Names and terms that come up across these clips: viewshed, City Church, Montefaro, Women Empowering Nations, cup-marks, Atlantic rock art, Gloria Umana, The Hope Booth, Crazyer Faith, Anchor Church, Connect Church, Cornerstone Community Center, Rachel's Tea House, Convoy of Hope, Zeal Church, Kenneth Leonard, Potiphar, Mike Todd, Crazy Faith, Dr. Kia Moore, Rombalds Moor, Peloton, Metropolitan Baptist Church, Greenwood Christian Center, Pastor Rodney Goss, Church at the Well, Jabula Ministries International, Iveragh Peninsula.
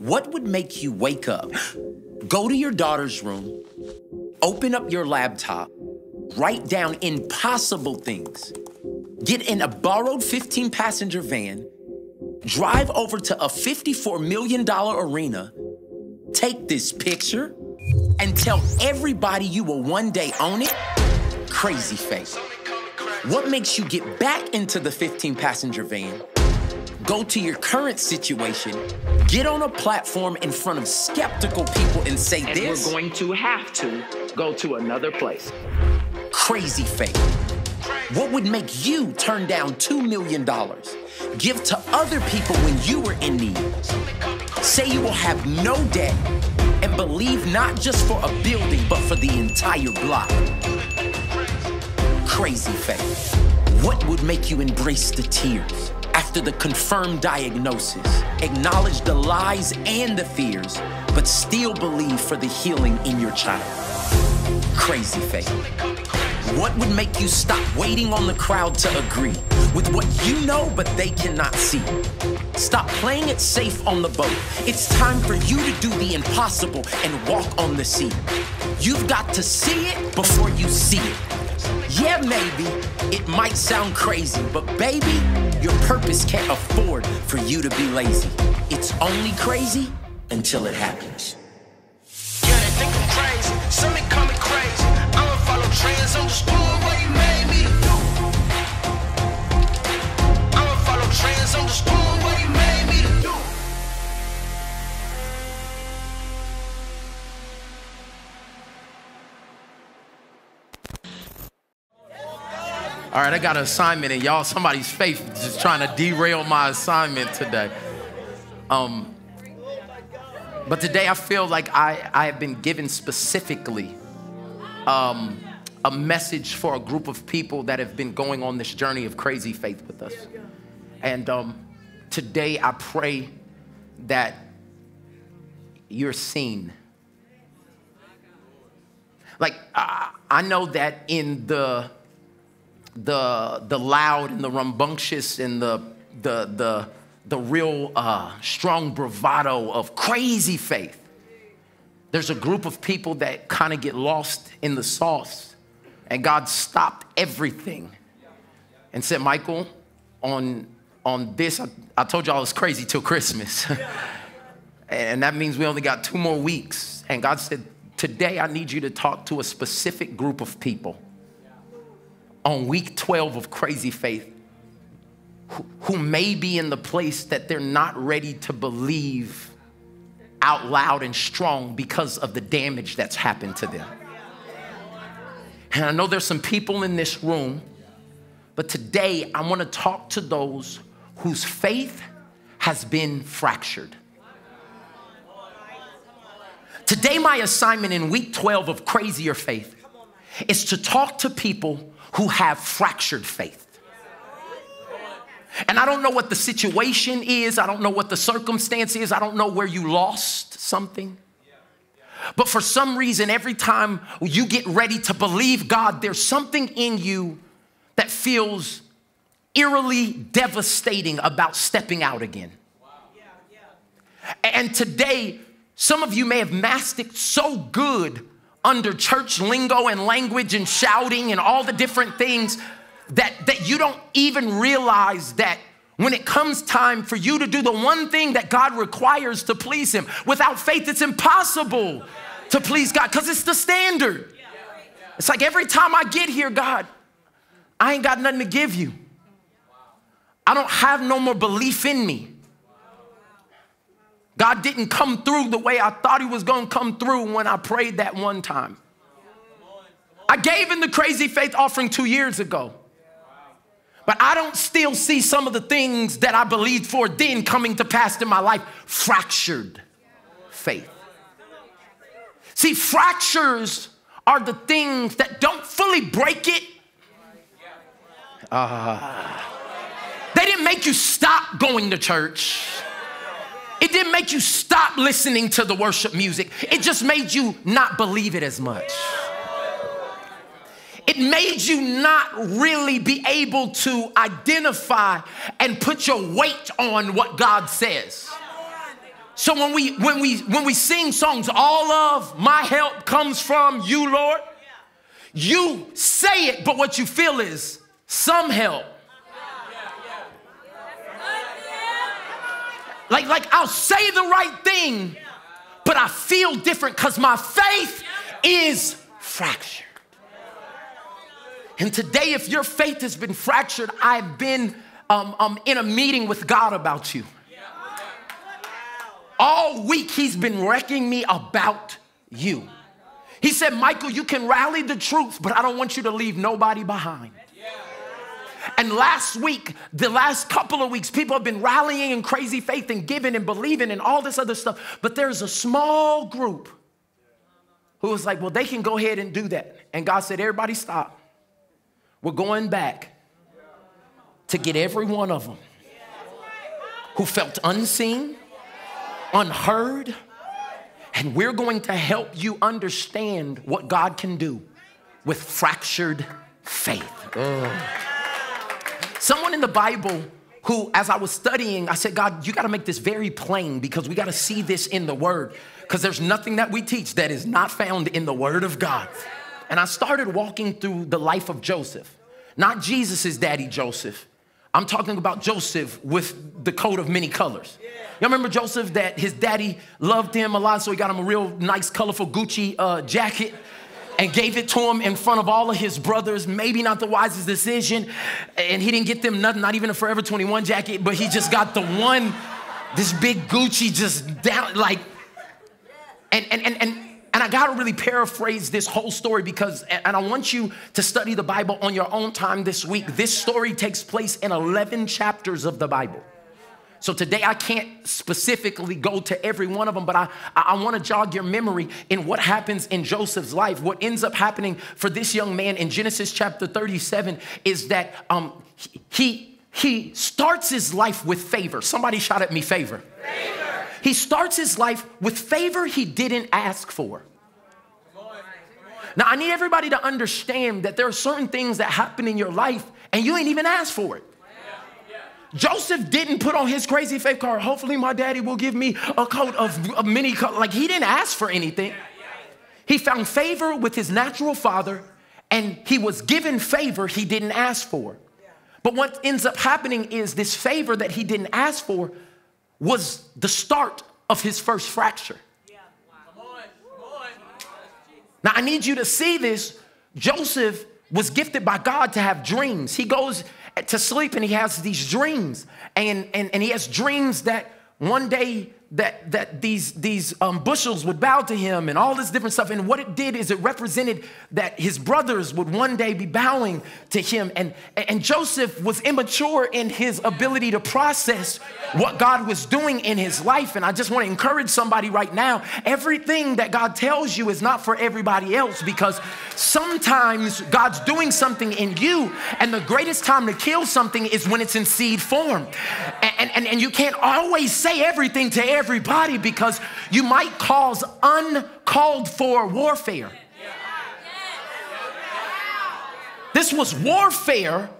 What would make you wake up, go to your daughter's room, open up your laptop, write down impossible things, get in a borrowed 15-passenger van, drive over to a $54 million arena, take this picture, and tell everybody you will one day own it? Crazy face. What makes you get back into the 15-passenger van, go to your current situation, get on a platform in front of skeptical people and say this? We're going to have to go to another place. Crazy faith. What would make you turn down $2 million? Give to other people when you were in need. Say you will have no debt and believe not just for a building, but for the entire block. Crazy faith. What would make you embrace the tears after the confirmed diagnosis, acknowledge the lies and the fears, but still believe for the healing in your child? Crazy faith. What would make you stop waiting on the crowd to agree with what you know but they cannot see? Stop playing it safe on the boat. It's time for you to do the impossible and walk on the sea. You've got to see it before you see it. Yeah, maybe it might sound crazy, but baby, your purpose can't afford for you to be lazy. It's only crazy until it happens. Yeah, they think I'm crazy. Some may call me crazy. I'ma follow trends. I'm just doing what you made me do. I'ma follow trends. I'm just doing what you made me do. All right, I got an assignment, and y'all, somebody's faith is just trying to derail my assignment today. But today I feel like I have been given specifically a message for a group of people that have been going on this journey of crazy faith with us. And today I pray that you're seen. Like, I know that in the loud and the rambunctious and the real strong bravado of crazy faith, there's a group of people that kind of get lost in the sauce, and God stopped everything and said, Michael, on this, I told y'all it's crazy till Christmas. And that means we only got 2 more weeks. And God said, today I need you to talk to a specific group of people on week 12 of crazy faith, who may be in the place that they're not ready to believe out loud and strong because of the damage that's happened to them. And I know there's some people in this room, but today I want to talk to those whose faith has been fractured. Today, my assignment in week 12 of crazier faith is to talk to people who have fractured faith. And I don't know what the situation is. I don't know what the circumstance is. I don't know where you lost something. But for some reason, every time you get ready to believe God, there's something in you that feels eerily devastating about stepping out again. And today, some of you may have masked it so good under church lingo and language and shouting and all the different things that you don't even realize that when it comes time for you to do the one thing that God requires to please him, without faith it's impossible to please God, because it's the standard. It's like, every time I get here, God, I ain't got nothing to give you. I don't have no more belief in me. God didn't come through the way I thought he was going to come through when I prayed that one time. I gave in the crazy faith offering 2 years ago, but I don't still see some of the things that I believed for then coming to pass in my life. Fractured faith. See, fractures are the things that don't fully break it. They didn't make you stop going to church. It didn't make you stop listening to the worship music. It just made you not believe it as much. It made you not really be able to identify and put your weight on what God says. So when we sing songs, all of my help comes from you, Lord, you say it, but what you feel is some help. Like I'll say the right thing, but I feel different because my faith is fractured. And today, if your faith has been fractured, I've been in a meeting with God about you. All week, he's been wrecking me about you. He said, Michael, you can rally the troops, but I don't want you to leave nobody behind. And last week, the last couple of weeks, people have been rallying in crazy faith and giving and believing and all this other stuff. But there's a small group who was like, well, they can go ahead and do that. And God said, everybody stop. We're going back to get every one of them who felt unseen, unheard, and we're going to help you understand what God can do with fractured faith. Someone in the Bible who, as I was studying, I said, God, you got to make this very plain because we got to see this in the Word, because there's nothing that we teach that is not found in the Word of God. And I started walking through the life of Joseph, not Jesus's daddy Joseph. I'm talking about Joseph with the coat of many colors. Y'all remember Joseph, that his daddy loved him a lot, so he got him a real nice, colorful Gucci jacket and gave it to him in front of all of his brothers. Maybe not the wisest decision, and he didn't get them nothing, not even a Forever 21 jacket, but he just got the one, this big Gucci just down, like, and I gotta really paraphrase this whole story because, and I want you to study the Bible on your own time this week. This story takes place in 11 chapters of the Bible. So today I can't specifically go to every one of them, but I want to jog your memory in what happens in Joseph's life. What ends up happening for this young man in Genesis chapter 37 is that he starts his life with favor. Somebody shout at me, favor. Favor. He starts his life with favor he didn't ask for. Now, I need everybody to understand that there are certain things that happen in your life and you ain't even asked for it. Joseph didn't put on his crazy faith card, hopefully my daddy will give me a coat of many colors. Like, he didn't ask for anything. He found favor with his natural father, and he was given favor he didn't ask for. But what ends up happening is this favor that he didn't ask for was the start of his first fracture. Yeah, wow. Come on. Now, I need you to see this. Joseph was gifted by God to have dreams. He goes to sleep and he has these dreams. And he has dreams that one day that these bushels would bow to him and all this different stuff. And what it did is it represented that his brothers would one day be bowing to him. And Joseph was immature in his ability to process what God was doing in his life. And I just want to encourage somebody right now, everything that God tells you is not for everybody else, because sometimes God's doing something in you, and the greatest time to kill something is when it's in seed form. And you can't always say everything to everybody, because you might cause uncalled for warfare. This was warfare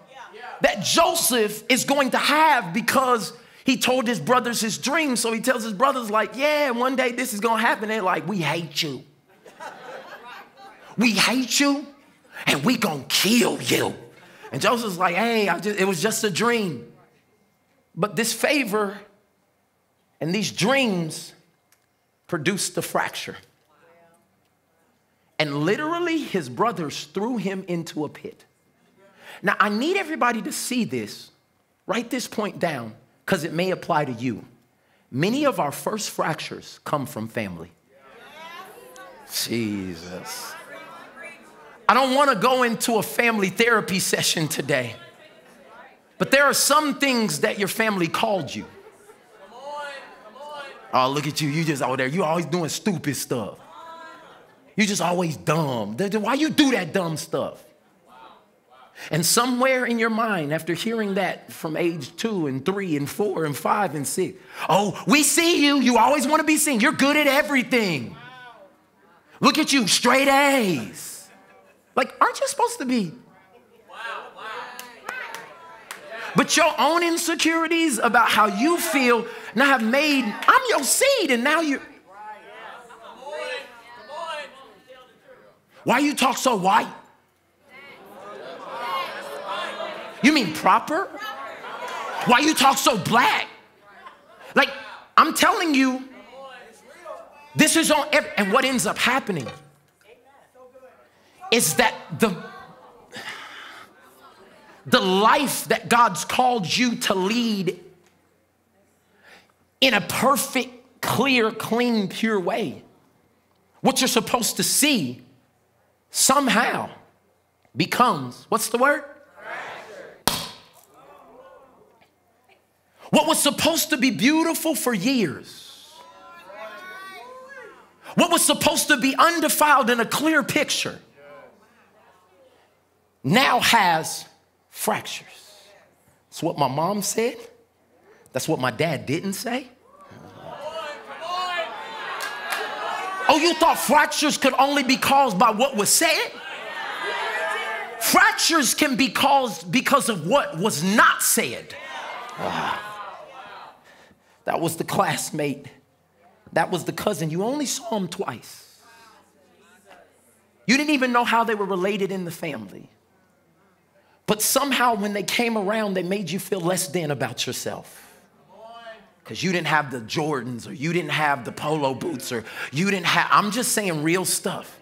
that Joseph is going to have because he told his brothers his dream. So he tells his brothers, like, yeah, one day this is gonna happen. They're like, we hate you. We hate you, and we gonna kill you. And Joseph's like, hey, it was just a dream. But this favor and these dreams produced the fracture. And literally, his brothers threw him into a pit. Now, I need everybody to see this. Write this point down, because it may apply to you. Many of our first fractures come from family. Jesus. I don't want to go into a family therapy session today, but there are some things that your family called you. Oh, look at you. You just out there. You always doing stupid stuff. You just always dumb. Why you do that dumb stuff? And somewhere in your mind, after hearing that from age 2 and 3 and 4 and 5 and 6, oh, we see you. You always want to be seen. You're good at everything. Look at you, straight A's. Like, aren't you supposed to be? But your own insecurities about how you feel now have made, I'm your seed, and now you're. Why you talk so white? You mean proper? Why you talk so black? Like, I'm telling you, this is on every, and what ends up happening is that the life that God's called you to lead in a perfect, clear, clean, pure way, what you're supposed to see somehow becomes, what's the word? What was supposed to be beautiful for years, what was supposed to be undefiled in a clear picture, now has fractures. That's what my mom said. That's what my dad didn't say. Oh, you thought fractures could only be caused by what was said? Fractures can be caused because of what was not said. Oh. That was the classmate. That was the cousin. You only saw them twice. You didn't even know how they were related in the family. But somehow when they came around, they made you feel less than about yourself. Because you didn't have the Jordans, or you didn't have the polo boots, or you didn't have, I'm just saying real stuff.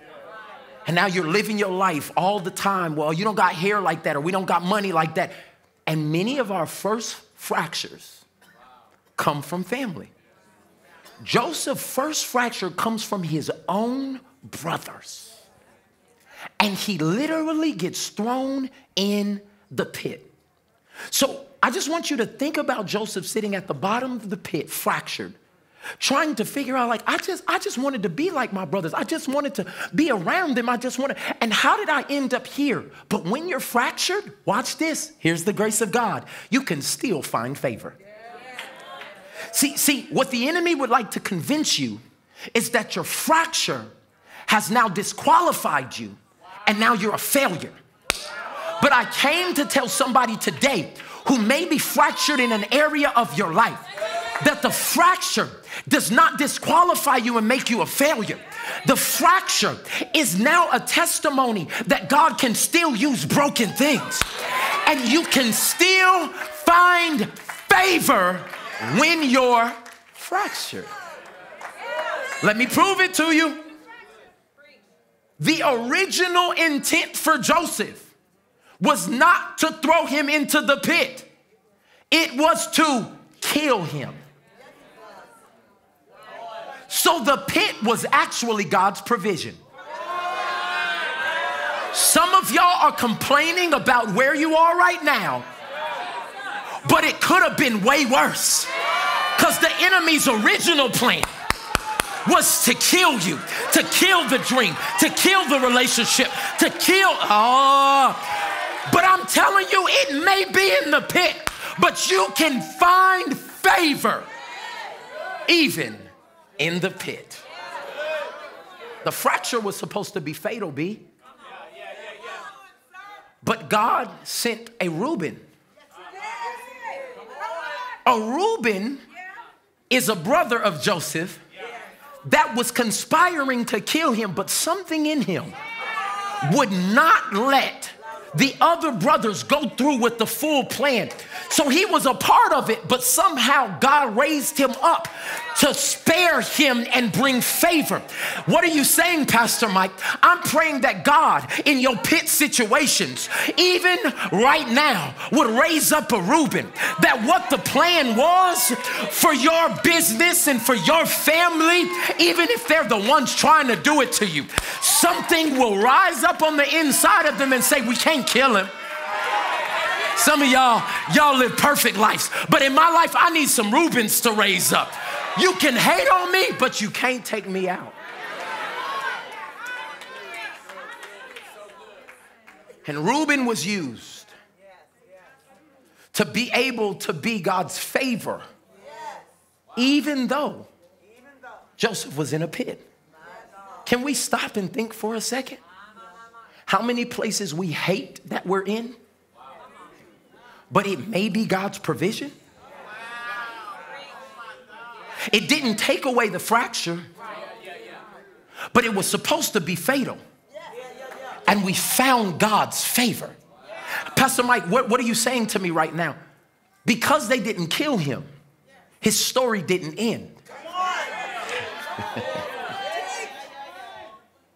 And now you're living your life all the time. Well, you don't got hair like that, or we don't got money like that. And many of our first fractures come from family. Joseph's first fracture comes from his own brothers. And he literally gets thrown in the pit. So I just want you to think about Joseph sitting at the bottom of the pit, fractured, trying to figure out, like, I just wanted to be like my brothers. I just wanted to be around them. And how did I end up here? But when you're fractured, watch this. Here's the grace of God. You can still find favor. See, what the enemy would like to convince you is that your fracture has now disqualified you, and now you're a failure. But I came to tell somebody today who may be fractured in an area of your life that the fracture does not disqualify you and make you a failure. The fracture is now a testimony that God can still use broken things, and you can still find favor when you're fractured. Let me prove it to you. The original intent for Joseph was not to throw him into the pit. It was to kill him. So the pit was actually God's provision. Some of y'all are complaining about where you are right now, but it could have been way worse, because the enemy's original plan was to kill you, to kill the dream, to kill the relationship, to kill, But I'm telling you, it may be in the pit, but you can find favor even in the pit. The fracture was supposed to be fatal, B. But God sent a Reuben. A Reuben is a brother of Joseph that was conspiring to kill him, but something in him would not let the other brothers go through with the full plan. So he was a part of it, but somehow God raised him up to spare him and bring favor. What are you saying, Pastor Mike? I'm praying that God, in your pit situations, even right now, would raise up a Reuben. That what the plan was for your business and for your family, even if they're the ones trying to do it to you, something will rise up on the inside of them and say, we can't kill him. Some of y'all live perfect lives, but in my life, I need some Reubens to raise up. You can hate on me, but you can't take me out. And Reuben was used to be able to be God's favor, even though Joseph was in a pit. Can we stop and think for a second? How many places we hate that we're in? but it may be God's provision. It didn't take away the fracture, but it was supposed to be fatal. And we found God's favor. Pastor Mike, what are you saying to me right now? Because they didn't kill him, his story didn't end.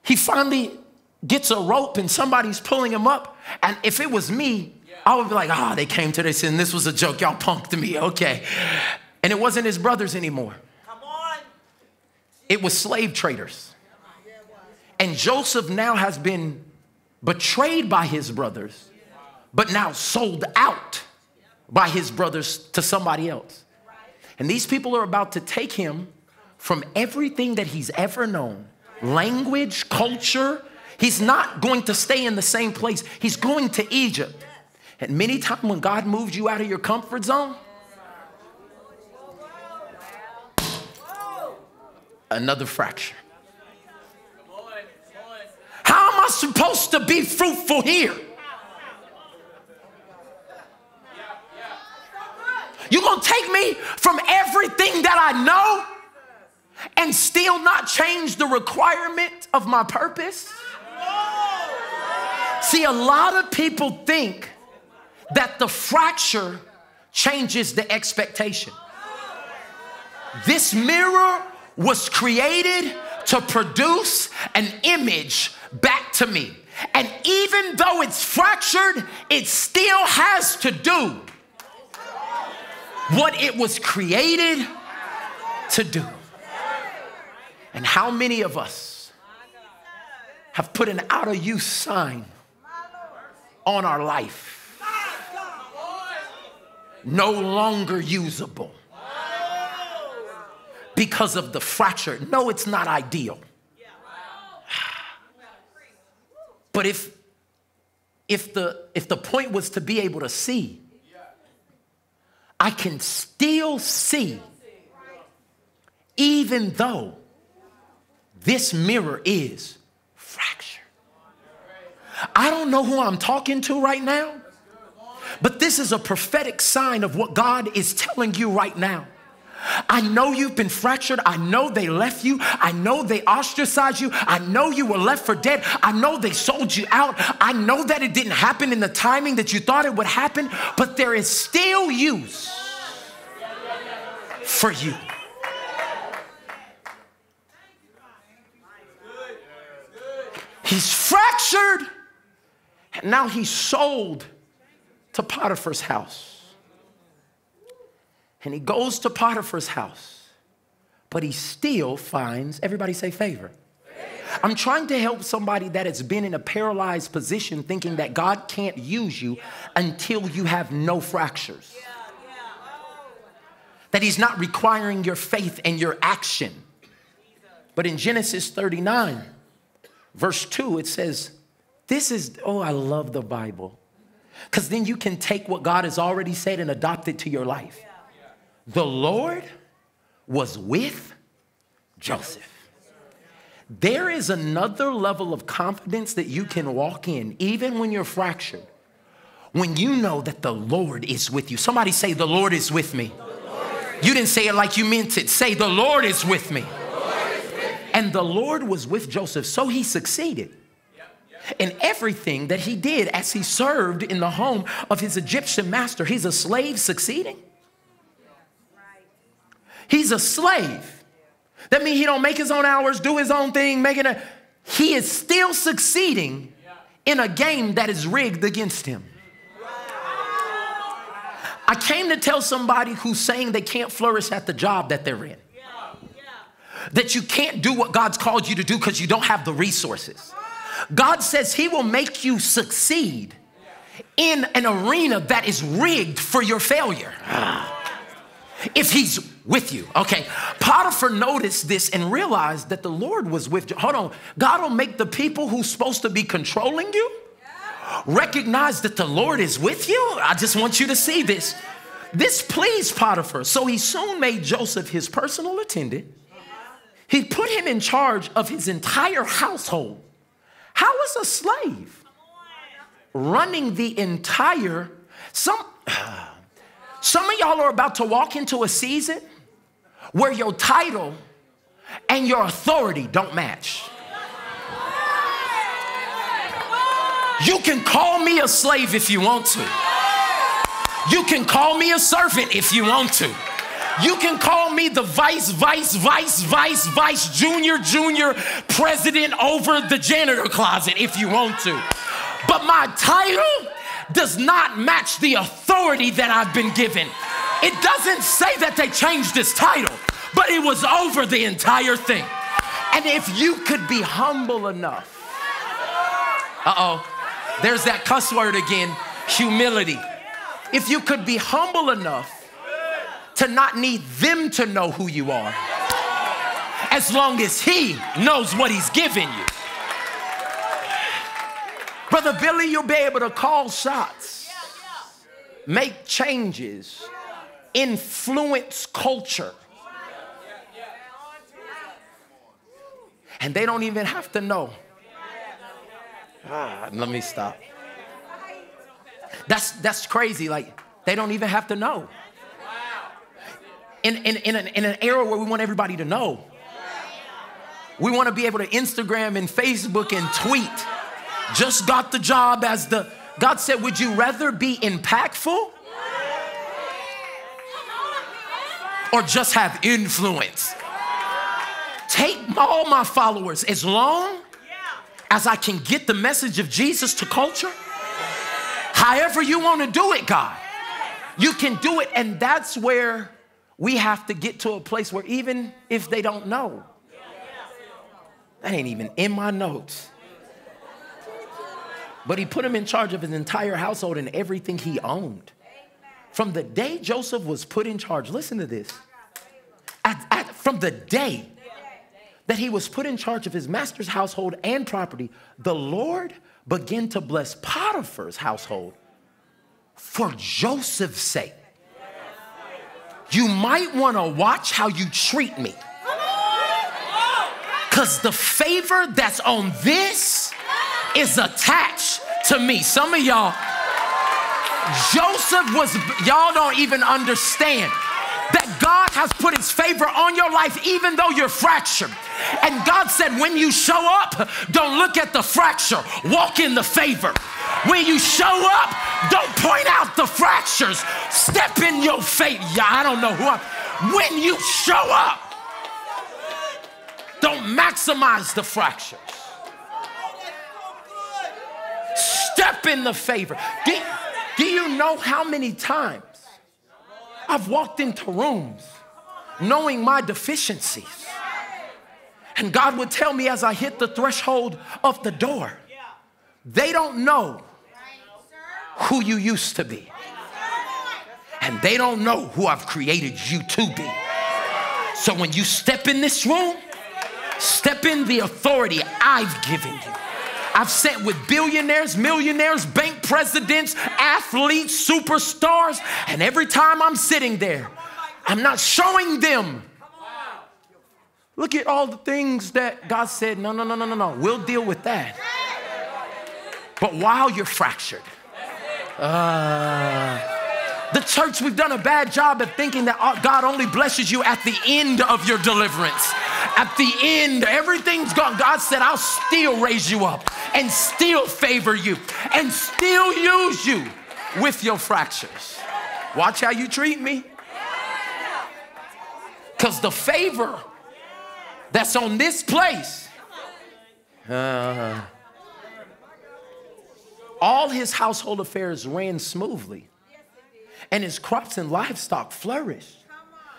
He finally gets a rope and somebody's pulling him up. And if it was me, I would be like, ah, oh, they came to this and this was a joke. Y'all punked me. Okay. And it wasn't his brothers anymore. It was slave traders. And Joseph now has been betrayed by his brothers, but now sold out by his brothers to somebody else. And these people are about to take him from everything that he's ever known. Language, culture. He's not going to stay in the same place. He's going to Egypt. And many times when God moves you out of your comfort zone, another fracture. How am I supposed to be fruitful here? You're going to take me from everything that I know and still not change the requirement of my purpose? See, a lot of people think that the fracture changes the expectation. This mirror was created to produce an image back to me. And even though it's fractured, it still has to do what it was created to do. And how many of us have put an out of use sign on our life? No longer usable because of the fracture. No, it's not ideal. But if the point was to be able to see, I can still see even though this mirror is fractured. I don't know who I'm talking to right now, but this is a prophetic sign of what God is telling you right now. I know you've been fractured. I know they left you. I know they ostracized you. I know you were left for dead. I know they sold you out. I know that it didn't happen in the timing that you thought it would happen, but there is still use for you. He's fractured, and now he's sold to Potiphar's house. And he goes to Potiphar's house, but he still finds, everybody say favor. I'm trying to help somebody that has been in a paralyzed position thinking that God can't use you until you have no fractures. That he's not requiring your faith and your action. But in Genesis 39, verse 2, it says, this is, oh, I love the Bible. Because then you can take what God has already said and adopt it to your life. The Lord was with Joseph. There is another level of confidence that you can walk in, even when you're fractured, when you know that the Lord is with you. Somebody say, the Lord is with me. You didn't say it like you meant it. Say, the Lord is with me. And the Lord was with Joseph, so he succeeded in everything that he did as he served in the home of his Egyptian master. He's a slave succeeding. He's a slave. That means he don't make his own hours, do his own thing, he is still succeeding in a game that is rigged against him. I came to tell somebody who's saying they can't flourish at the job that they're in. That you can't do what God's called you to do because you don't have the resources. God says he will make you succeed in an arena that is rigged for your failure. If he's with you. Okay. Potiphar noticed this and realized that the Lord was with you. Hold on. God will make the people who's supposed to be controlling you recognize that the Lord is with you. I just want you to see this. This pleased Potiphar. So he soon made Joseph his personal attendant. He put him in charge of his entire household. How is a slave running the entire, some Some of y'all are about to walk into a season where your title and your authority don't match. You can call me a slave if you want to. You can call me a servant if you want to. You can call me the vice, junior, president over the janitor closet if you want to. But my title does not match the authority that I've been given. It doesn't say that they changed his title, but it was over the entire thing. And if you could be humble enough, there's that cuss word again, humility. If you could be humble enough to not need them to know who you are, as long as he knows what he's given you. Brother Billy, you'll be able to call shots, make changes, influence culture. And they don't even have to know. Let me stop. That's crazy. Like, they don't even have to know. In an era where we want everybody to know. We want to be able to Instagram and Facebook and tweet. Just got the job as the... God said, would you rather be impactful? Or just have influence? Take all my followers as long as I can get the message of Jesus to culture. However you want to do it, God. You can do it, and that's where... we have to get to a place where even if they don't know, that ain't even in my notes. But he put him in charge of his entire household and everything he owned. From the day Joseph was put in charge, listen to this. From the day that he was put in charge of his master's household and property, the Lord began to bless Potiphar's household for Joseph's sake. You might want to watch how you treat me. Because the favor that's on this is attached to me. Some of y'all, Joseph was, y'all don't even understand that God has put his favor on your life even though you're fractured. And God said, when you show up, don't look at the fracture, walk in the favor. When you show up, don't point out the fractures. Step in your faith. Yeah, I don't know who I'm. When you show up, don't maximize the fractures. Step in the favor. Do you know how many times I've walked into rooms knowing my deficiencies? And God would tell me as I hit the threshold of the door, they don't know who you used to be. And they don't know who I've created you to be. So when you step in this room, step in the authority I've given you. I've sat with billionaires, millionaires, bank presidents, athletes, superstars. And every time I'm sitting there, I'm not showing them. Look at all the things that God said, no. We'll deal with that. But while you're fractured, the church, we've done a bad job of thinking that God only blesses you at the end of your deliverance. At the end, everything's gone. God said, I'll still raise you up and still favor you and still use you with your fractures. Watch how you treat me. Because the favor that's on this place, all his household affairs ran smoothly. And his crops and livestock flourished.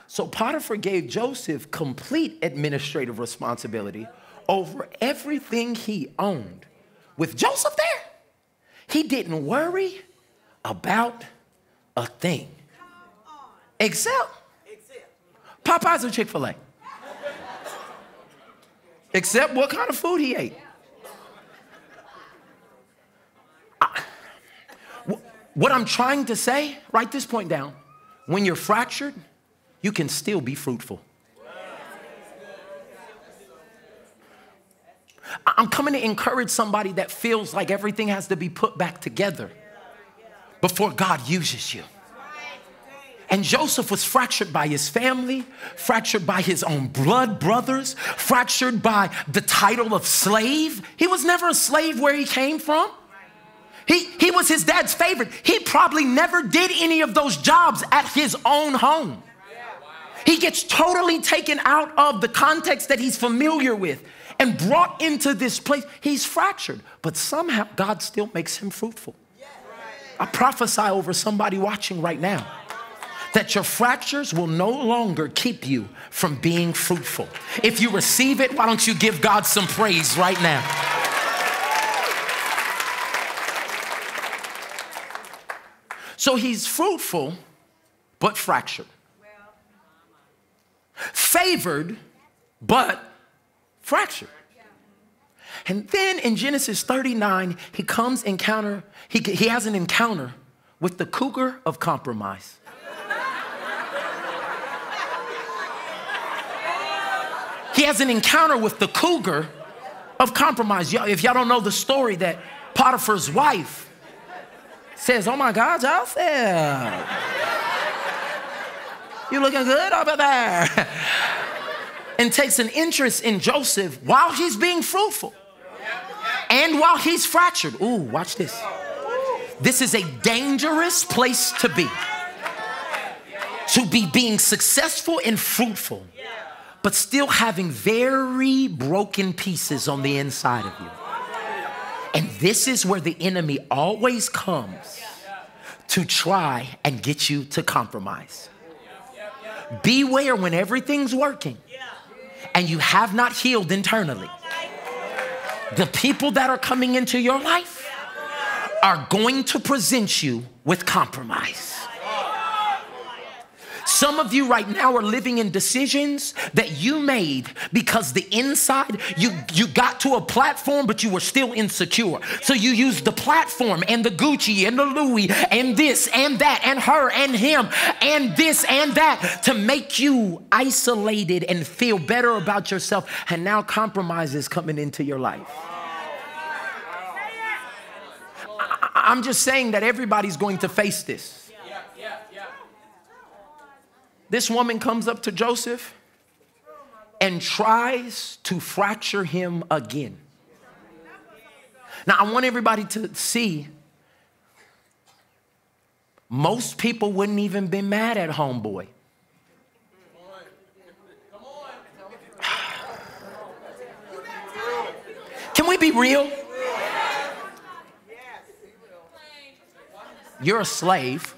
So Potiphar gave Joseph complete administrative responsibility over everything he owned. With Joseph there, he didn't worry about a thing. Except Popeyes or Chick-fil-A. Except what kind of food he ate. What I'm trying to say, write this point down. When you're fractured, you can still be fruitful. I'm coming to encourage somebody that feels like everything has to be put back together. before God uses you. And Joseph was fractured by his family, fractured by his own blood brothers, fractured by the title of slave. He was never a slave where he came from. He was his dad's favorite. He probably never did any of those jobs at his own home. He gets totally taken out of the context that he's familiar with and brought into this place. He's fractured, but somehow God still makes him fruitful. I prophesy over somebody watching right now that your fractures will no longer keep you from being fruitful. If you receive it, why don't you give God some praise right now? So he's fruitful, but fractured. Favored, but fractured. And then in Genesis 39, he has an encounter with the cougar of compromise. He has an encounter with the cougar of compromise. If y'all don't know the story that Potiphar's wife says, "Oh my God, Joseph, you looking good over there," and takes an interest in Joseph while he's being fruitful and while he's fractured. Ooh, watch this. This is a dangerous place to be being successful and fruitful, but still having very broken pieces on the inside of you. And this is where the enemy always comes to try and get you to compromise. Beware when everything's working and you have not healed internally. The people that are coming into your life are going to present you with compromise. Some of you right now are living in decisions that you made because the inside, you got to a platform, but you were still insecure. So you used the platform and the Gucci and the Louis and this and that and her and him and this and that to make you isolated and feel better about yourself. And now compromise is coming into your life. I'm just saying that everybody's going to face this. This woman comes up to Joseph and tries to fracture him again. Now, I want everybody to see, most people wouldn't even be mad at homeboy. Can we be real? You're a slave.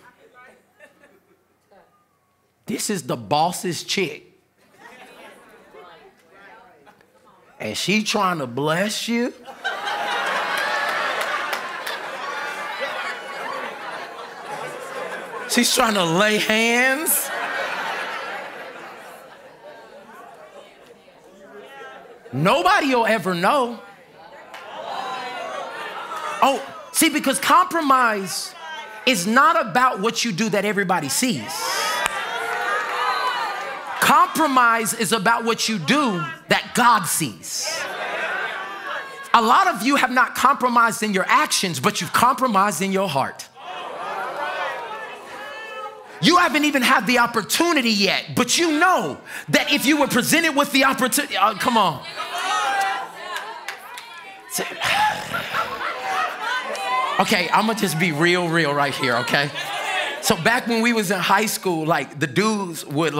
This is the boss's chick. And she trying to bless you. She's trying to lay hands. Nobody will ever know. Oh, see, because compromise is not about what you do that everybody sees. Compromise is about what you do that God sees. A lot of you have not compromised in your actions, but you've compromised in your heart. You haven't even had the opportunity yet, but you know that if you were presented with the opportunity, oh, come on. Okay, I'm gonna just be real right here, okay? So back when we was in high school, like the dudes would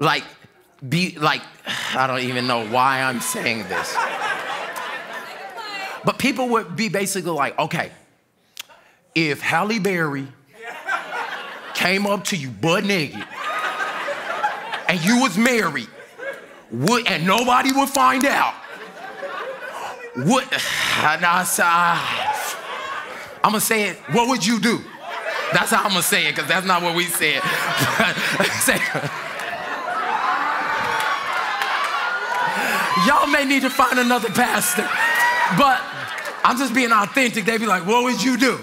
I don't even know why I'm saying this. But people would be basically like, okay, if Halle Berry came up to you butt naked and you was married, and nobody would find out, I'm gonna say it, what would you do? That's how I'm gonna say it, because that's not what we said. Y'all may need to find another pastor, but I'm just being authentic. They'd be like, what would you do?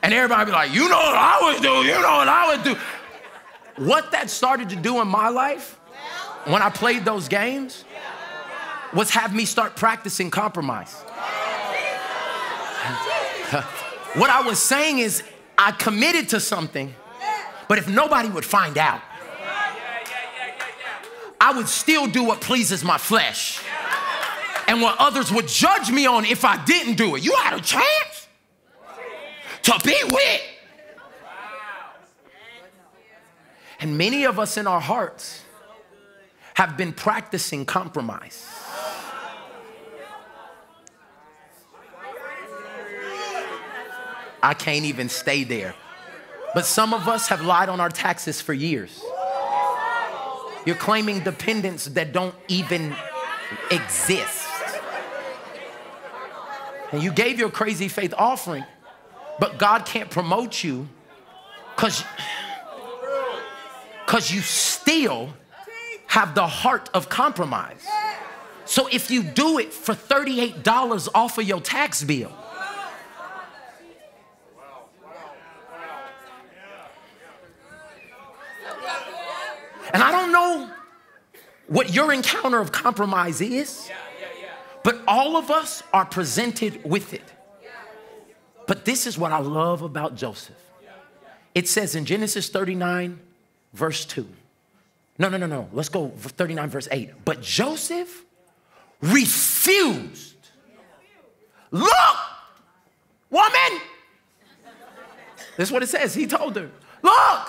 And everybody be like, you know what I would do, you know what I would do. What that started to do in my life when I played those games was have me start practicing compromise. What I was saying is I committed to something, but if nobody would find out, I would still do what pleases my flesh. And what others would judge me on if I didn't do it. You had a chance to be with. And many of us in our hearts have been practicing compromise. I can't even stay there. But some of us have lied on our taxes for years. You're claiming dependents that don't even exist. And you gave your crazy faith offering, but God can't promote you because you still have the heart of compromise. So if you do it for $38 off of your tax bill, and I don't know what your encounter of compromise is, but all of us are presented with it. But this is what I love about Joseph. It says in Genesis 39, verse 2. No. Let's go 39, verse 8. But Joseph refused. Look, woman. That's what it says. He told her, look.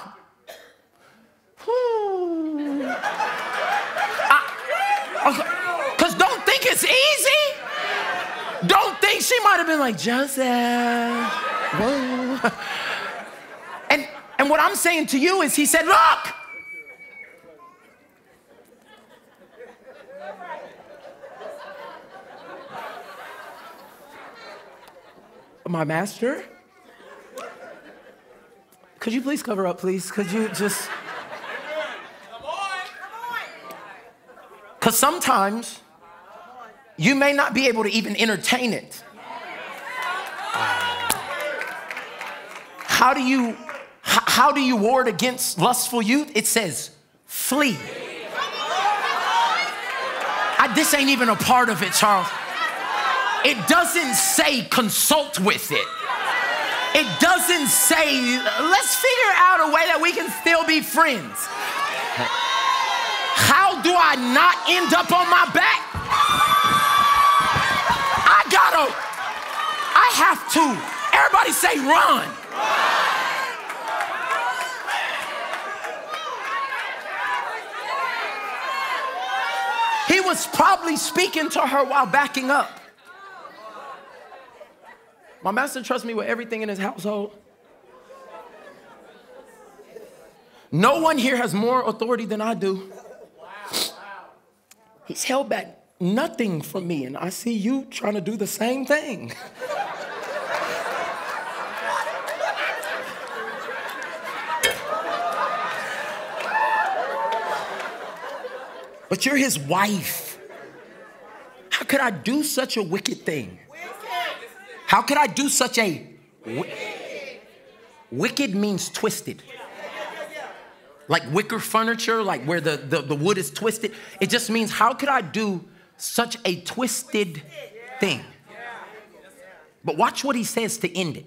Because don't think it's easy. Don't think she might have been like, Joseph. Whoa. And what I'm saying to you is he said, look. My master, could you please cover up, please? Could you just... Because sometimes you may not be able to even entertain it. How do you ward against lustful youth? It says, flee. This ain't even a part of it, Charles. It doesn't say consult with it. It doesn't say, let's figure out a way that we can still be friends. How do I not end up on my back? I have to. Everybody say run. He was probably speaking to her while backing up. My master trusts me with everything in his household. No one here has more authority than I do. He's held back nothing from me, and I see you trying to do the same thing. But you're his wife. How could I do such a wicked thing? How could I do such a... Wicked means twisted. Like wicker furniture, like where the wood is twisted. It just means, how could I do such a twisted thing? But watch what he says to end it.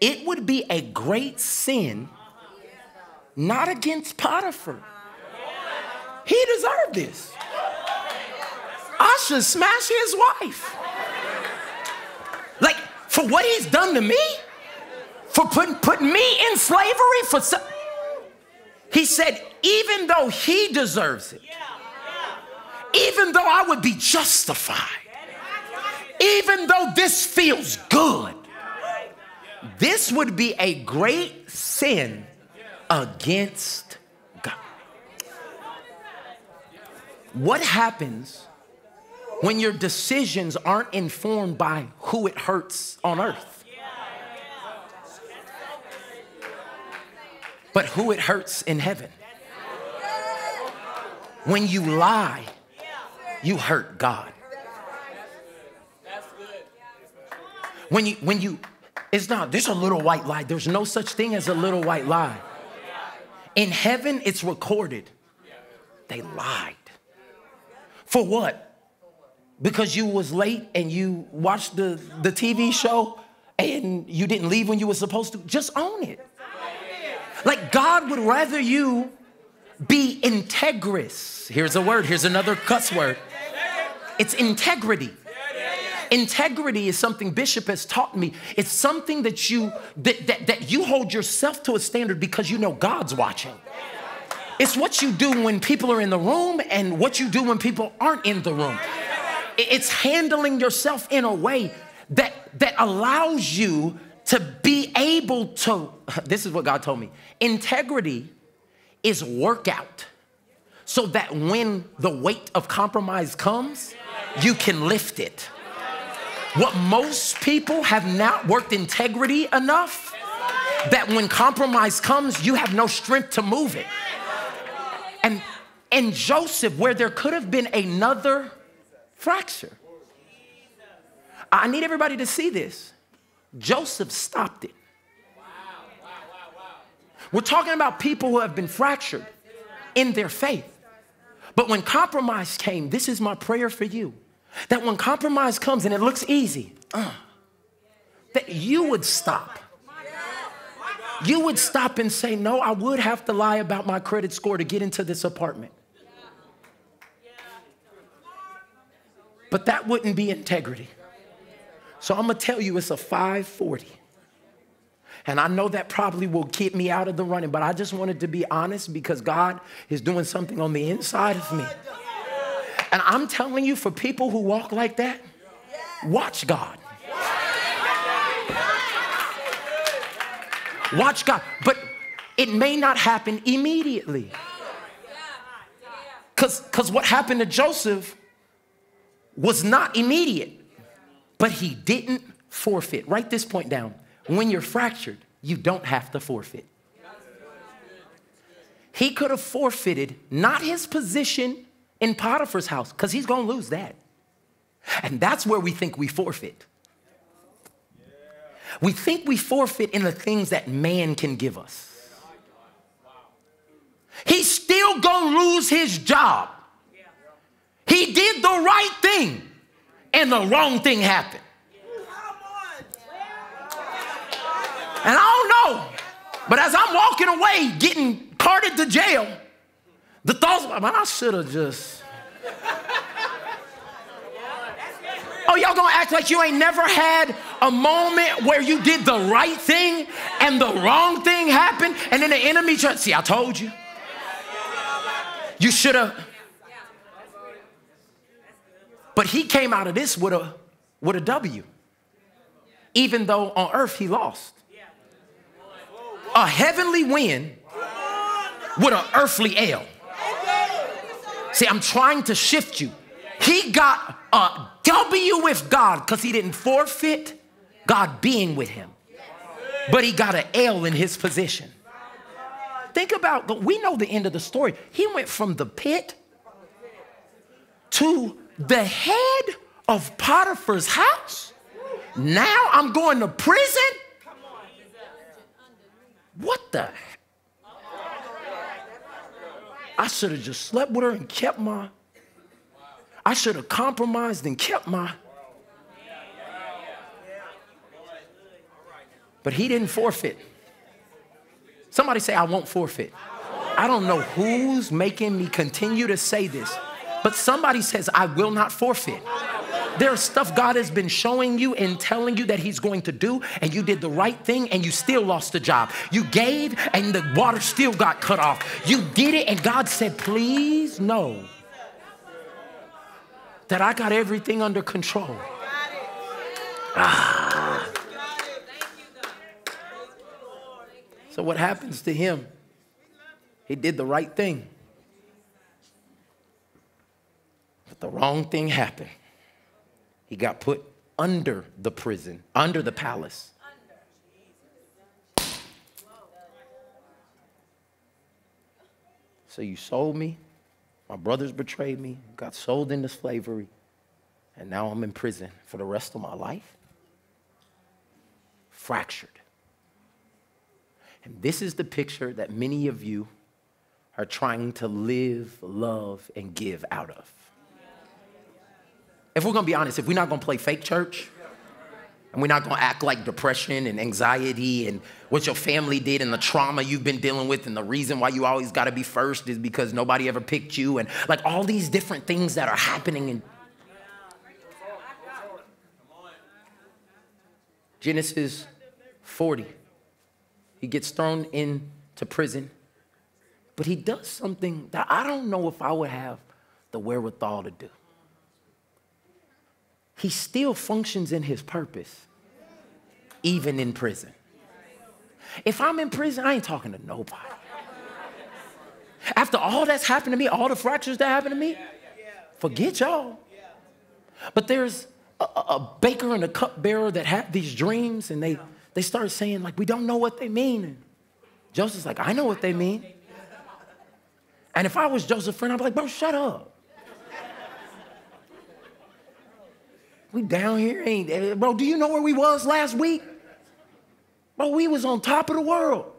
It would be a great sin, not against Potiphar. He deserved this. I should smash his wife. Like, for what he's done to me? For putting me in slavery? For some... He said, even though he deserves it, even though I would be justified, even though this feels good, this would be a great sin against God. What happens when your decisions aren't informed by who it hurts on earth? But who it hurts in heaven. When you lie, you hurt God. It's not, there's a little white lie. There's no such thing as a little white lie. In heaven, it's recorded. They lied. For what? Because you was late and you watched the TV show and you didn't leave when you were supposed to, just own it. Like, God would rather you be integrous. Here's a word. Here's another cuss word. It's integrity. Integrity is something Bishop has taught me. It's something that you hold yourself to a standard because you know God's watching. It's what you do when people are in the room and what you do when people aren't in the room. It's handling yourself in a way that allows you to be able to, this is what God told me, integrity is workout so that when the weight of compromise comes, you can lift it. What most people have not worked integrity enough that when compromise comes, you have no strength to move it. And Joseph, where there could have been another fracture. I need everybody to see this. Joseph stopped it. We're talking about people who have been fractured in their faith. But when compromise came, this is my prayer for you. That when compromise comes and it looks easy, that you would stop. You would stop and say, no, I would have to lie about my credit score to get into this apartment. But that wouldn't be integrity. So I'm going to tell you it's a 540. And I know that probably will keep me out of the running, but I just wanted to be honest because God is doing something on the inside of me. And I'm telling you, for people who walk like that, watch God. Watch God. But it may not happen immediately. Because what happened to Joseph was not immediate, but he didn't forfeit. Write this point down. When you're fractured, you don't have to forfeit. He could have forfeited not his position in Potiphar's house, because he's going to lose that. And that's where we think we forfeit. We think we forfeit in the things that man can give us. He's still going to lose his job. He did the right thing, and the wrong thing happened. And I don't know, but as I'm walking away, getting carted to jail, the thoughts, man, I should have just. Oh, y'all gonna act like you ain't never had a moment where you did the right thing and the wrong thing happened, and then the enemy tried, see, I told you. You should have. But he came out of this with a W, even though on earth he lost. A heavenly win with an earthly L. See, I'm trying to shift you. He got a W with God because he didn't forfeit God being with him. But he got an L in his position. Think about, we know the end of the story. He went from the pit to the head of Potiphar's house. Now I'm going to prison? What the? I should have just slept with her and kept my. I should have compromised and kept my. But he didn't forfeit. Somebody say, I won't forfeit. I don't know who's making me continue to say this, but somebody says, I will not forfeit. There's stuff God has been showing you and telling you that he's going to do, and you did the right thing and you still lost the job. You gave and the water still got cut off. You did it and God said, please know that I got everything under control. Ah. So what happens to him? He did the right thing. But the wrong thing happened. He got put under the prison, under the palace. So you sold me. My brothers betrayed me. Got sold into slavery. And now I'm in prison for the rest of my life. Fractured. And this is the picture that many of you are trying to live, love, and give out of. If we're going to be honest, if we're not going to play fake church, And we're not going to act like depression and anxiety and what your family did and the trauma you've been dealing with and the reason why you always got to be first is because nobody ever picked you and like all these different things that are happening. In Genesis 40, he gets thrown into prison, but he does something that I don't know if I would have the wherewithal to do. He still functions in his purpose, even in prison. If I'm in prison, I ain't talking to nobody. After all that's happened to me, all the fractures that happened to me, forget y'all. But there's a baker and a cupbearer that had these dreams, and they start saying, like, we don't know what they mean. And Joseph's like, I know what they mean. And if I was Joseph's friend, I'd be like, bro, shut up. We down here, ain't, bro, do you know where we was last week? Bro, we was on top of the world.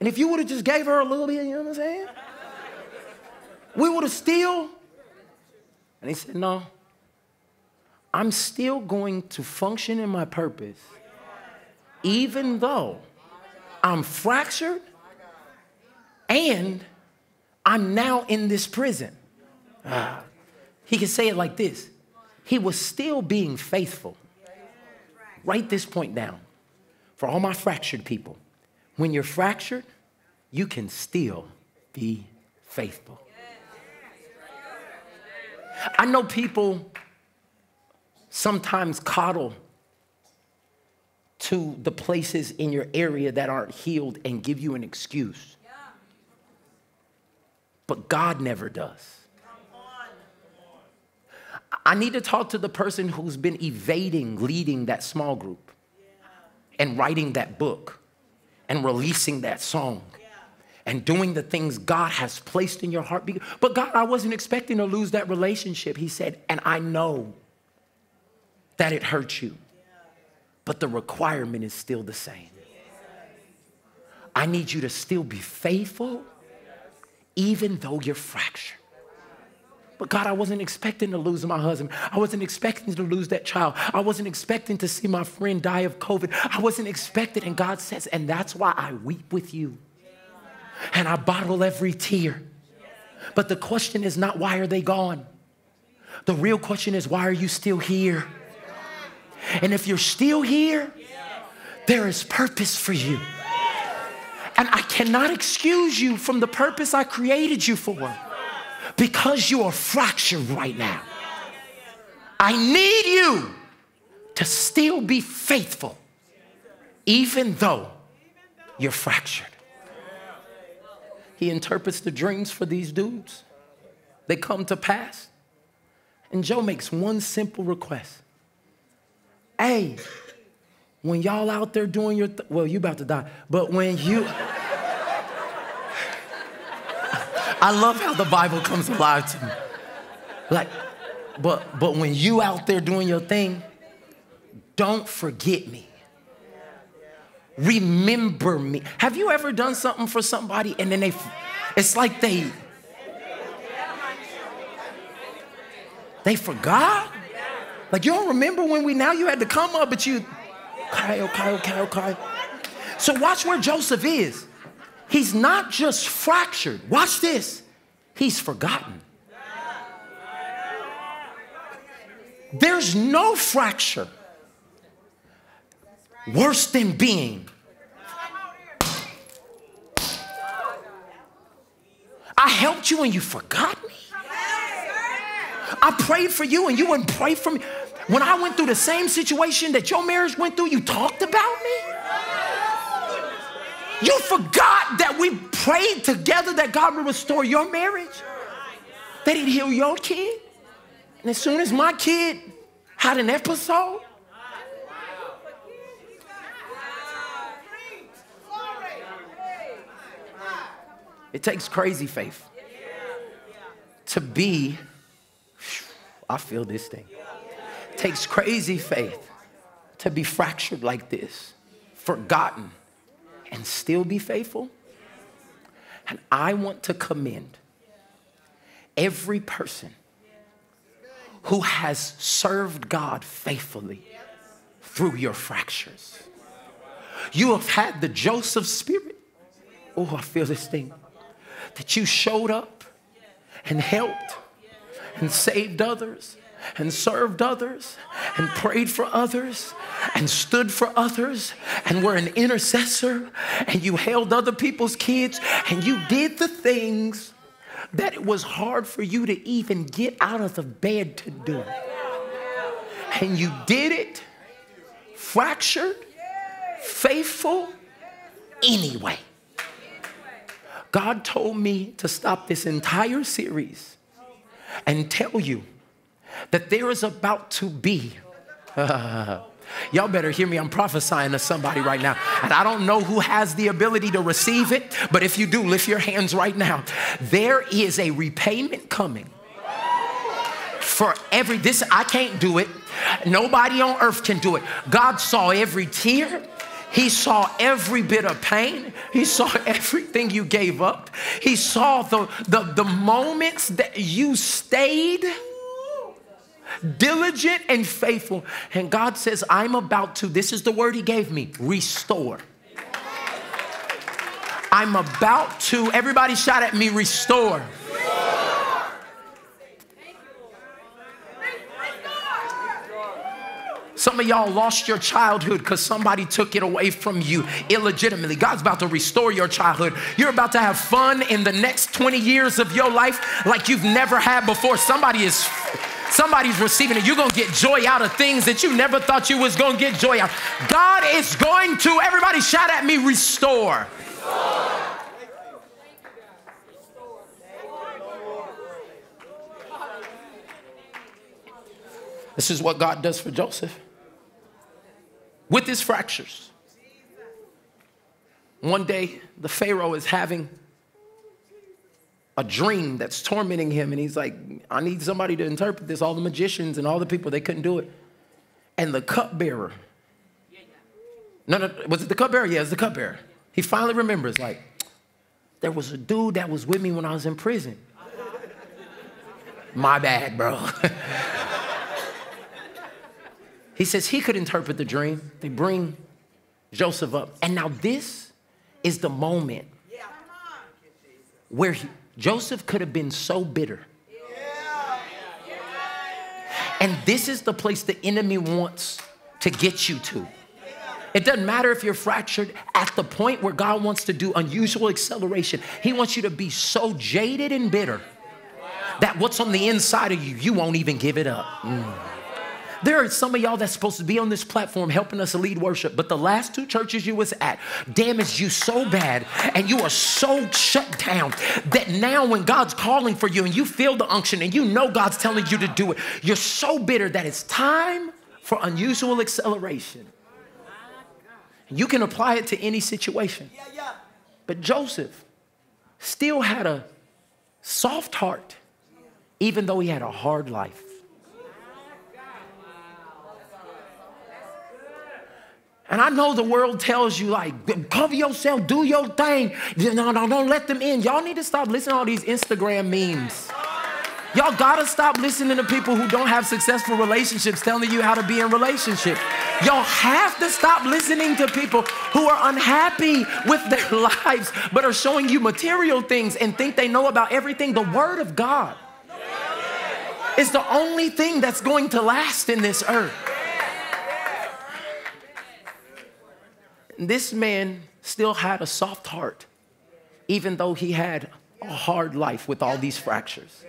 And if you would have just gave her a little bit, you know what I'm saying? We would have still. And he said, no, I'm still going to function in my purpose, even though I'm fractured and I'm now in this prison. He can say it like this. He was still being faithful. Write this point down. For all my fractured people, when you're fractured, you can still be faithful. I know people sometimes coddle to the places in your area that aren't healed and give you an excuse. But God never does. I need to talk to the person who's been evading leading that small group and writing that book and releasing that song and doing the things God has placed in your heart. But God, I wasn't expecting to lose that relationship. He said, and I know that it hurt you, but the requirement is still the same. I need you to still be faithful even though you're fractured. But God, I wasn't expecting to lose my husband. I wasn't expecting to lose that child. I wasn't expecting to see my friend die of COVID. I wasn't expecting. And God says, and that's why I weep with you. And I bottle every tear. But the question is not, why are they gone? The real question is, why are you still here? And if you're still here, there is purpose for you. And I cannot excuse you from the purpose I created you for. Because you are fractured right now. I need you to still be faithful, even though you're fractured. He interprets the dreams for these dudes. They come to pass. And Joe makes one simple request. Hey, when y'all out there doing your, well, you about to die, but when you... I love how the Bible comes alive to me. Like, but when you out there doing your thing, don't forget me. Remember me. Have you ever done something for somebody and then it's like they forgot? Like, you don't remember when you had to come up, but you, okay. So watch where Joseph is. He's not just fractured. Watch this. He's forgotten. There's no fracture worse than being. I helped you and you forgot me. I prayed for you and you wouldn't pray for me. When I went through the same situation that your marriage went through, you talked about me. You forgot that we prayed together that God would restore your marriage, that he'd heal your kid. And as soon as my kid had an episode, it takes crazy faith to be, I feel this thing. It takes crazy faith to be fractured like this, forgotten, and still be faithful. And I want to commend every person who has served God faithfully through your fractures. You have had the Joseph spirit. Oh, I feel this thing. That you showed up and helped and saved others and served others and prayed for others and stood for others and were an intercessor and you held other people's kids and you did the things that it was hard for you to even get out of the bed to do. And you did it fractured, faithful, anyway. God told me to stop this entire series and tell you that there is about to be. Y'all better hear me. I'm prophesying to somebody right now. And I don't know who has the ability to receive it, but if you do, lift your hands right now. There is a repayment coming. For every, this, I can't do it. Nobody on earth can do it. God saw every tear. He saw every bit of pain. He saw everything you gave up. He saw the moments that you stayed diligent and faithful. And God says, I'm about to, this is the word he gave me, restore. I'm about to, everybody shout at me, restore. Some of y'all lost your childhood because somebody took it away from you illegitimately. God's about to restore your childhood. You're about to have fun in the next 20 years of your life like you've never had before. Somebody's receiving it. You're going to get joy out of things that you never thought you was going to get joy out. God is going to, everybody shout at me, restore. Restore. This is what God does for Joseph. With his fractures. One day, the Pharaoh is having a dream that's tormenting him. And he's like, I need somebody to interpret this. All the magicians and all the people, they couldn't do it. And the cupbearer. No, was it the cupbearer? Yeah, it was the cupbearer. He finally remembers, like, there was a dude that was with me when I was in prison. My bad, bro. He says he could interpret the dream. They bring Joseph up. And now this is the moment where Joseph could have been so bitter. And this is the place the enemy wants to get you to. It doesn't matter if you're fractured. At the point where God wants to do unusual acceleration, he wants you to be so jaded and bitter that what's on the inside of you, you won't even give it up. There are some of y'all that's supposed to be on this platform helping us lead worship, but the last two churches you was at damaged you so bad and you are so shut down that now when God's calling for you and you feel the unction and you know God's telling you to do it, you're so bitter that it's time for unusual acceleration. You can apply it to any situation. But Joseph still had a soft heart, even though he had a hard life. And I know the world tells you, like, cover yourself, do your thing. No, don't let them in. Y'all need to stop listening to all these Instagram memes. Y'all gotta stop listening to people who don't have successful relationships telling you how to be in relationships. Y'all have to stop listening to people who are unhappy with their lives but are showing you material things and think they know about everything. The Word of God is the only thing that's going to last in this earth. This man still had a soft heart, even though he had a hard life with all these fractures.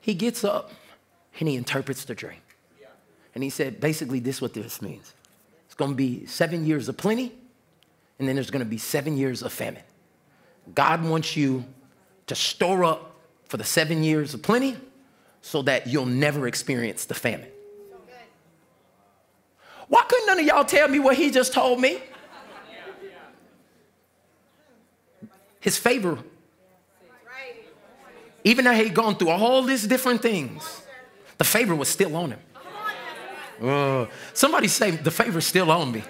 He gets up and he interprets the dream. And he said, basically, this is what this means. It's going to be 7 years of plenty, and then there's going to be 7 years of famine. God wants you to store up for the 7 years of plenty so that you'll never experience the famine. Why couldn't none of y'all tell me what he just told me? His favor. Even though he'd gone through all these different things, the favor was still on him. Somebody say, the favor's still on me.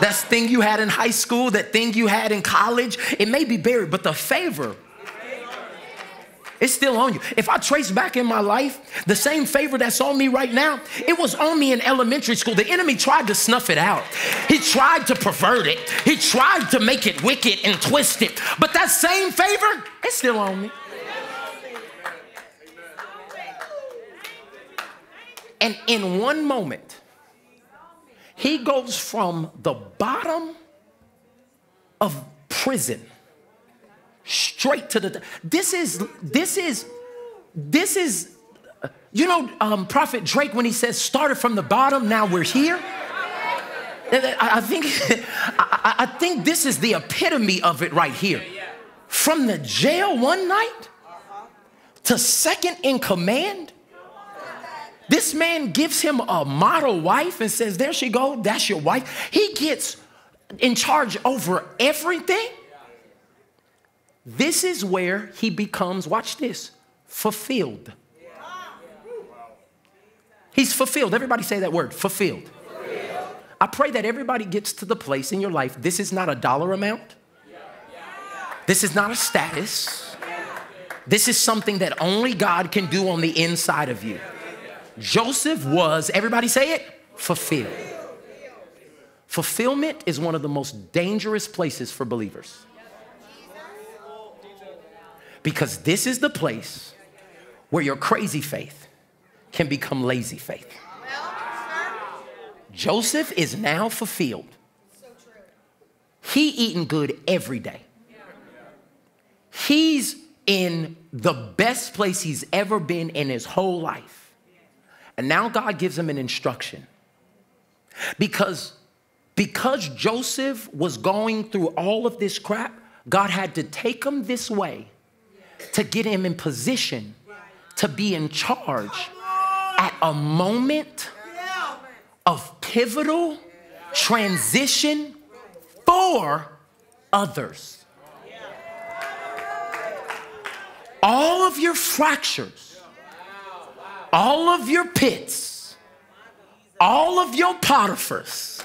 That thing you had in high school, that thing you had in college, it may be buried, but the favor It's still on you. If I trace back in my life, the same favor that's on me right now, it was on me in elementary school. The enemy tried to snuff it out. He tried to pervert it. He tried to make it wicked and twist it. But that same favor, it's still on me. And in one moment, he goes from the bottom of prison straight to the top. This is, you know, Prophet Drake, when he says, started from the bottom, now we're here. I think this is the epitome of it right here. From the jail one night to second in command. This man gives him a model wife and says, there she go, that's your wife. He gets in charge over everything. This is where he becomes, watch this, fulfilled. He's fulfilled. Everybody say that word, fulfilled. I pray that everybody gets to the place in your life, this is not a dollar amount. This is not a status. This is something that only God can do on the inside of you. Joseph was, everybody say it, fulfilled. Fulfillment is one of the most dangerous places for believers. Because this is the place where your crazy faith can become lazy faith. Joseph is now fulfilled. He eating good every day. He's in the best place he's ever been in his whole life. And now God gives him an instruction. Because Joseph was going through all of this crap, God had to take him this way to get him in position to be in charge at a moment of pivotal transition for others. All of your fractures, all of your pits, all of your Potiphars,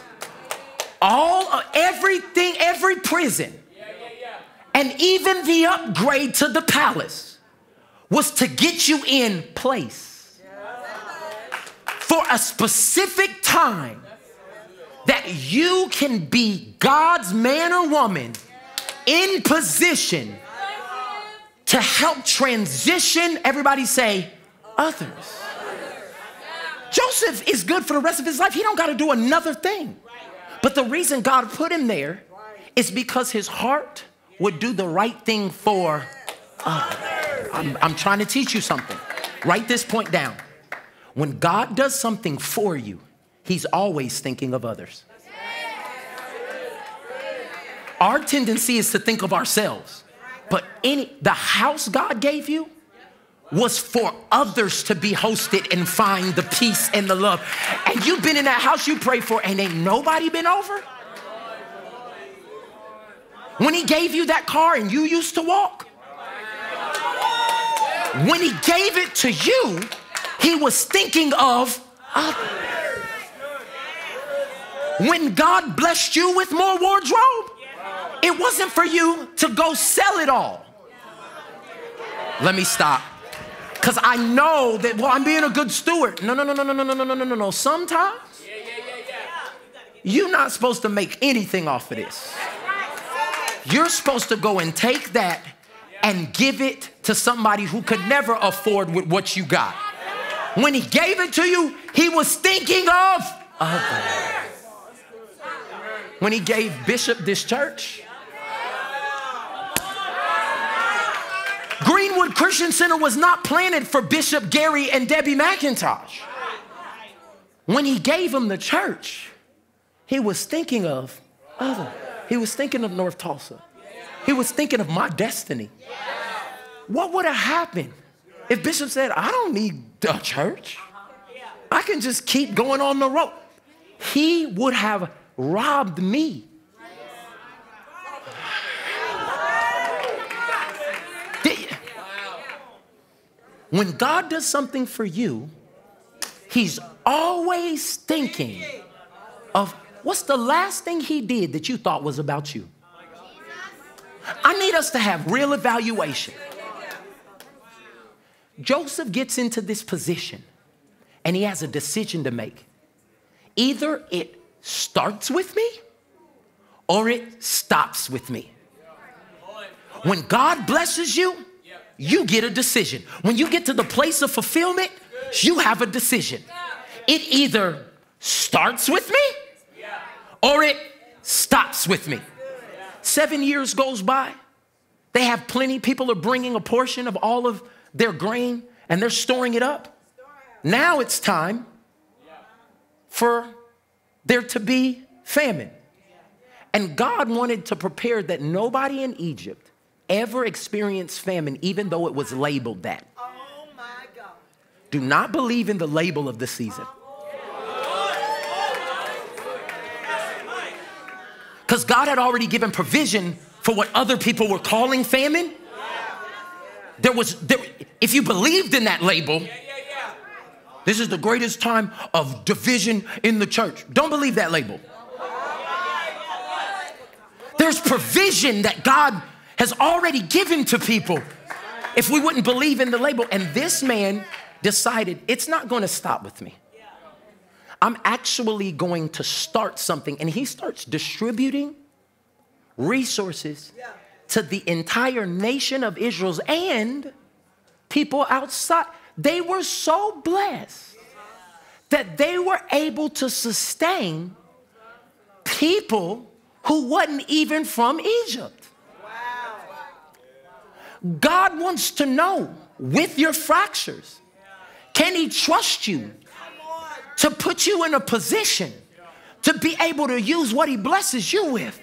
all of everything, every prison, and even the upgrade to the palace was to get you in place for a specific time that you can be God's man or woman in position to help transition, everybody say, others. Joseph is good for the rest of his life. He don't got to do another thing. But the reason God put him there is because his heart would do the right thing for others. I'm trying to teach you something. Write this point down. When God does something for you, he's always thinking of others. Our tendency is to think of ourselves, but the house God gave you was for others to be hosted and find the peace and the love. And you've been in that house you pray for and ain't nobody been over? When he gave you that car and you used to walk? When he gave it to you, he was thinking of others. When God blessed you with more wardrobe, it wasn't for you to go sell it all. Let me stop. Because I know that, well, I'm being a good steward. No. Sometimes you're not supposed to make anything off of this. You're supposed to go and take that and give it to somebody who could never afford with what you got. When he gave it to you, he was thinking of others. When he gave Bishop this church, Greenwood Christian Center was not planted for Bishop Gary and Debbie McIntosh. When he gave them the church, he was thinking of others. He was thinking of North Tulsa. He was thinking of my destiny. What would have happened if Bishop said, I don't need a church. I can just keep going on the road. He would have robbed me. When God does something for you, he's always thinking of what's the last thing he did that you thought was about you. I need us to have real evaluation. Joseph gets into this position and he has a decision to make. Either it starts with me or it stops with me. When God blesses you, you get a decision. When you get to the place of fulfillment, you have a decision. It either starts with me or it stops with me. 7 years goes by. They have plenty. People are bringing a portion of all of their grain and they're storing it up. Now it's time for there to be famine. And God wanted to prepare that nobody in Egypt ever experienced famine, even though it was labeled that. Oh my God. Do not believe in the label of the season. Because God had already given provision for what other people were calling famine. If you believed in that label, this is the greatest time of division in the church. Don't believe that label. There's provision that God has already given to people if we wouldn't believe in the label. And this man decided, it's not going to stop with me. I'm actually going to start something. And he starts distributing resources to the entire nation of Israel and people outside. They were so blessed that they were able to sustain people who wasn't even from Egypt. God wants to know, with your fractures, can he trust you to put you in a position to be able to use what he blesses you with,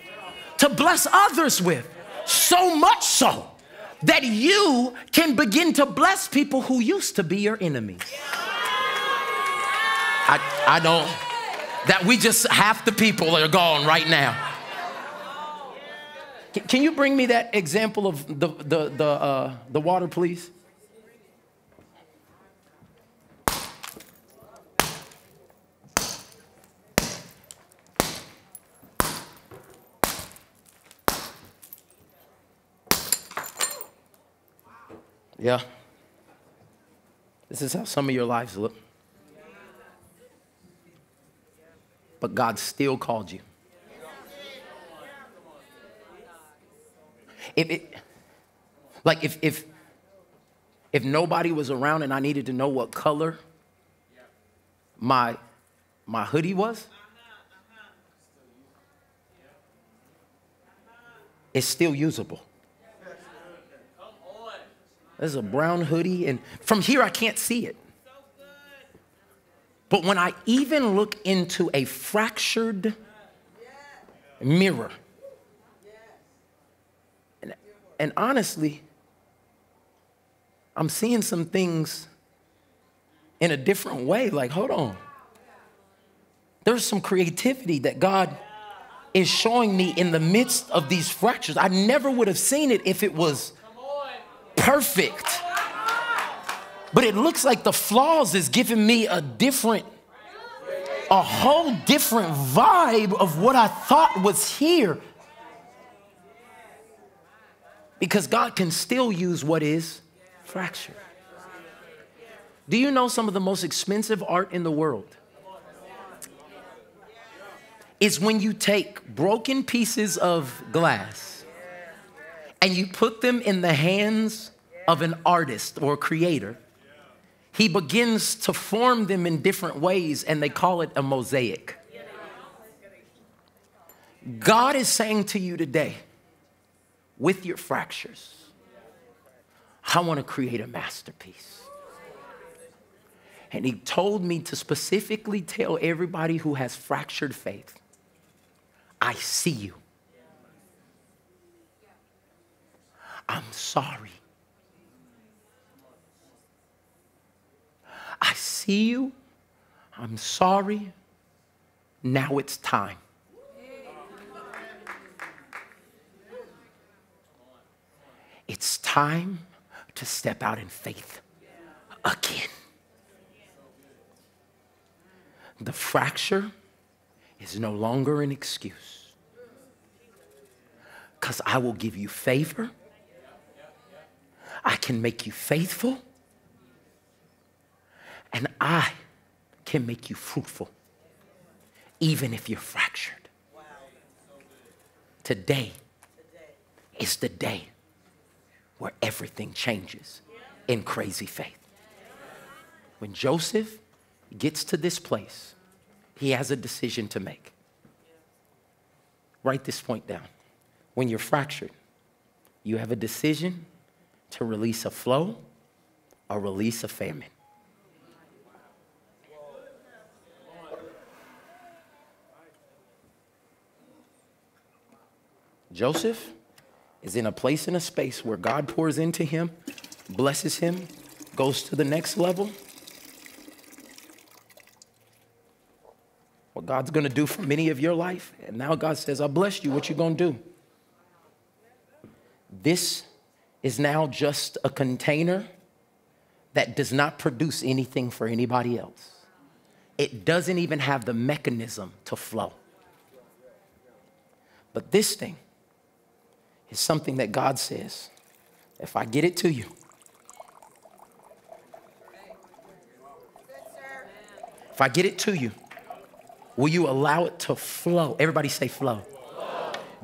to bless others with, so much so that you can begin to bless people who used to be your enemies. I know that we just, half the people are gone right now. Can you bring me that example of the water, please? Yeah. This is how some of your lives look. But God still called you. If nobody was around and I needed to know what color my hoodie was, it's still usable. There's a brown hoodie, and from here I can't see it. But when I even look into a fractured mirror, and honestly, I'm seeing some things in a different way. Like, hold on. There's some creativity that God is showing me in the midst of these fractures. I never would have seen it if it was perfect. But it looks like the flaws is giving me a whole different vibe of what I thought was here. Because God can still use what is fractured. Do you know some of the most expensive art in the world is when you take broken pieces of glass and you put them in the hands of an artist or creator. He begins to form them in different ways, and they call it a mosaic. God is saying to you today, with your fractures, I want to create a masterpiece. And he told me to specifically tell everybody who has fractured faith, I see you. I'm sorry. I see you. I'm sorry. Now it's time. It's time to step out in faith again. The fracture is no longer an excuse, because I will give you favor. I can make you faithful. And I can make you fruitful, even if you're fractured. Wow. Today is the day where everything changes in crazy faith. When Joseph gets to this place, he has a decision to make. Write this point down. When you're fractured, you have a decision to release a flow or release a famine. Joseph is in a place and a space where God pours into him, blesses him, goes to the next level. What God's going to do for many of your life, and now God says, I blessed you, what you going to do? This is now just a container that does not produce anything for anybody else. It doesn't even have the mechanism to flow. But this thing is something that God says, if I get it to you, if I get it to you, will you allow it to flow? Everybody say flow. Flow.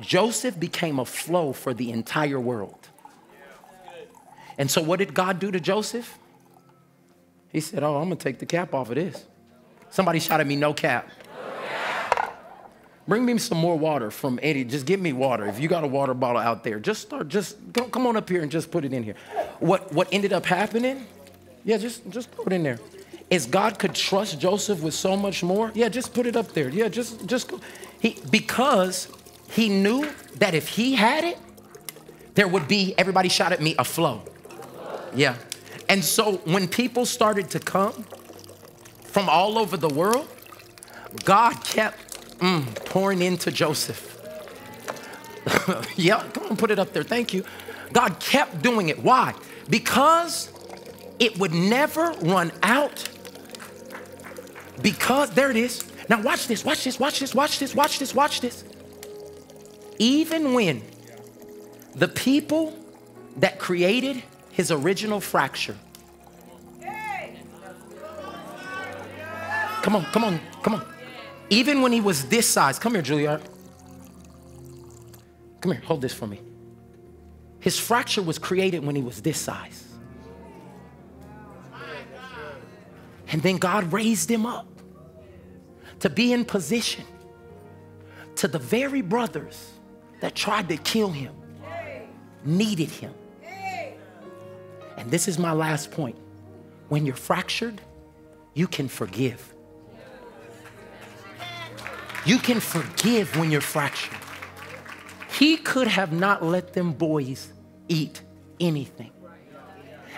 Joseph became a flow for the entire world. And so what did God do to Joseph? He said, oh, I'm going to take the cap off of this. Somebody shouted at me, no cap. Bring me some more water from Eddie. Just give me water. If you got a water bottle out there, just start, come on up here and just put it in here. What ended up happening? Yeah, just throw it in there. Is God could trust Joseph with so much more? Yeah, just put it up there. Yeah, just go. Because he knew that if he had it, there would be, everybody shout at me, a flow. Yeah. And so when people started to come from all over the world, God kept pouring into Joseph. Yeah, come on, put it up there. Thank you. God kept doing it. Why? Because it would never run out. Because, there it is. Now watch this, watch this, watch this, watch this, watch this, watch this. Even when the people that created his original fracture. Come on, come on, come on. Even when he was this size, come here, Juilliard. Come here, hold this for me. His fracture was created when he was this size. And then God raised him up to be in position to the very brothers that tried to kill him, needed him. And this is my last point. When you're fractured, you can forgive. You can forgive when you're fractured. He could have not let them boys eat anything.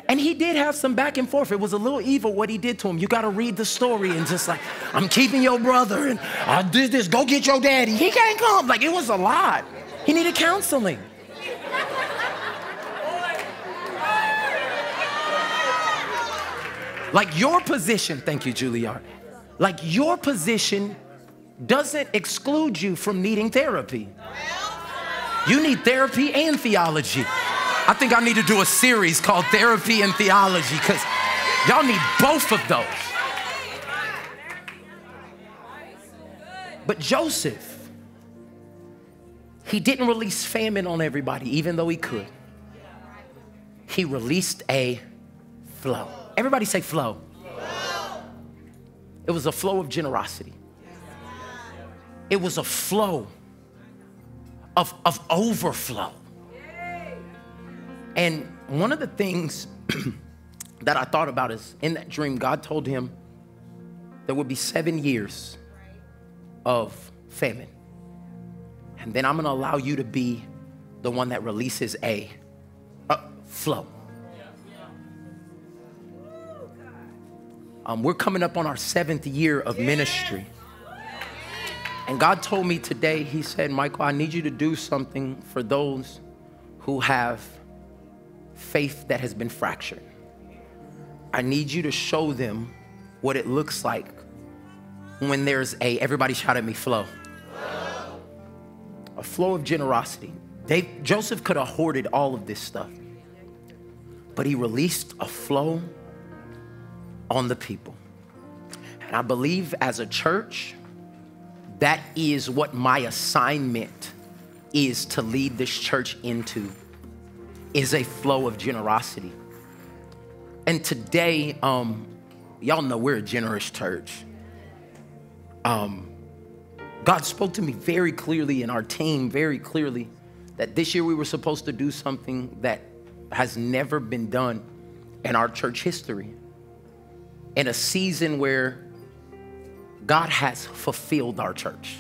And he did have some back and forth. It was a little evil what he did to him. You got to read the story and just like, I'm keeping your brother and I did this. Go get your daddy. He can't come. Like, it was a lot. He needed counseling. Like your position, thank you, Juilliard. Like your position doesn't exclude you from needing therapy. You need therapy and theology. I think I need to do a series called Therapy and Theology because y'all need both of those. But Joseph, he didn't release famine on everybody, even though he could. He released a flow. Everybody say flow. It was a flow of generosity. It was a flow of overflow. And one of the things that I thought about is in that dream, God told him there would be 7 years of famine. And then I'm going to allow you to be the one that releases a flow. We're coming up on our 7th year of ministry. And God told me today, he said, Michael, I need you to do something for those who have faith that has been fractured. I need you to show them what it looks like when there's everybody shout at me, flow. Flow. A flow of generosity. Joseph could have hoarded all of this stuff, but he released a flow on the people. And I believe as a church, that is what my assignment is to lead this church into, is a flow of generosity. And today, y'all know we're a generous church. God spoke to me very clearly and our team very clearly that this year we were supposed to do something that has never been done in our church history. In a season where God has fulfilled our church.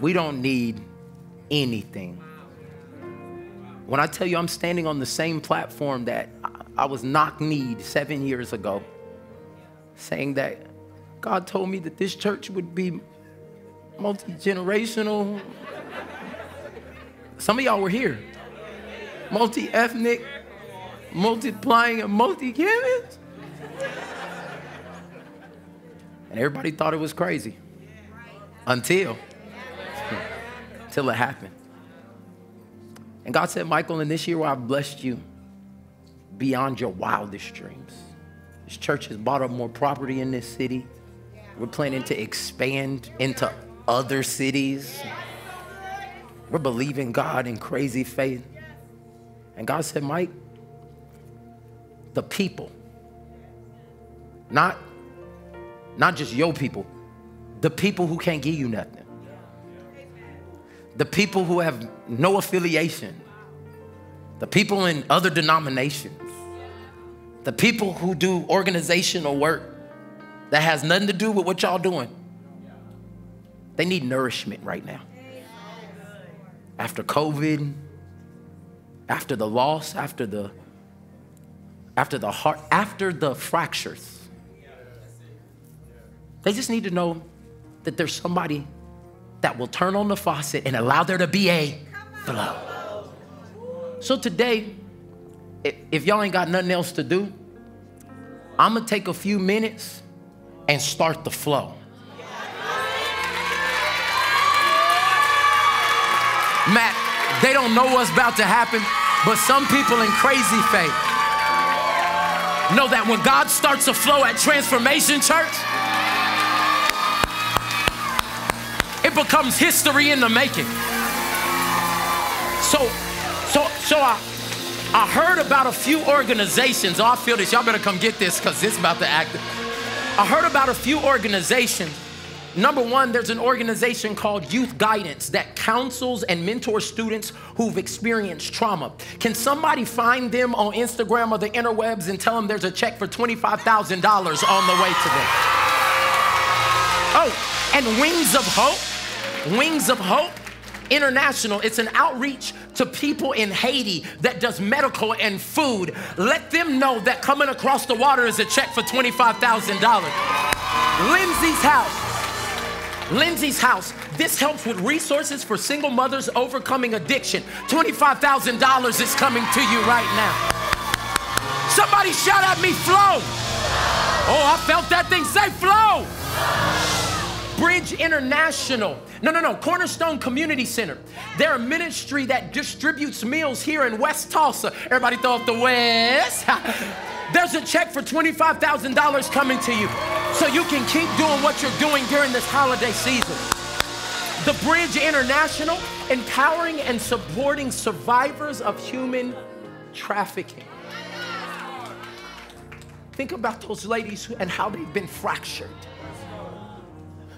We don't need anything. When I tell you I'm standing on the same platform that I was knock-kneed 7 years ago, saying that God told me that this church would be multi-generational. Some of y'all were here. Multi-ethnic, multiplying, and multi-campus. And everybody thought it was crazy until it happened. And God said, Michael, in this year where I've blessed you beyond your wildest dreams. This church has bought up more property in this city. We're planning to expand into other cities. We're believing God in crazy faith. And God said, Mike, the people, not just your people, the people who can't give you nothing. The people who have no affiliation. The people in other denominations. The people who do organizational work that has nothing to do with what y'all doing. They need nourishment right now. After COVID, after the loss, after the heart, after the fractures. They just need to know that there's somebody that will turn on the faucet and allow there to be a flow. So today, if y'all ain't got nothing else to do, I'm gonna take a few minutes and start the flow. Matt, they don't know what's about to happen, but some people in crazy faith know that when God starts a flow at Transformation Church, it becomes history in the making. So I heard about a few organizations. Oh, I feel this. Y'all better come get this because this is about to act. I heard about a few organizations. Number one, there's an organization called Youth Guidance that counsels and mentors students who've experienced trauma. Can somebody find them on Instagram or the interwebs and tell them there's a check for $25,000 on the way to them? Oh, and Wings of Hope International. It's an outreach to people in Haiti that does medical and food. Let them know that coming across the water is a check for $25,000. Lindsay's House. Lindsay's House. This helps with resources for single mothers overcoming addiction. $25,000 is coming to you right now. Somebody shout at me, flow. Oh, I felt that thing. Say flow. Bridge International. No, Cornerstone Community Center. They're a ministry that distributes meals here in West Tulsa. Everybody throw up the West. There's a check for $25,000 coming to you so you can keep doing what you're doing during this holiday season. The Bridge International, empowering and supporting survivors of human trafficking. Think about those ladies and how they've been fractured.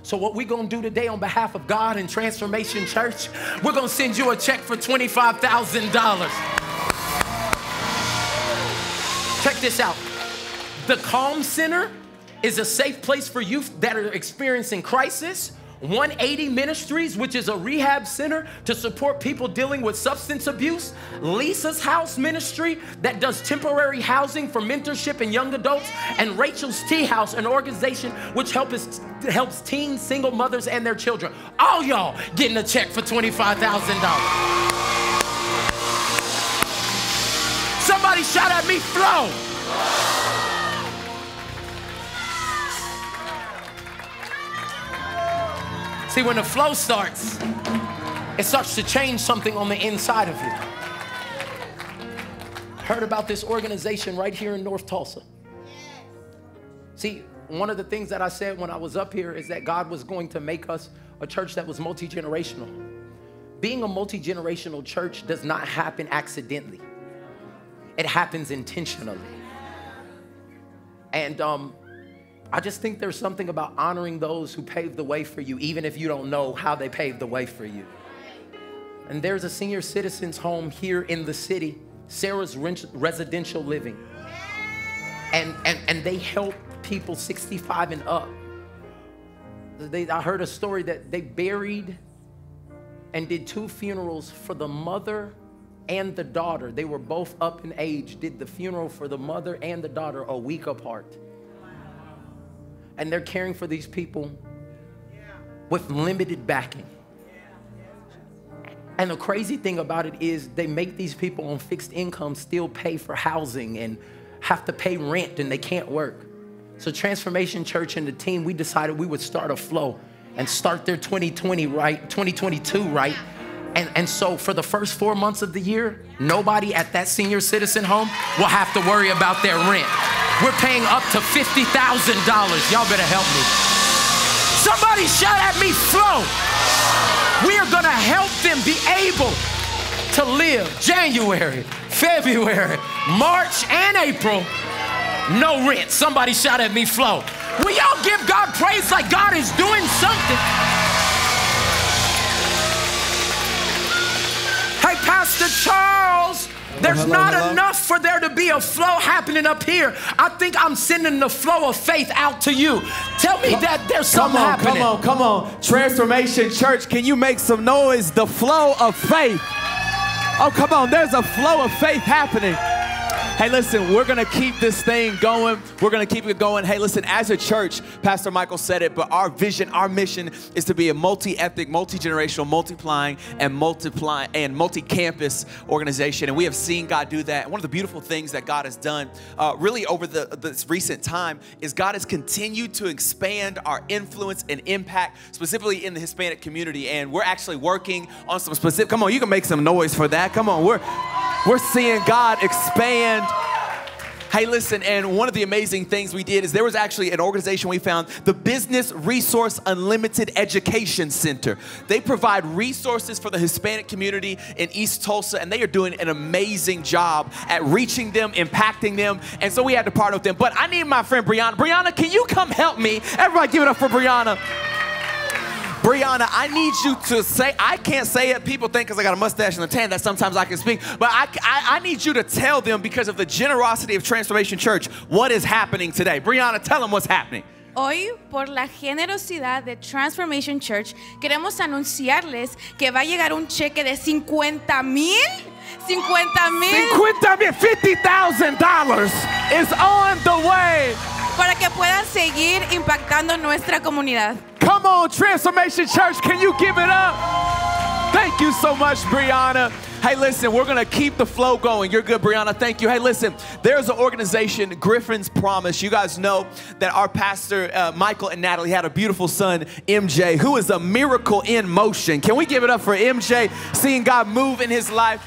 So what we're going to do today on behalf of God and Transformation Church, we're going to send you a check for $25,000. Check this out. The Calm Center is a safe place for youth that are experiencing crisis. 180 Ministries, which is a rehab center to support people dealing with substance abuse. Lisa's House Ministry that does temporary housing for mentorship and young adults. And Rachel's Tea House, an organization which helps teens, single mothers, and their children. All y'all getting a check for $25,000. Somebody shout at me, flow. See, when the flow starts, it starts to change something on the inside of you. heard about this organization right here in North Tulsa. See, one of the things that I said when I was up here is that God was going to make us a church that was multi-generational. Being a multi-generational church does not happen accidentally. It happens intentionally. And I just think there's something about honoring those who paved the way for you, even if you don't know how they paved the way for you. And there's a senior citizens home here in the city, Sarah's Residential Living. And they help people 65 and up. I heard a story that they buried and did 2 funerals for the mother and the daughter. They were both up in age, did the funeral for the mother and the daughter a week apart. And they're caring for these people with limited backing. And the crazy thing about it is they make these people on fixed income still pay for housing and have to pay rent, and they can't work. So Transformation Church and the team, we decided we would start a flow and start their 2022 right. And so for the first 4 months of the year, nobody at that senior citizen home will have to worry about their rent. We're paying up to $50,000. Y'all better help me. Somebody shout at me, flow. We are gonna help them be able to live January, February, March, and April, no rent. Somebody shout at me, flow. Will y'all give God praise like God is doing something? Hey, Pastor Charles, there's enough for there to be a flow happening up here. I think I'm sending the flow of faith out to you. Tell me that there's something happening. Come on. Transformation Church, can you make some noise? The flow of faith. Oh, come on. There's a flow of faith happening. Hey, listen, we're going to keep this thing going. We're going to keep it going. Hey, listen, as a church, Pastor Michael said it, but our vision, our mission is to be a multi-ethnic, multi-generational, multiplying and multi-campus organization. And we have seen God do that. And one of the beautiful things that God has done really over this recent time is God has continued to expand our influence and impact, specifically in the Hispanic community. And we're actually working on some specific, come on, you can make some noise for that. Come on, we're seeing God expand. Hey, listen, and one of the amazing things we did is there was actually an organization we found, the Business Resource Unlimited Education Center. They provide resources for the Hispanic community in East Tulsa, and they are doing an amazing job at reaching them, impacting them, and so we had to partner with them. But I need my friend Brianna. Brianna, can you come help me? Everybody give it up for Brianna. Brianna, I need you to say, I can't say it. People think because I got a mustache and a tan that sometimes I can speak. But I need you to tell them, because of the generosity of Transformation Church, what is happening today. Brianna, tell them what's happening. Hoy, por la generosidad de Transformation Church, queremos anunciarles que va a llegar un cheque de $50,000 is on the way. Para que puedan seguir impactando nuestra comunidad. Come on, Transformation Church, can you give it up? Thank you so much, Brianna. Hey, listen, we're going to keep the flow going. You're good, Brianna. Thank you. Hey, listen, there's an organization, Griffin's Promise. You guys know that our pastor, Michael and Natalie, had a beautiful son, MJ, who is a miracle in motion. Can we give it up for MJ, seeing God move in his life?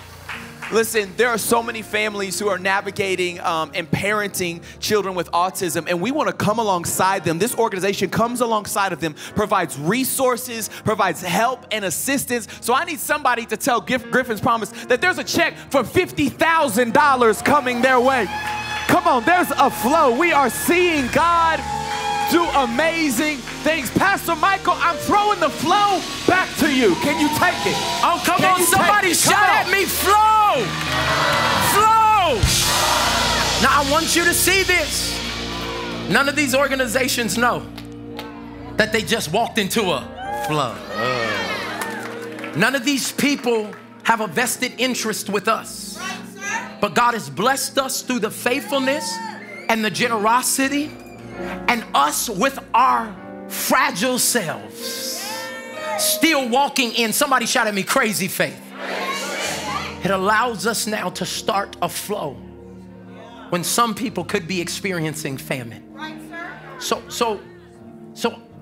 Listen, there are so many families who are navigating and parenting children with autism, and we want to come alongside them. This organization comes alongside of them, provides resources, provides help and assistance. So I need somebody to tell Griffin's Promise that there's a check for $50,000 coming their way. Come on, there's a flow. We are seeing God do amazing things. Pastor Michael, I'm throwing the flow back to you. Can you take it? Oh, come on, somebody shout at me, flow! Flow! Now, I want you to see this. None of these organizations know that they just walked into a flow. None of these people have a vested interest with us. But God has blessed us through the faithfulness and the generosity and us with our fragile selves still walking in, somebody shout at me, crazy faith. It allows us now to start a flow when some people could be experiencing famine. So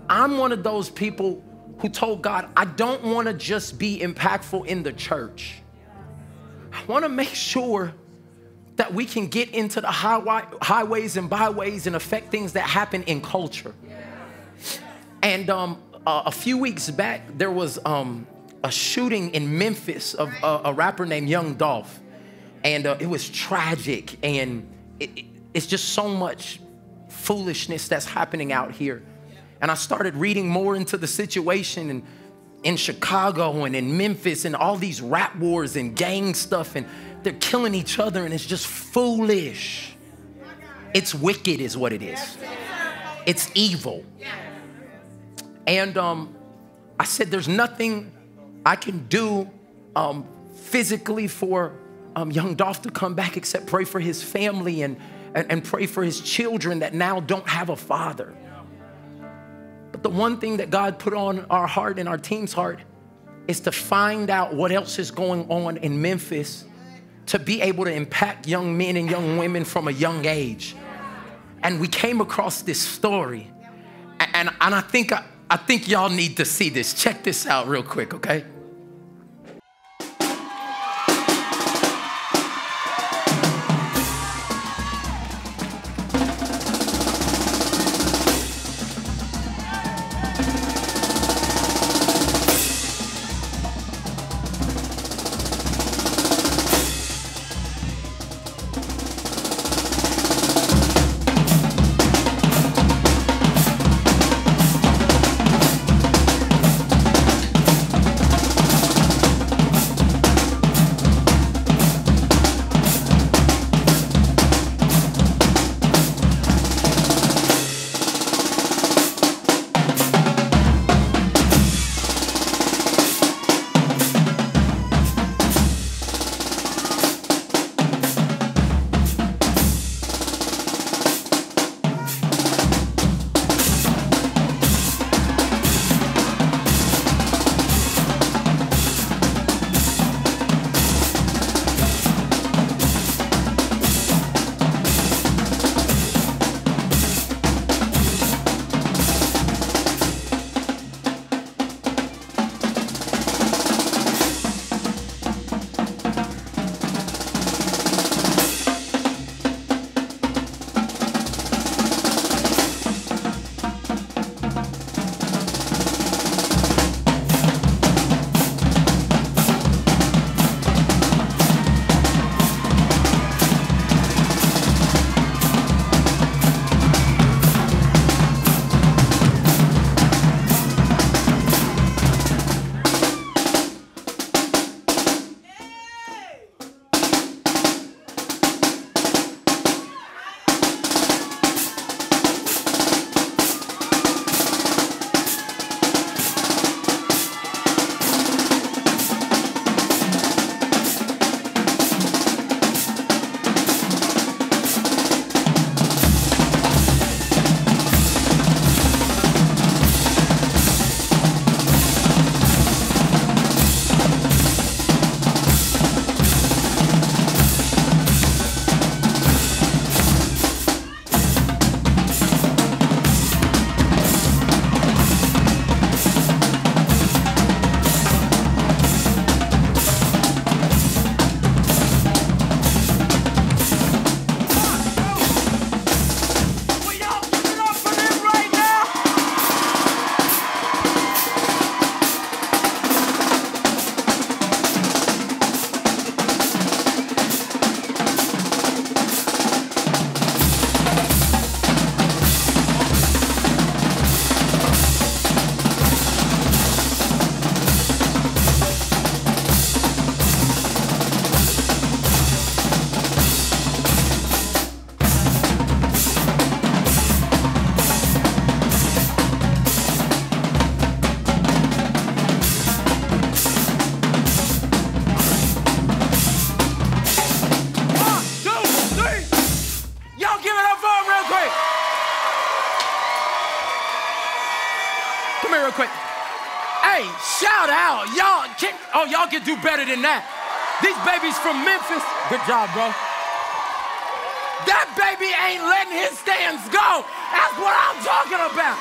I'm one of those people who told God, I don't want to just be impactful in the church. I want to make sure that we can get into the highways and byways and affect things that happen in culture. Yes. And a few weeks back, there was a shooting in Memphis of a rapper named Young Dolph. And it was tragic. And it's just so much foolishness that's happening out here. And I started reading more into the situation and in Chicago and in Memphis and all these rap wars and gang stuff, and they're killing each other, and it's just foolish. It's wicked is what it is. It's evil. And I said, there's nothing I can do physically for Young Dolph to come back except pray for his family and pray for his children that now don't have a father. But the one thing that God put on our heart and our team's heart is to find out what else is going on in Memphis to be able to impact young men and young women from a young age. And we came across this story. And I think y'all need to see this. Check this out real quick, okay? Y'all can do better than that. These babies from Memphis, good job, bro. That baby ain't letting his stands go. That's what I'm talking about.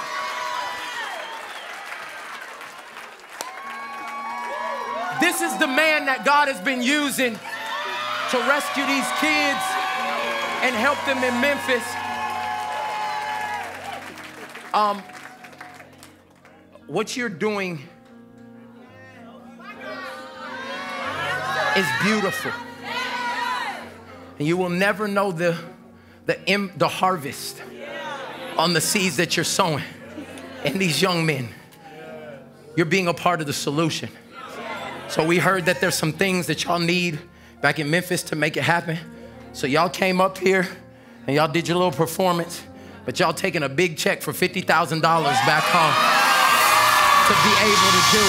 This is the man that God has been using to rescue these kids. and help them in Memphis. What you're doing is beautiful. And you will never know the harvest on the seeds that you're sowing. And these young men, you're being a part of the solution. So we heard that there's some things that y'all need back in Memphis to make it happen. So y'all came up here and y'all did your little performance, but y'all taking a big check for $50,000 back home to be able to do.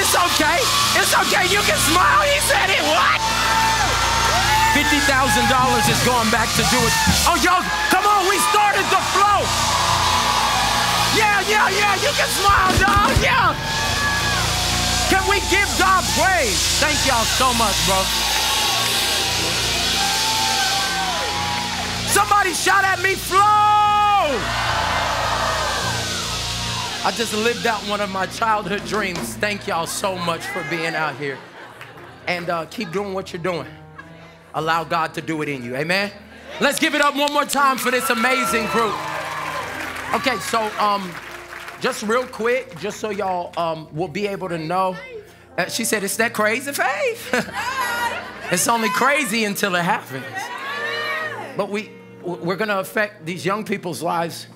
It's okay. It's okay. You can smile. He said it. What? $50,000 is going back to do it. Oh, y'all, come on. We started the flow. Yeah, yeah, yeah. You can smile, dog. Yeah. Can we give God praise? Thank y'all so much, bro. Somebody shout at me, flow! I just lived out one of my childhood dreams. Thank y'all so much for being out here. And keep doing what you're doing. Allow God to do it in you, amen? Let's give it up one more time for this amazing group. Okay, so just real quick, just so y'all will be able to know. She said, it's that crazy faith. It's only crazy until it happens. But we're going to affect these young people's lives.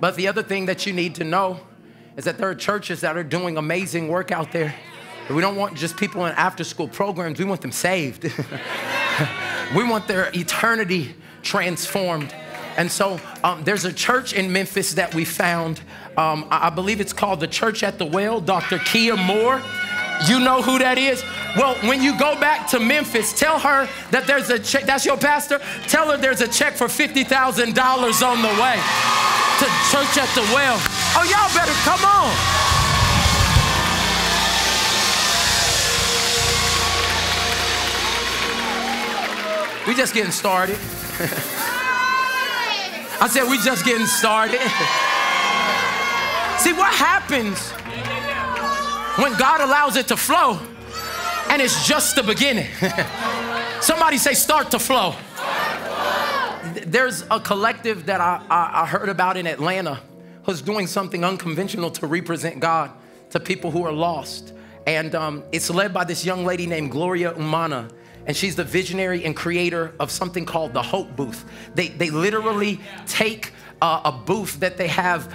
But the other thing that you need to know is that there are churches that are doing amazing work out there. We don't want just people in after-school programs. We want them saved. We want their eternity transformed. And so there's a church in Memphis that we found. I believe it's called the Church at the Well, Dr. Kia Moore. You know who that is? Well, when you go back to Memphis, tell her that there's a check. That's your pastor. Tell her there's a check for $50,000 on the way to Church at the Well. Oh, y'all better come on. We just getting started. I said, we just getting started. See, what happens when God allows it to flow, and it's just the beginning. Somebody say, start to flow. There's a collective that I heard about in Atlanta who's doing something unconventional to represent God to people who are lost. And it's led by this young lady named Gloria Umana. And she's the visionary and creator of something called The Hope Booth. They literally take a booth that they have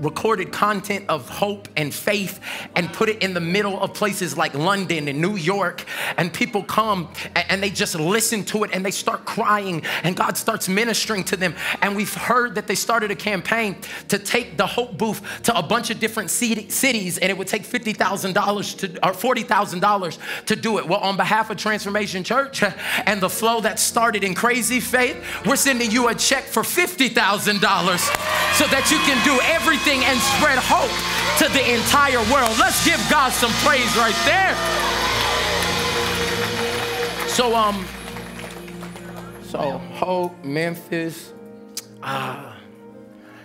recorded content of hope and faith and put it in the middle of places like London and New York, and people come and they just listen to it and they start crying and God starts ministering to them. And we've heard that they started a campaign to take the Hope Booth to a bunch of different cities, and it would take $50,000 to or $40,000 to do it. Well, on behalf of Transformation Church and the flow that started in crazy faith, we're sending you a check for $50,000 so that you can do everything and spread hope to the entire world. Let's give God some praise right there. So, Hope, Memphis.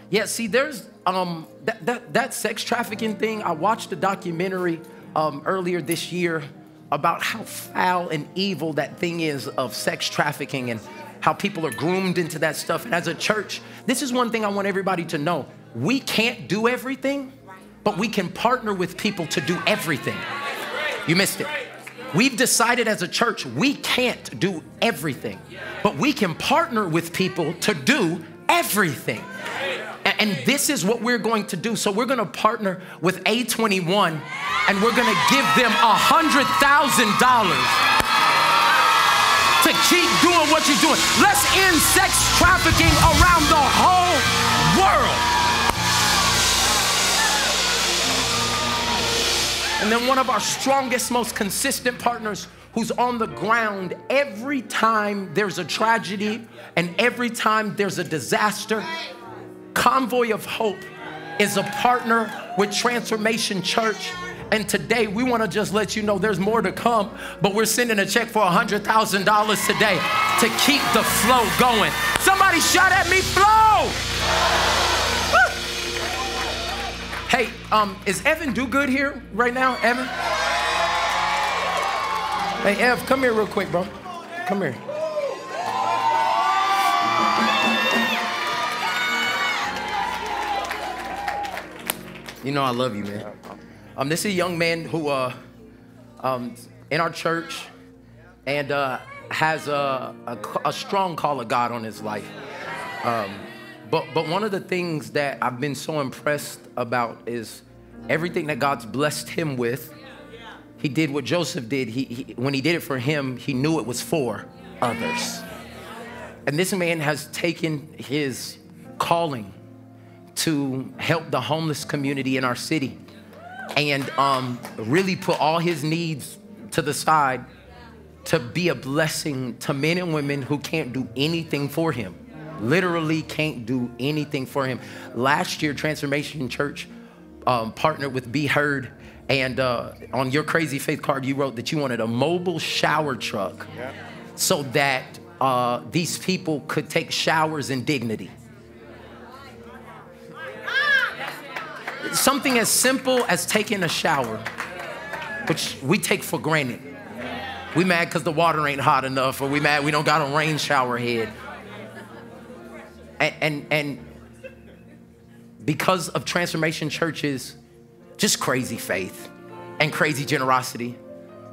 Yeah, see, there's that sex trafficking thing. I watched a documentary earlier this year about how foul and evil that thing is of sex trafficking and how people are groomed into that stuff. And as a church, this is one thing I want everybody to know. We can't do everything, but we can partner with people to do everything. You missed it. We've decided as a church, we can't do everything, but we can partner with people to do everything. And this is what we're going to do. So we're going to partner with A21, and we're going to give them $100,000. To keep doing what you're doing. Let's end sex trafficking around the whole world. And then one of our strongest, most consistent partners who's on the ground every time there's a tragedy and every time there's a disaster, Convoy of Hope is a partner with Transformation Church. And today, we want to just let you know there's more to come, but we're sending a check for $100,000 today to keep the flow going. Somebody shout at me, flow! Hey, is Evan Do Good here right now, Evan? Hey, Ev, come here real quick, bro. Come here. You know I love you, man. This is a young man who in our church and has a strong call of God on his life. But one of the things that I've been so impressed about is everything that God's blessed him with. He did what Joseph did. When he did it for him, he knew it was for others. And this man has taken his calling to help the homeless community in our city and really put all his needs to the side to be a blessing to men and women who can't do anything for him. Literally can't do anything for him. Last year, Transformation Church partnered with Be Heard, and on your Crazy Faith card, you wrote that you wanted a mobile shower truck so that these people could take showers in dignity. Something as simple as taking a shower, which we take for granted. We mad because the water ain't hot enough, or we mad we don't got a rain shower head. And because of Transformation Church's just crazy faith and crazy generosity,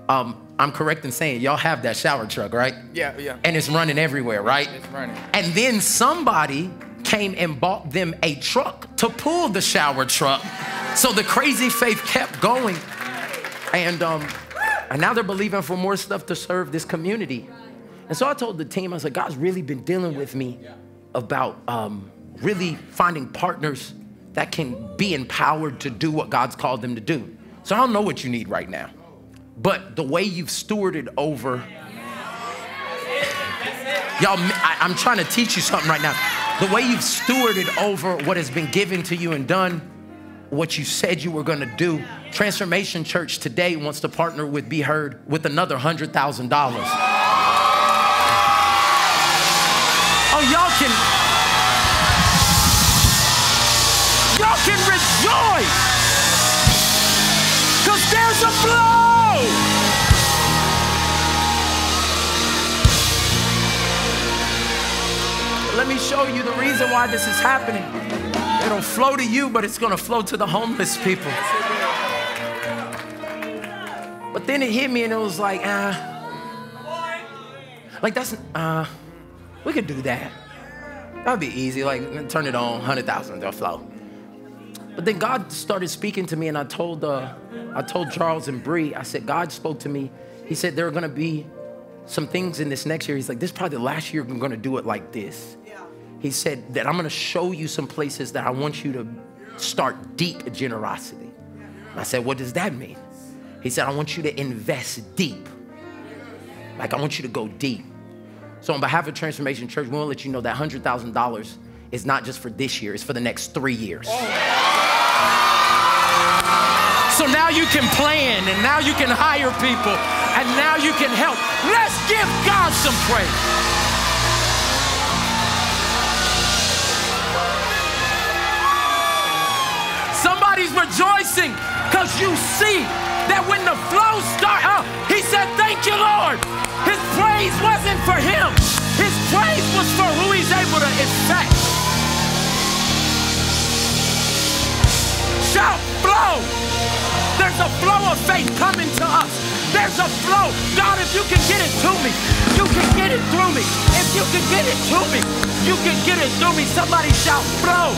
I'm correct in saying y'all have that shower truck, right? Yeah, yeah. And it's running everywhere, right? It's running. And then somebody came and bought them a truck to pull the shower truck. So the crazy faith kept going. And now they're believing for more stuff to serve this community. And so I told the team, I was like, God's really been dealing with me about really finding partners that can be empowered to do what God's called them to do. So I don't know what you need right now, but the way you've stewarded over, y'all, I'm trying to teach you something right now. The way you've stewarded over what has been given to you and done what you said you were gonna do, Transformation Church today wants to partner with Be Heard with another $100,000. Y'all can rejoice, because there's a flow. Let me show you the reason why this is happening. It'll flow to you, but it's going to flow to the homeless people. But then it hit me and it was like, that's, we could do that. That'd be easy, like turn it on, 100,000, they'll flow. But then God started speaking to me, and I told Charles and Bree, I said, God spoke to me. He said, there are gonna be some things in this next year. He's like, this is probably the last year I'm gonna do it like this. Yeah. He said that I'm gonna show you some places that I want you to start deep generosity. And I said, what does that mean? He said, I want you to invest deep. Like I want you to go deep. So on behalf of Transformation Church, we want to let you know that $100,000 is not just for this year, it's for the next 3 years. So now you can plan, and now you can hire people, and now you can help. Let's give God some praise. Somebody's rejoicing because you see that when the flow starts, he said, thank you, Lord. His praise wasn't for him. His praise was for who he's able to affect. Shout, flow. There's a flow of faith coming to us. There's a flow. God, if you can get it to me, you can get it through me. If you can get it to me, you can get it through me. Somebody shout, flow.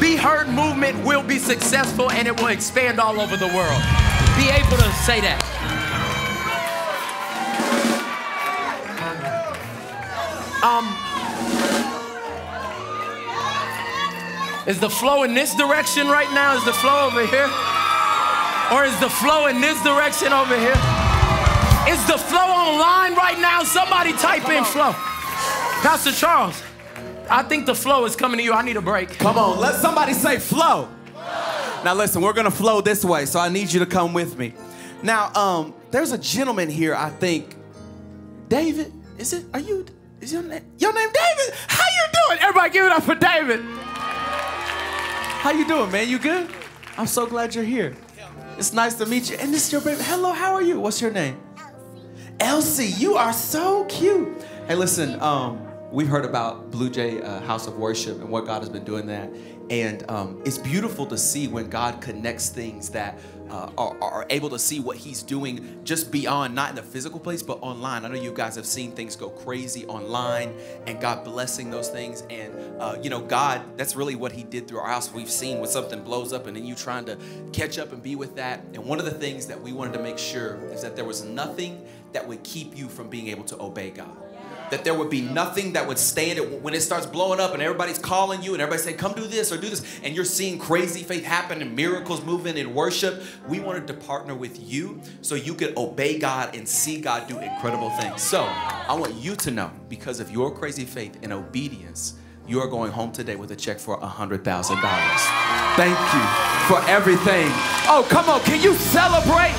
Be Heard movement will be successful, and it will expand all over the world. Be able to say that. Is the flow in this direction right now? Is the flow over here? Or is the flow in this direction over here? Is the flow online right now? Somebody type in flow. Pastor Charles, I think the flow is coming to you. I need a break. Come on, let somebody say flow. Now listen, we're gonna flow this way, so I need you to come with me. Now, there's a gentleman here, I think. David, is your name David? How you doing? Everybody give it up for David. How you doing, man? You good? I'm so glad you're here. It's nice to meet you. And this is your baby. Hello, how are you? What's your name? Elsie. Elsie, you are so cute. Hey, listen, we heard about Blue Jay House of Worship and what God has been doing there. And it's beautiful to see when God connects things that are able to see what he's doing just beyond, not in the physical place, but online. I know you guys have seen things go crazy online and God blessing those things. And, you know, God, that's really what he did through our house. We've seen when something blows up and then you trying to catch up and be with that. And one of the things that we wanted to make sure is that there was nothing that would keep you from being able to obey God. That there would be nothing that would stand it when it starts blowing up and everybody's calling you and everybody's saying, come do this or do this. And you're seeing crazy faith happen and miracles moving in worship. We wanted to partner with you so you could obey God and see God do incredible things. So I want you to know, because of your crazy faith and obedience, you are going home today with a check for $100,000. Thank you for everything. Oh, come on. Can you celebrate?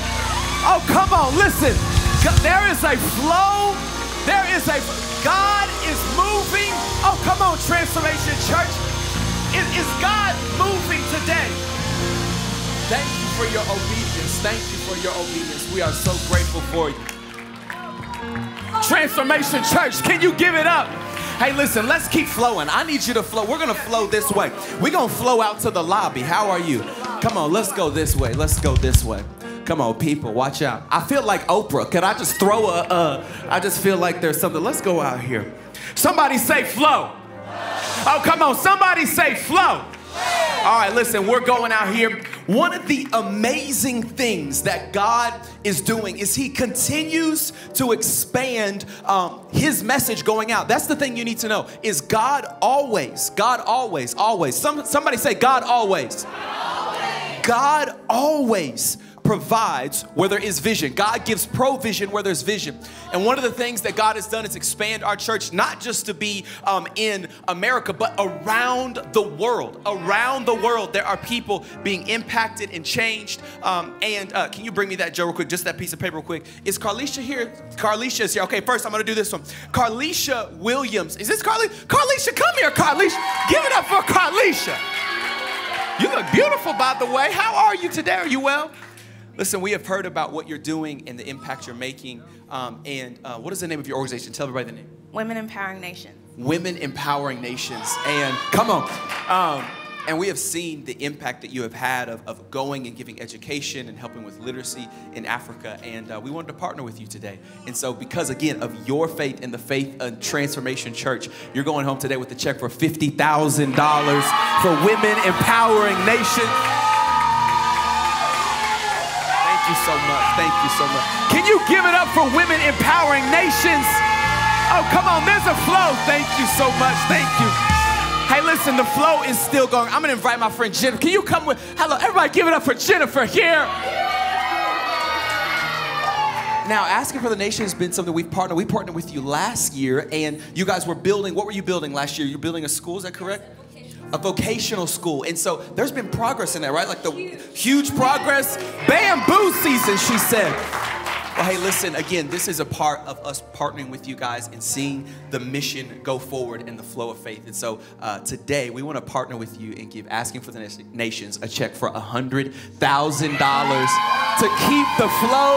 Oh, come on. Listen, there is a flow. God is moving. Oh, come on, Transformation Church. Is God moving today? Thank you for your obedience. Thank you for your obedience. We are so grateful for you. Transformation Church, can you give it up? Hey, listen, let's keep flowing. I need you to flow. We're going to flow this way. We're going to flow out to the lobby. How are you? Come on, let's go this way. Let's go this way. Come on, people, watch out. I feel like Oprah. Can I just throw a, I just feel like there's something. Let's go out here. Somebody say flow. Oh, come on, somebody say flow. All right, listen, we're going out here. One of the amazing things that God is doing is he continues to expand his message going out. That's the thing you need to know is God always. Somebody say God always. God always provides where there is vision. God gives provision where there's vision. And one of the things that God has done is expand our church, not just to be in America, but around the world. Around the world, there are people being impacted and changed. Can you bring me that, Joe, real quick? Just that piece of paper real quick. Is Carlicia here? Carlicia is here. Okay, first I'm going to do this one. Carlicia Williams. Is this Carlicia? Carlicia, come here, Carlicia. Give it up for Carlicia. You look beautiful, by the way. How are you today? Are you well? Listen, we have heard about what you're doing and the impact you're making. What is the name of your organization? Tell everybody the name. Women Empowering Nations. Women Empowering Nations. And come on. And we have seen the impact that you have had of going and giving education and helping with literacy in Africa. And we wanted to partner with you today. And so because, again, of your faith and the faith of Transformation Church, you're going home today with a check for $50,000 for Women Empowering Nations. Thank you so much. Thank you so much. Can you give it up for Women Empowering Nations? Oh, come on. There's a flow. Thank you so much. Thank you. Hey, listen, the flow is still going. I'm going to invite my friend Jennifer. Can you come with? Hello. Everybody give it up for Jennifer here. Now, Asking for the Nation has been something we've partnered. We partnered with you last year, and you guys were building. What were you building last year? You're building a school. Is that correct? A vocational school. And so there's been progress in that, right? Like the huge progress. Bamboo season, she said. Well, hey, listen, again, this is a part of us partnering with you guys and seeing the mission go forward and the flow of faith. And so today we want to partner with you and give Asking for the Nations a check for $100,000 to keep the flow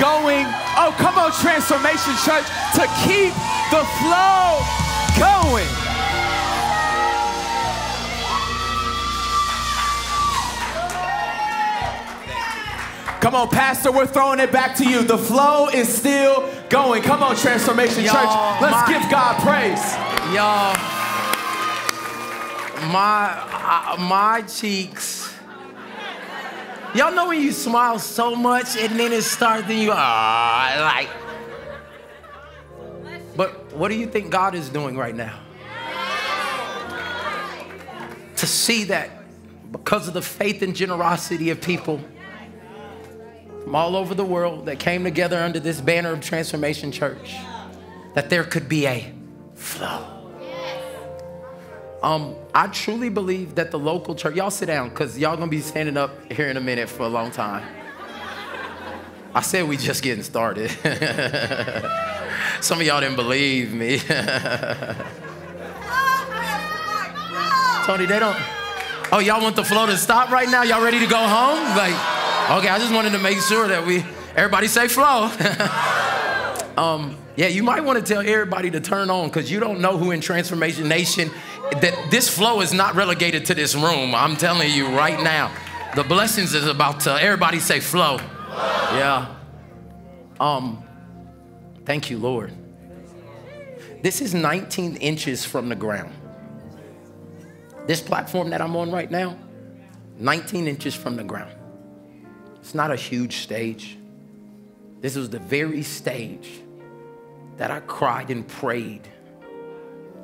going. Oh, come on, Transformation Church, to keep the flow going. Come on, Pastor, we're throwing it back to you. The flow is still going. Come on, Transformation Church. Let's give God praise. Y'all, my cheeks. Y'all know when you smile so much and then it starts, then you, like. But what do you think God is doing right now? To see that because of the faith and generosity of people from all over the world that came together under this banner of Transformation Church, that there could be a flow. I truly believe that the local church, y'all sit down because y'all gonna be standing up here in a minute for a long time. I said we just getting started. Some of y'all didn't believe me. Tony, they don't, oh, y'all want the flow to stop right now? Y'all ready to go home? Like, okay, I just wanted to make sure that everybody say flow. Yeah, you might want to tell everybody to turn on, because you don't know who in Transformation Nation, that this flow is not relegated to this room. I'm telling you right now, the blessings is about to, everybody say flow. Yeah. Thank you, Lord. This is 19 inches from the ground. This platform that I'm on right now, 19 inches from the ground. It's not a huge stage. This was the very stage that I cried and prayed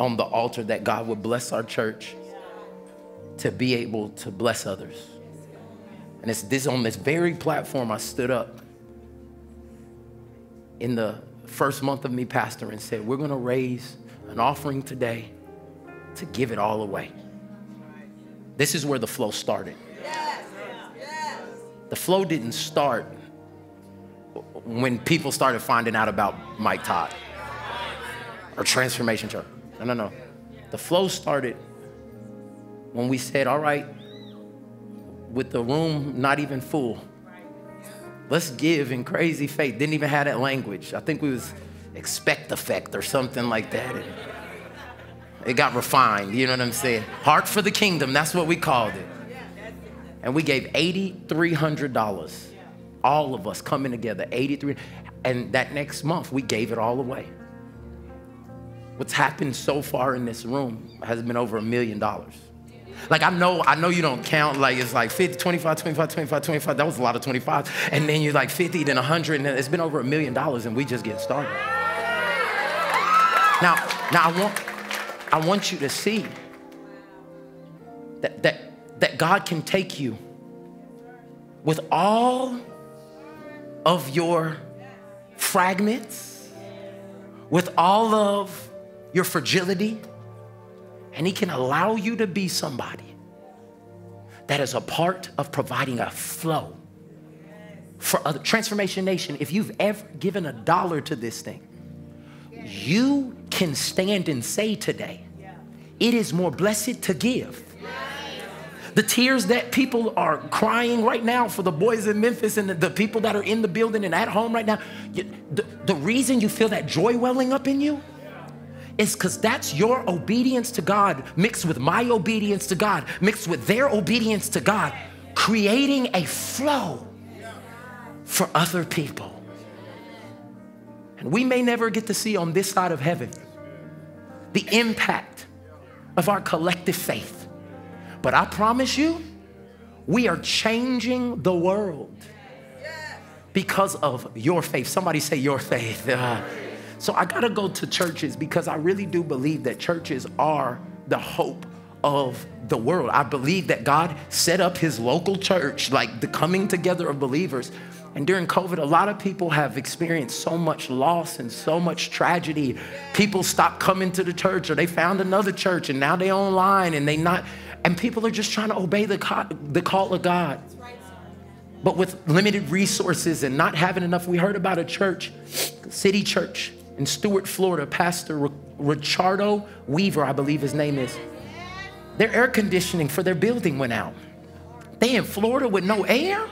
on the altar that God would bless our church to be able to bless others. And it's this, on this very platform I stood up in the first month of me pastoring and said, we're going to raise an offering today to give it all away. This is where the flow started. The flow didn't start when people started finding out about Mike Todd or Transformation Church. No. The flow started when we said, all right, with the room not even full, let's give in crazy faith. Didn't even have that language. I think we was expect effect or something like that. And it got refined, you know what I'm saying? Heart for the Kingdom, that's what we called it. And we gave $8,300. All of us coming together, 83. And that next month, we gave it all away. What's happened so far in this room has been over $1 million. Like, I know you don't count, like, it's like 50, 25, 25, 25, 25. That was a lot of 25. And then you're like 50, then 100, and it's been over $1 million, and we just getting started. Now I want you to see that God can take you with all of your fragments, with all of your fragility, and he can allow you to be somebody that is a part of providing a flow for other. Transformation Nation, if you've ever given $1 to this thing, you can stand and say today, it is more blessed to give. The tears that people are crying right now for the boys in Memphis and the people that are in the building and at home right now, the reason you feel that joy welling up in you is because that's your obedience to God mixed with my obedience to God, mixed with their obedience to God, creating a flow for other people. And we may never get to see on this side of heaven the impact of our collective faith. But I promise you, we are changing the world because of your faith. Somebody say your faith. So I got to go to churches, because I really do believe that churches are the hope of the world. I believe that God set up his local church, like the coming together of believers. And during COVID, a lot of people have experienced so much loss and so much tragedy. People stopped coming to the church, or they found another church and now they're online and they not... And people are just trying to obey the call of God. But with limited resources and not having enough, we heard about a church, City Church in Stuart, Florida, Pastor Richardo Weaver, I believe his name is. Their air conditioning for their building went out. They in Florida with no air?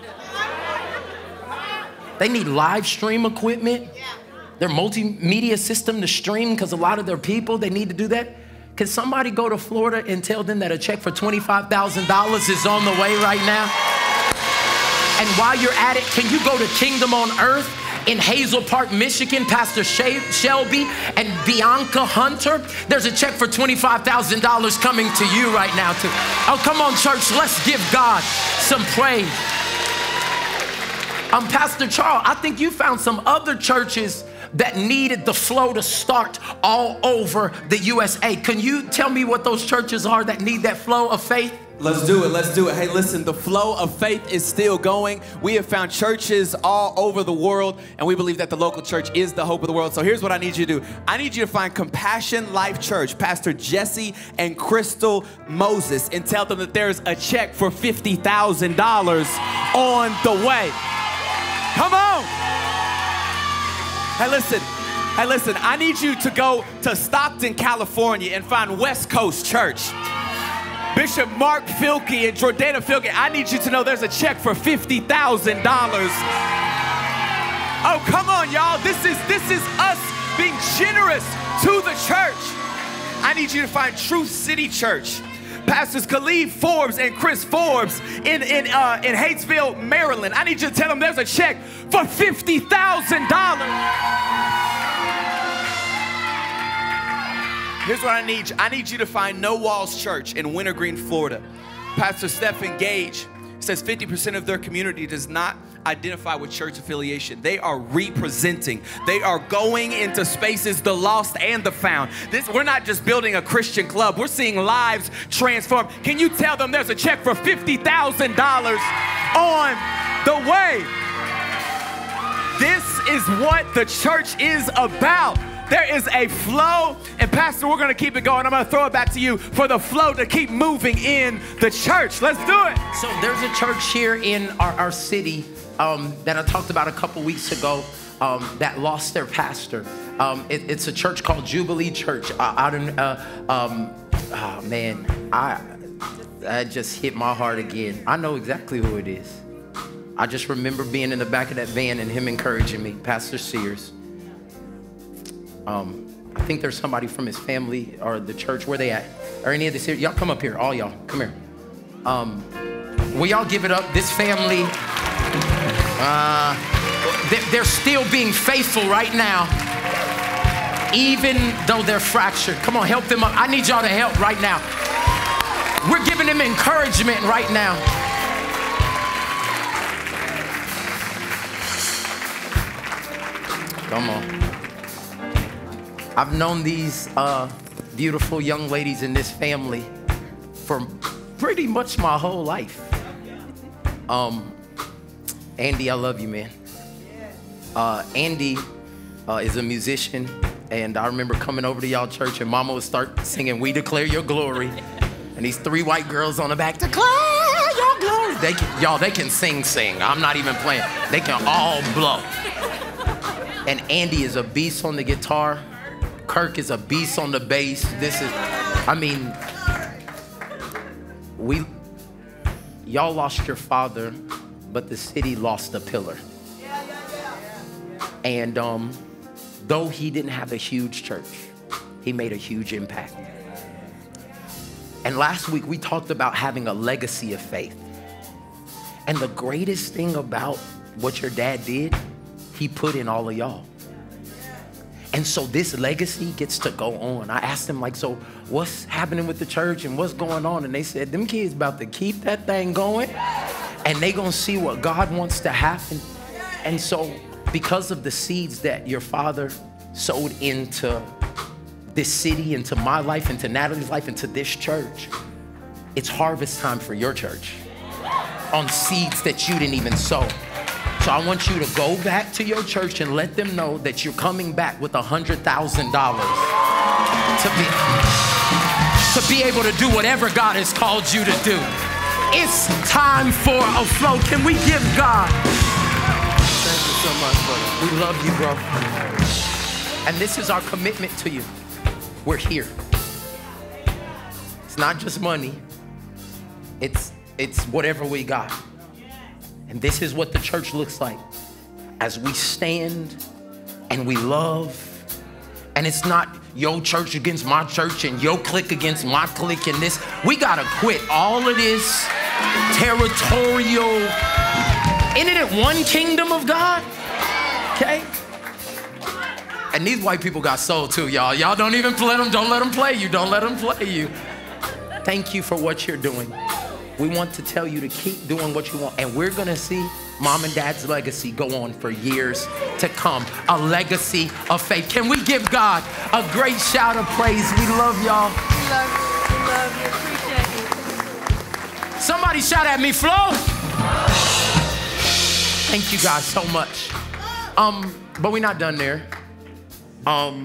They need live stream equipment, their multimedia system to stream, because a lot of their people, they need to do that. Can somebody go to Florida and tell them that a check for $25,000 is on the way right now? And while you're at it, can you go to Kingdom on Earth in Hazel Park, Michigan, Pastor Shelby and Bianca Hunter? There's a check for $25,000 coming to you right now too. Oh, come on, church, let's give God some praise. Pastor Charles, I think you found some other churches that needed the flow to start all over the USA. Can you tell me what those churches are that need that flow of faith? Let's do it. Let's do it. Hey, listen, the flow of faith is still going. We have found churches all over the world, and we believe that the local church is the hope of the world. So here's what I need you to do. I need you to find Compassion Life Church, Pastor Jesse and Crystal Moses, and tell them that there's a check for $50,000 on the way. Come on. Hey, listen, I need you to go to Stockton, California and find West Coast Church. Bishop Mark Filkey and Jordana Filkey, I need you to know there's a check for $50,000 Oh, come on, y'all. This is us being generous to the church. I need you to find Truth City Church. Pastors Khalid Forbes and Chris Forbes in Hatesville, Maryland. I need you to tell them there's a check for $50,000. Here's what I need you. I need you to find No Walls Church in Wintergreen, Florida. Pastor Stephen Gage says 50% of their community does not identify with church affiliation. They are representing. They are going into spaces, the lost and the found. We're not just building a Christian club. We're seeing lives transformed. Can you tell them there's a check for $50,000 on the way? This is what the church is about. There is a flow, and Pastor, we're going to keep it going. I'm going to throw it back to you for the flow to keep moving in the church. Let's do it. So there's a church here in our city that I talked about a couple weeks ago that lost their pastor. It's a church called Jubilee Church out in, oh man, I just hit my heart again. I know exactly who it is. I just remember being in the back of that van and him encouraging me, Pastor Sears. I think there's somebody from his family or the church. Where they at? Or any of this here? Y'all come up here. All y'all. Come here. Will y'all give it up? This family, they're still being faithful right now, even though they're fractured. Come on, help them up. I need y'all to help right now. We're giving them encouragement right now. Come on. I've known these beautiful young ladies in this family for pretty much my whole life. Andy, I love you, man. Andy is a musician, and I remember coming over to y'all church, and Mama would start singing, "We Declare Your Glory," and these three white girls on the back, "Declare Your Glory." Y'all, they can sing. I'm not even playing. They can all blow. And Andy is a beast on the guitar. Kirk is a beast on the bass. This is, I mean, y'all lost your father, but the city lost a pillar. And though he didn't have a huge church, he made a huge impact. And last week we talked about having a legacy of faith. And the greatest thing about what your dad did, he put in all of y'all. And so this legacy gets to go on. I asked them, like, so what's happening with the church and what's going on? And they said, them kids about to keep that thing going, and they gonna see what God wants to happen. And so because of the seeds that your father sowed into this city, into my life, into Natalie's life, into this church, it's harvest time for your church on seeds that you didn't even sow. So I want you to go back to your church and let them know that you're coming back with $100,000 to be able to do whatever God has called you to do. It's time for a flow. Can we give God? Thank you so much, brother. We love you, bro. And this is our commitment to you. We're here. It's not just money. It's whatever we got. And this is what the church looks like as we stand and we love. And it's not your church against my church and your clique against my clique and this. We got to quit all of this territorial. Isn't it one kingdom of God? Okay. And these white people got soul too, y'all. Y'all don't even let them, don't let them play you. Don't let them play you. Thank you for what you're doing. We want to tell you to keep doing what you want. And we're going to see Mom and Dad's legacy go on for years to come. A legacy of faith. Can we give God a great shout of praise? We love y'all. We love you. We love you. Appreciate you. Somebody shout at me, Flo. Thank you guys so much. But we're not done there. I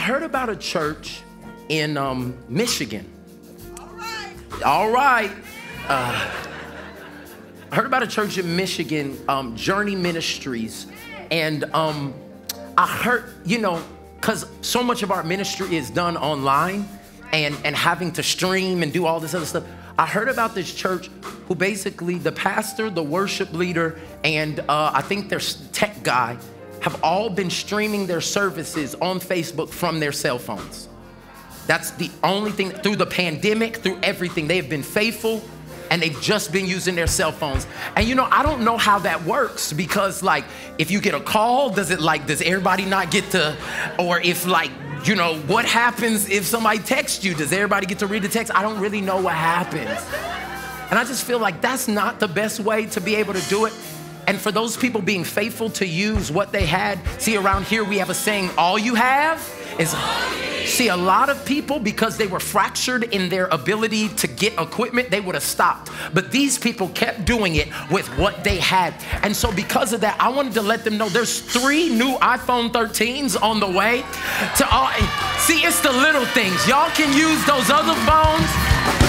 heard about a church in Michigan. All right. I heard about a church in Michigan, Journey Ministries. And I heard, you know, because so much of our ministry is done online and having to stream and do all this other stuff. I heard about this church who basically the pastor, the worship leader, and I think their tech guy have all been streaming their services on Facebook from their cell phones. That's the only thing. Through the pandemic, through everything, they have been faithful and they've just been using their cell phones. And you know, I don't know how that works, because like, if you get a call, does everybody not get to, or if like, you know, what happens if somebody texts you? Does everybody get to read the text? I don't really know what happens. And I just feel like that's not the best way to be able to do it. And for those people being faithful to use what they had, see, around here we have a saying, all you have is, see, a lot of people, because they were fractured in their ability to get equipment, they would have stopped. But these people kept doing it with what they had. And so because of that, I wanted to let them know there's 3 new iPhone 13s on the way. See, it's the little things. Y'all can use those other phones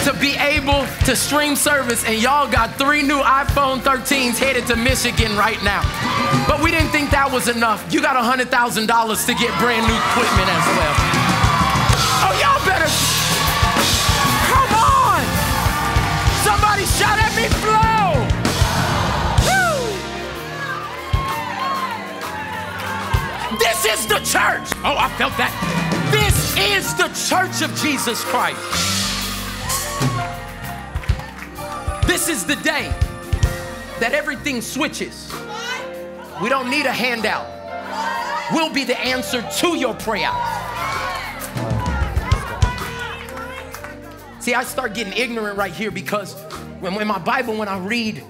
to be able to stream service, and y'all got 3 new iPhone 13s headed to Michigan right now. But we didn't think that was enough. You got $100,000 to get brand new equipment as well. Oh, y'all better, come on. Somebody shout at me, flow. Woo. This is the church. Oh, I felt that. This is the church of Jesus Christ. This is the day that everything switches. We don't need a handout. We'll be the answer to your prayer. See, I start getting ignorant right here, because when my Bible, when I read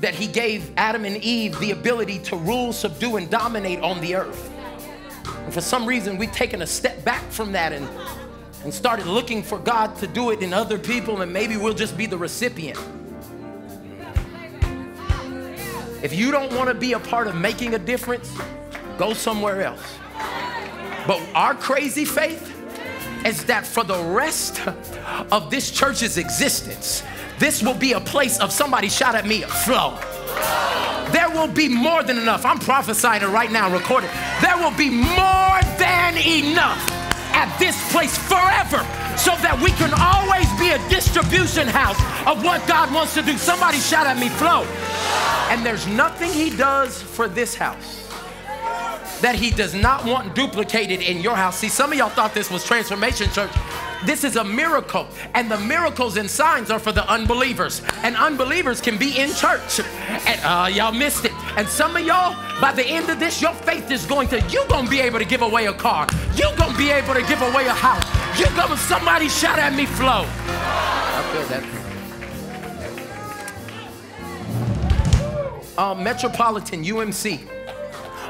that he gave Adam and Eve the ability to rule, subdue, and dominate on the earth. And for some reason, we've taken a step back from that and started looking for God to do it in other people, and maybe we'll just be the recipient. If you don't want to be a part of making a difference, go somewhere else. But our crazy faith is that for the rest of this church's existence, this will be a place of, somebody shout at me, flow. There will be more than enough. I'm prophesying it right now, recorded. There will be more than enough at this place forever, so that we can always be a distribution house of what God wants to do. Somebody shout at me, flow. And there's nothing he does for this house that he does not want duplicated in your house. See, some of y'all thought this was Transformation Church. This is a miracle, and the miracles and signs are for the unbelievers, and unbelievers can be in church, and y'all missed it. And some of y'all, by the end of this, your faith is going to, you're going to be able to give away a car. You're going to be able to give away a house. You're going to, somebody shout at me, flow. I feel that. Metropolitan, UMC.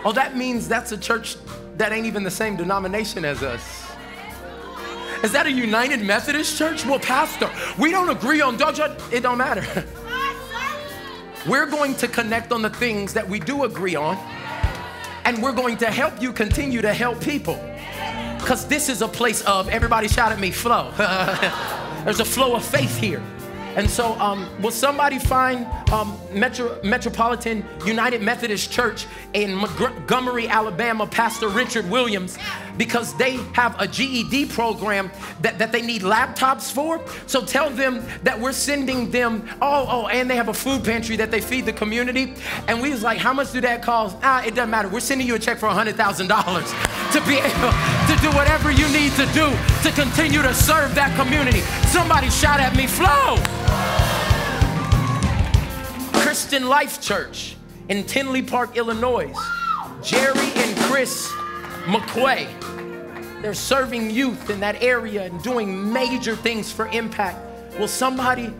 Oh, that means that's a church that ain't even the same denomination as us. Is that a United Methodist church? Well, pastor, we don't agree on, it don't matter. We're going to connect on the things that we do agree on, and we're going to help you continue to help people. Because this is a place of, everybody shout at me, flow. There's a flow of faith here. And so will somebody find Metropolitan United Methodist Church in Montgomery, Alabama, Pastor Richard Williams, because they have a GED program that they need laptops for. So tell them that we're sending them, and they have a food pantry that they feed the community. And we was like, how much do that cost? It doesn't matter. We're sending you a check for $100,000 to be able to do whatever you need to do to continue to serve that community. Somebody shout at me, flow. Christian Life Church in Tinley Park, Illinois. Jerry and Chris McQuay. They're serving youth in that area and doing major things for impact. Will somebody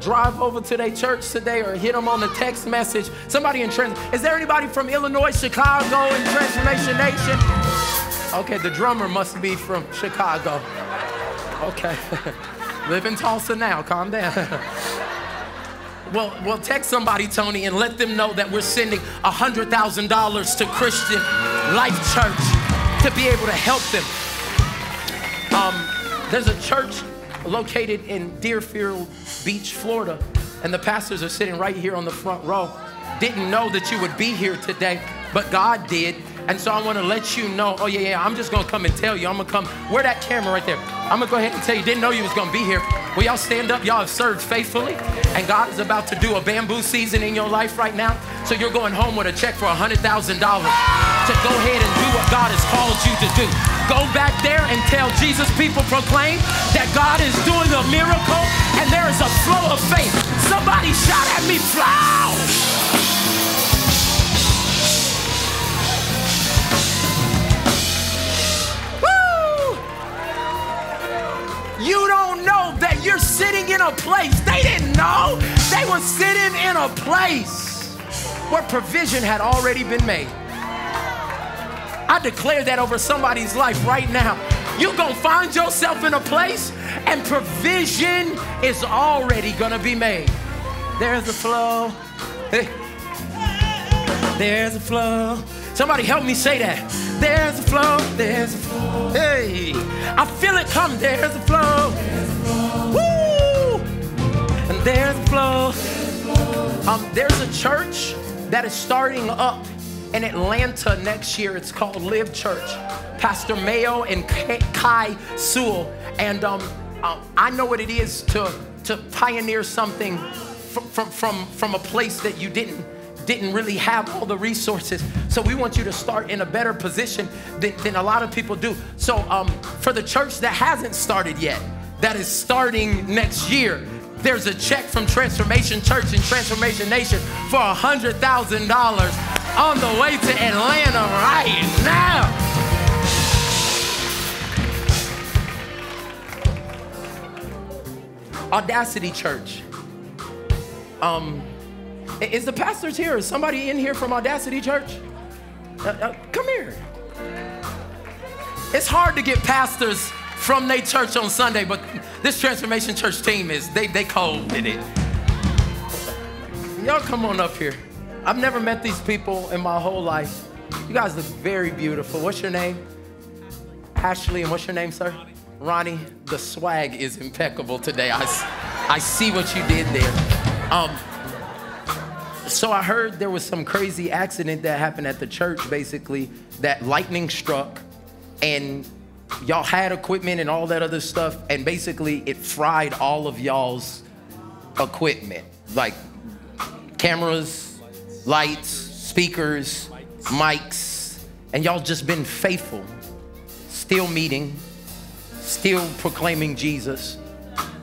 drive over to their church today, or hit them on the text message? Somebody in Is there anybody from Illinois, Chicago, in Transformation Nation? Okay, the drummer must be from Chicago. Okay. Live in Tulsa now, calm down. Well, text somebody, Tony, and let them know that we're sending $100,000 to Christian Life Church to be able to help them. There's a church located in Deerfield Beach, Florida, and the pastors are sitting right here on the front row. Didn't know that you would be here today, but God did. And so I want to let you know, I'm just going to come and tell you. I'm going to come, where that camera right there? I'm going to go ahead and tell you, didn't know you was going to be here. Will y'all stand up? Y'all have served faithfully, and God is about to do a bamboo season in your life right now. So So you're going home with a check for $100,000 to go ahead and do what God has called you to do. Go back there and tell Jesus, people, proclaim that God is doing a miracle and there is a flow of faith. Somebody shout at me, flow! You don't know that you're sitting in a place. They didn't know. They were sitting in a place where provision had already been made. I declare that over somebody's life right now. You're going to find yourself in a place and provision is already going to be made. There's a flow. Hey. There's a flow. Somebody help me say that. There's a flow. There's a flow. Hey, I feel it come. There's a flow. Woo! And there's a flow. There's a church that is starting up in Atlanta next year. It's called Live Church. Pastor Mayo and Kai Sewell. And I know what it is to pioneer something from a place that you didn't really have all the resources. So we want you to start in a better position than a lot of people do. So for the church that hasn't started yet, that is starting next year, there's a check from Transformation Church and Transformation Nation for $100,000 on the way to Atlanta right now. Audacity Church. Is the pastors here? Is somebody in here from Audacity Church? Come here. It's hard to get pastors from their church on Sunday, but this Transformation Church team is, they cold in it. Y'all come on up here. I've never met these people in my whole life. You guys look very beautiful. What's your name? Ashley, and what's your name, sir? Ronnie, the swag is impeccable today. I see what you did there. So I heard there was some crazy accident that happened at the church, basically, that lightning struck and y'all had equipment and all that other stuff. And basically it fried all of y'all's equipment, like cameras, lights, speakers, mics, and y'all just been faithful, still meeting, still proclaiming Jesus.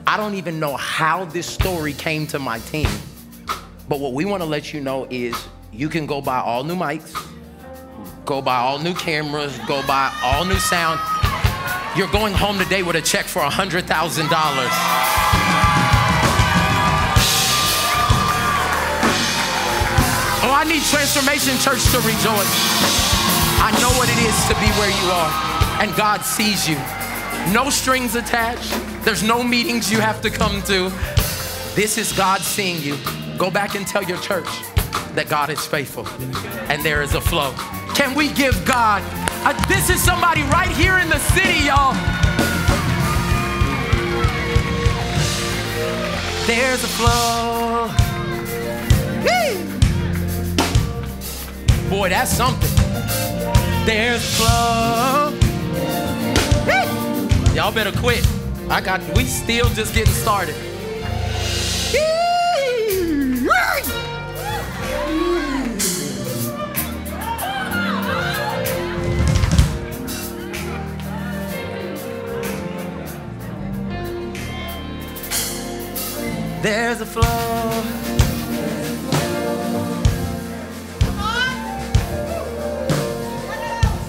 I don't even know how this story came to my team. But what we want to let you know is you can go buy all new mics, go buy all new cameras, go buy all new sound. You're going home today with a check for $100,000. Oh, I need Transformation Church to rejoice. I know what it is to be where you are, and God sees you. No strings attached. There's no meetings you have to come to. This is God seeing you. Go back and tell your church that God is faithful and there is a flow. Can we give God a, this is somebody right here in the city, y'all. There's a flow. Hey. Boy, that's something. There's a flow. Hey. Y'all better quit. We still just getting started. There's a flow. Come on.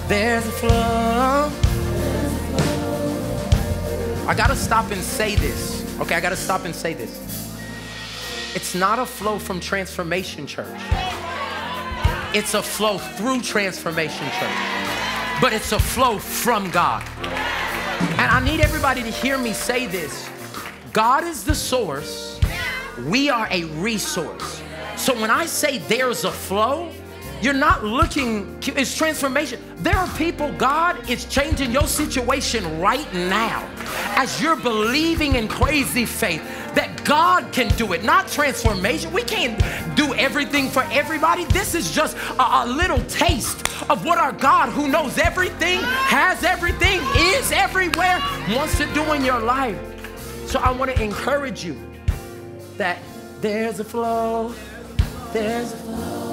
There's a flow. I gotta stop and say this. Okay, I gotta stop and say this. It's not a flow from Transformation Church. It's a flow through Transformation Church. But it's a flow from God. And I need everybody to hear me say this. God is the source. We are a resource. So when I say there's a flow, you're not looking, it's transformation. There are people, God is changing your situation right now as you're believing in crazy faith that God can do it, not transformation. We can't do everything for everybody. This is just a little taste of what our God, who knows everything, has everything, is everywhere, wants to do in your life. So I want to encourage you that there's a flow, there's a flow.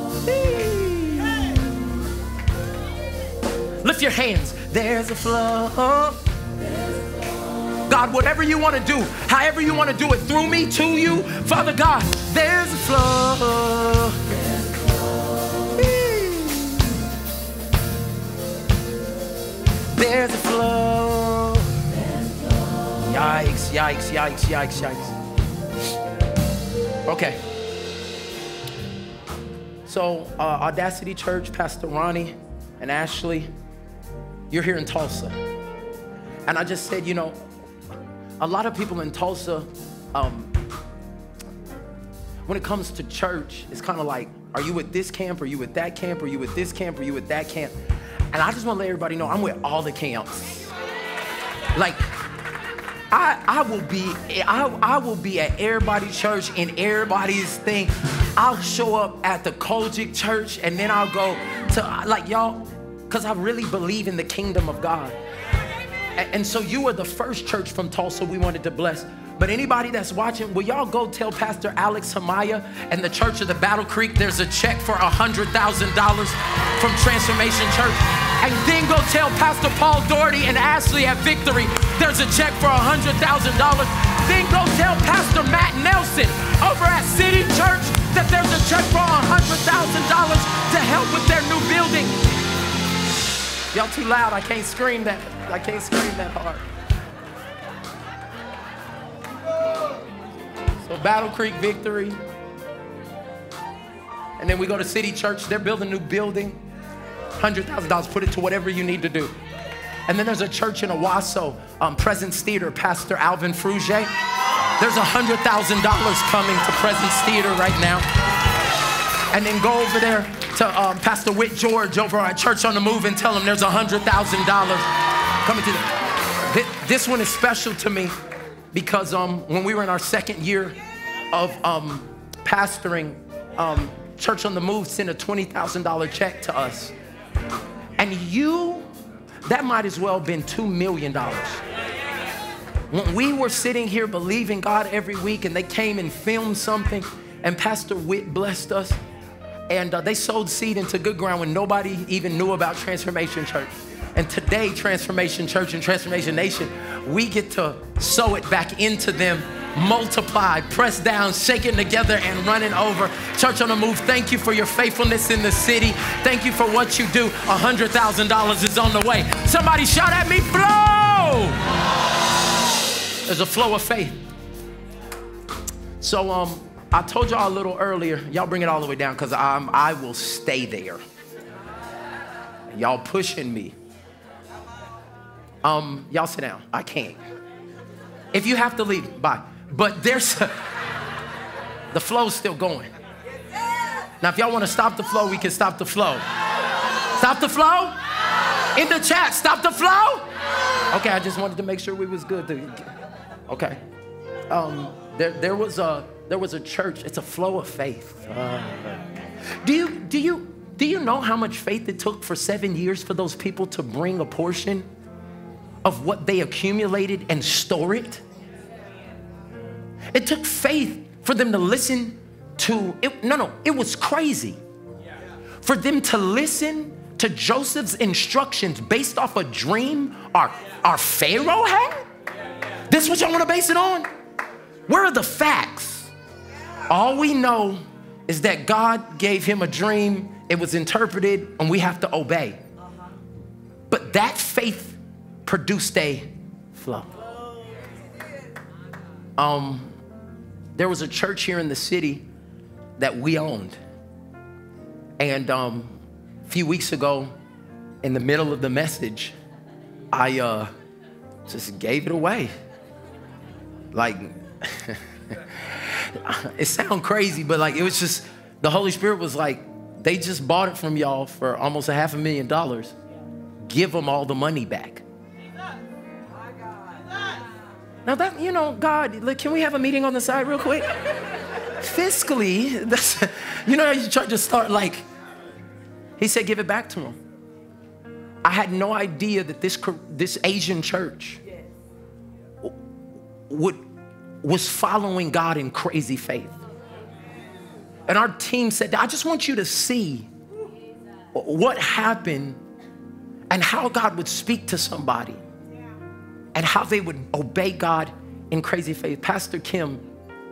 Lift your hands. There's a flow. God, whatever you want to do, however you want to do it, through me, to you, Father God, there's a flow. There's a flow. Yikes, yikes, yikes, yikes, yikes. Okay. So, Audacity Church, Pastor Ronnie and Ashley, you're here in Tulsa. And I just said, you know, a lot of people in Tulsa, when it comes to church, it's kind of like, are you with this camp? Are you with that camp? Are you with this camp? Are you with that camp? And I just want to let everybody know I'm with all the camps. Like, I will be at everybody's church and everybody's thing. I'll show up at the Kojic church and then I'll go to, like, y'all, because I really believe in the kingdom of God. And so you are the first church from Tulsa we wanted to bless. But anybody that's watching, will y'all go tell Pastor Alex Hamaya and the Church of the Battle Creek there's a check for $100,000 from Transformation Church? And then go tell Pastor Paul Doherty and Ashley at Victory there's a check for $100,000. Then go tell Pastor Matt Nelson over at City Church that there's a check for $100,000 to help with their new building. Y'all too loud, I can't scream that. I can't scream that hard. So Battle Creek, Victory. And then we go to City Church. They're building a new building. $100,000, put it to whatever you need to do. And then there's a church in Owasso, Presence Theater, Pastor Alvin Fruge. There's $100,000 coming to Presence Theater right now. And then go over there to Pastor Whit George over at Church on the Move and tell him there's $100,000. Coming to this one is special to me because when we were in our second year of pastoring, Church on the Move sent a $20,000 check to us. And that might as well have been $2 million. When we were sitting here believing God every week and they came and filmed something and Pastor Whit blessed us and they sowed seed into good ground when nobody even knew about Transformation Church. And today, Transformation Church and Transformation Nation, we get to sow it back into them, multiplied, pressed down, shaken together, and running over. Church on the Move, thank you for your faithfulness in the city. Thank you for what you do. $100,000 is on the way. Somebody shout at me, flow! There's a flow of faith. So I told y'all a little earlier, y'all bring it all the way down because I will stay there. Y'all pushing me. Y'all sit down. I can't. If you have to leave, bye. But the flow's still going. Now, if y'all want to stop the flow, we can stop the flow. Stop the flow? In the chat, stop the flow? Okay, I just wanted to make sure we was good. Okay. There was a church. It's a flow of faith. Do you know how much faith it took for 7 years for those people to bring a portion of what they accumulated and store it? It took faith for them to listen to it. No, it was crazy. For them to listen to Joseph's instructions based off a dream our Pharaoh had? This is what y'all want to base it on? Where are the facts? All we know is that God gave him a dream. It was interpreted, and we have to obey. But that faith produced a flow. There was a church here in the city that we owned. And a few weeks ago, in the middle of the message, I just gave it away. Like, it sounds crazy, but like, it was just, the Holy Spirit was like, they just bought it from y'all for almost $500,000. Give them all the money back. Now that, you know, God, look, can we have a meeting on the side real quick? Fiscally, that's, you know, you try to start like, he said, give it back to him. I had no idea that this Asian church was following God in crazy faith. And our team said, I just want you to see what happened and how God would speak to somebody and how they would obey God in crazy faith. Pastor Kim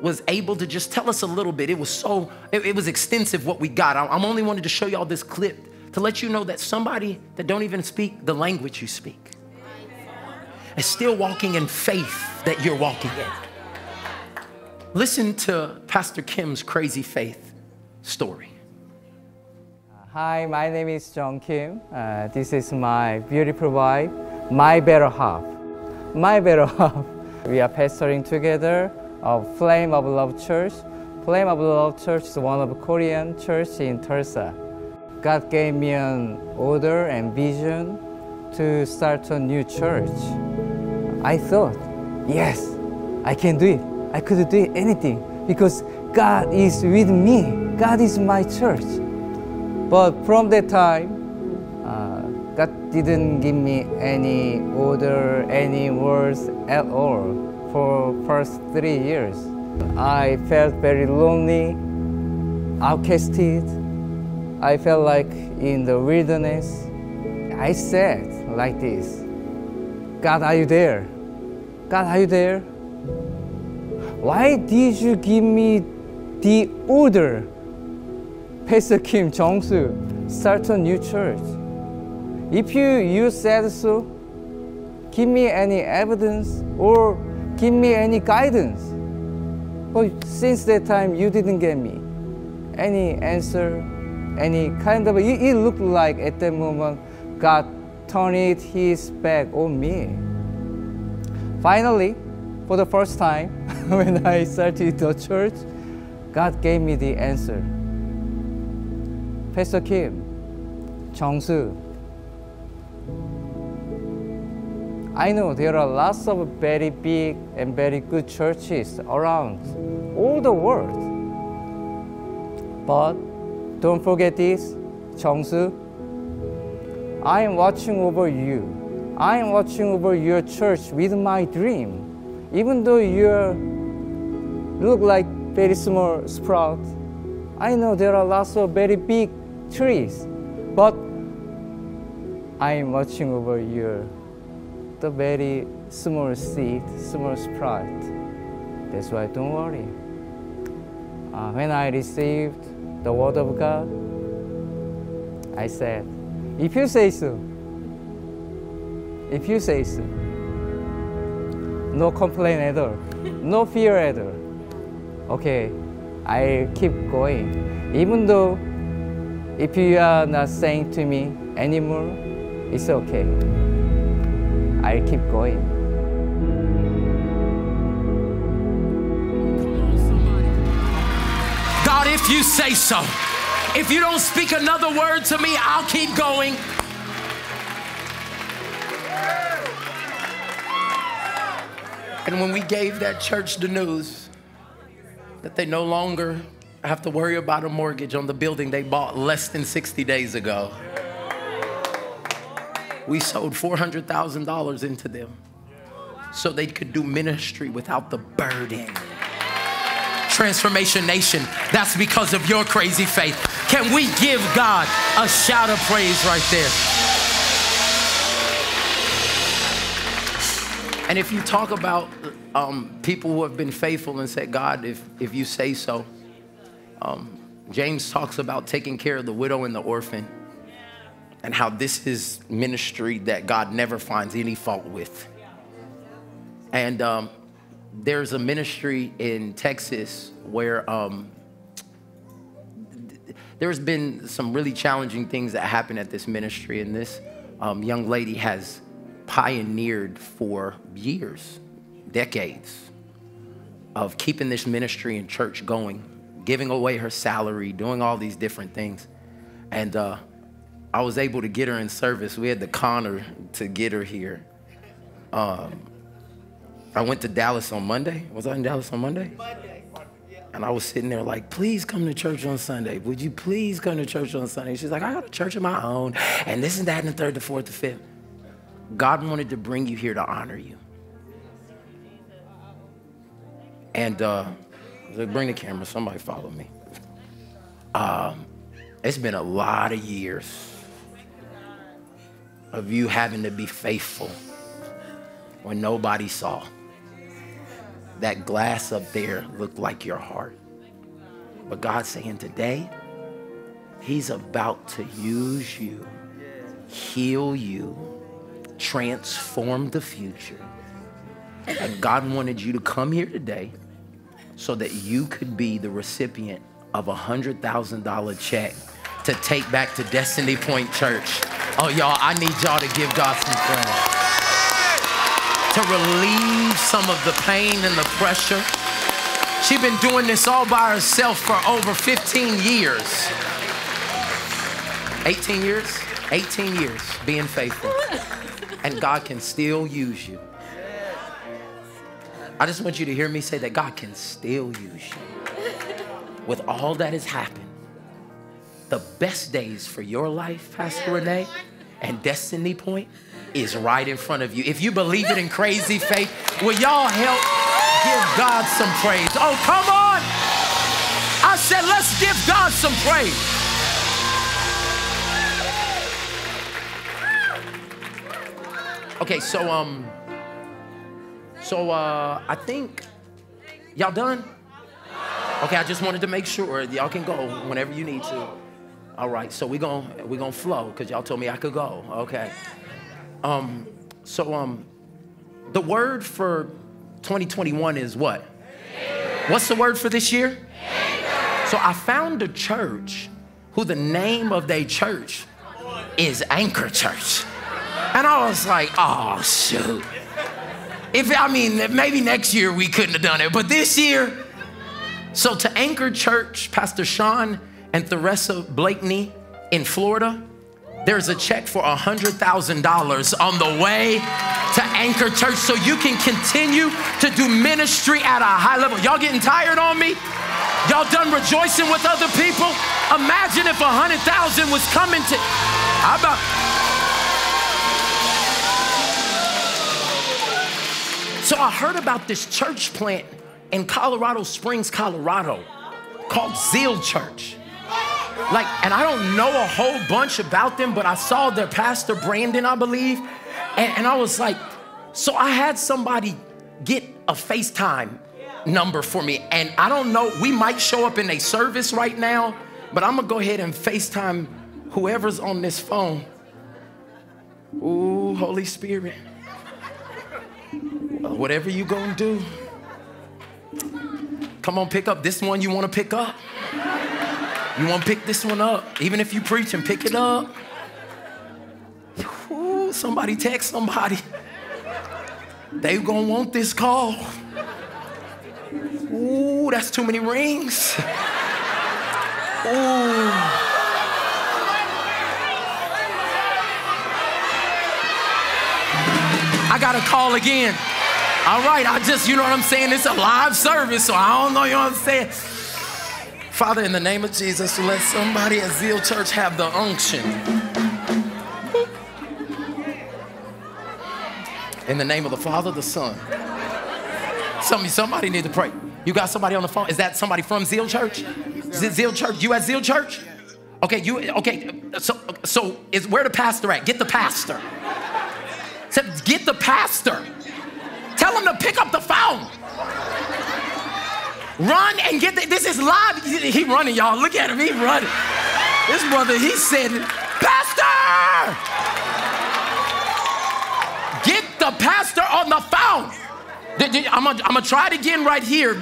was able to just tell us a little bit. It was so, it was extensive what we got. I'm only wanted to show y'all this clip to let you know that somebody that don't even speak the language you speak is still walking in faith that you're walking in. Listen to Pastor Kim's crazy faith story. Hi, my name is Jung Kim. This is my beautiful wife, my better half. My better half. We are pastoring together of Flame of Love Church. Flame of Love Church is one of the Korean church in Tulsa. God gave me an order and vision to start a new church. I thought, yes, I can do it. I could do anything because God is with me. God is my church. But from that time, God didn't give me any order, any words at all. For first 3 years, I felt very lonely, outcasted. I felt like in the wilderness. I said like this, God, are you there? God, are you there? Why did you give me the order? Pastor Kim Jong-soo, start a new church. If you said so, give me any evidence or give me any guidance. But since that time, you didn't get me any answer, any kind of, it looked like at that moment, God turned his back on me. Finally, for the first time, when I started the church, God gave me the answer. Pastor Kim, Jong-soo, I know there are lots of very big and very good churches around all the world. But don't forget this, Jong-soo, I am watching over you. I am watching over your church with my dream. Even though you look like very small sprout, I know there are lots of very big trees, but I am watching over you. The very small seed, small sprout. That's why don't worry. When I received the word of God, I said, if you say so, if you say so, no complaint at all, no fear at all. Okay, I keep going. Even though if you are not saying to me anymore, it's okay. I keep going. God, if you say so, if you don't speak another word to me, I'll keep going. And when we gave that church the news that they no longer have to worry about a mortgage on the building they bought less than 60 days ago, we sold $400,000 into them so they could do ministry without the burden. Transformation Nation, that's because of your crazy faith. Can we give God a shout of praise right there? And if you talk about people who have been faithful and said, God, if you say so, James talks about taking care of the widow and the orphan, and how this is ministry that God never finds any fault with. And there's a ministry in Texas where there's been some really challenging things that happen at this ministry, and this young lady has pioneered for years, decades, of keeping this ministry and church going, giving away her salary, doing all these different things. And I was able to get her in service. We had the honor to get her here. I went to Dallas on Monday. Was I in Dallas on Monday? Monday. And I was sitting there like, please come to church on Sunday. Would you please come to church on Sunday? She's like, I got a church of my own, and this and that, and the third, the fourth, the fifth. God wanted to bring you here to honor you. And bring the camera. Somebody follow me. It's been a lot of years of you having to be faithful when nobody saw. That glass up there looked like your heart. But God's saying today, he's about to use you, heal you, transform the future. And God wanted you to come here today so that you could be the recipient of a $100,000 check to take back to Destiny Point Church. Oh, y'all, I need y'all to give God some praise. To relieve some of the pain and the pressure. She's been doing this all by herself for over 15 years. 18 years? 18 years being faithful. And God can still use you. I just want you to hear me say that God can still use you. With all that has happened, the best days for your life, Pastor Renee, and Destiny Point is right in front of you. If you believe it in crazy faith, will y'all help give God some praise? Oh, come on. I said, let's give God some praise. Okay, so, I think, y'all done? Okay, I just wanted to make sure y'all can go whenever you need to. All right, so we're gonna flow because y'all told me I could go, okay. The word for 2021 is what? Anchor. What's the word for this year? Anchor. So I found a church who the name of their church is Anchor Church. And I was like, oh, shoot. Maybe next year we couldn't have done it, but this year. So to Anchor Church, Pastor Sean and Theresa Blakeney in Florida, there's a check for $100,000 on the way to Anchor Church so you can continue to do ministry at a high level. Y'all getting tired on me? Y'all done rejoicing with other people? Imagine if 100,000 was coming to... How about... So I heard about this church plant in Colorado Springs, Colorado called Zeal Church. And I don't know a whole bunch about them, but I saw their pastor, Brandon, I believe. And I was like, so I had somebody get a FaceTime number for me. And I don't know, we might show up in a service right now, but I'm gonna go ahead and FaceTime whoever's on this phone. Ooh, Holy Spirit. Whatever you gonna do. Come on, pick up this one you wanna pick up. You want to pick this one up. Even if you preach and pick it up. Ooh, somebody text somebody. They going to want this call. Ooh, that's too many rings. Ooh. I got to call again. All right, I just, you know what I'm saying? It's a live service, so I don't know, you know what I'm saying? Father, in the name of Jesus, let somebody at Zeal Church have the unction. In the name of the Father, the Son. Somebody need to pray. You got somebody on the phone? Is that somebody from Zeal Church? Zeal Church, you at Zeal Church? Okay, so is where the pastor at? Get the pastor. Get the pastor. Tell him to pick up the phone. Run and get this is live. He running, y'all. Look at him. He running. This brother, he said, Pastor! Get the pastor on the phone. I'm going to try it again right here.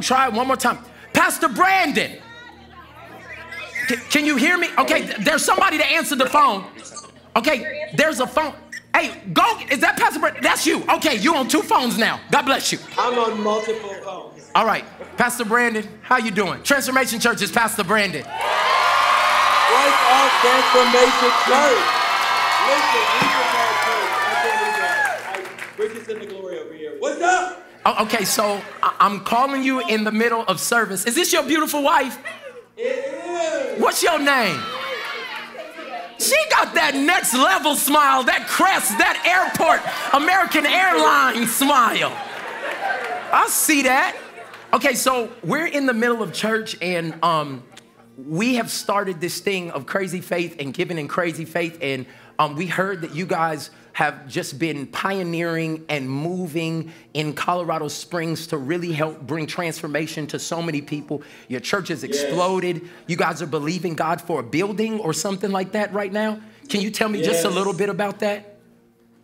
Try it one more time. Pastor Brandon. Can you hear me? Okay, there's somebody to answer the phone. Okay, there's a phone. Hey, go. Is that Pastor Brandon? That's you. Okay, you on two phones now. God bless you. I'm on multiple phones. All right. Pastor Brandon, how you doing? Transformation Church is Pastor Brandon. Wake up, Transformation Church. Listen, riches in the glory over here. What's up? Oh, okay, so I'm calling you in the middle of service. Is this your beautiful wife? It is. What's your name? She got that next level smile, that crest, that airport, American Airlines smile. I see that. Okay, so we're in the middle of church and we have started this thing of Crazy Faith and giving in Crazy Faith, and we heard that you guys have just been pioneering and moving in Colorado Springs to really help bring transformation to so many people. Your church has exploded. Yes. You guys are believing God for a building or something like that right now. Can you tell me just a little bit about that?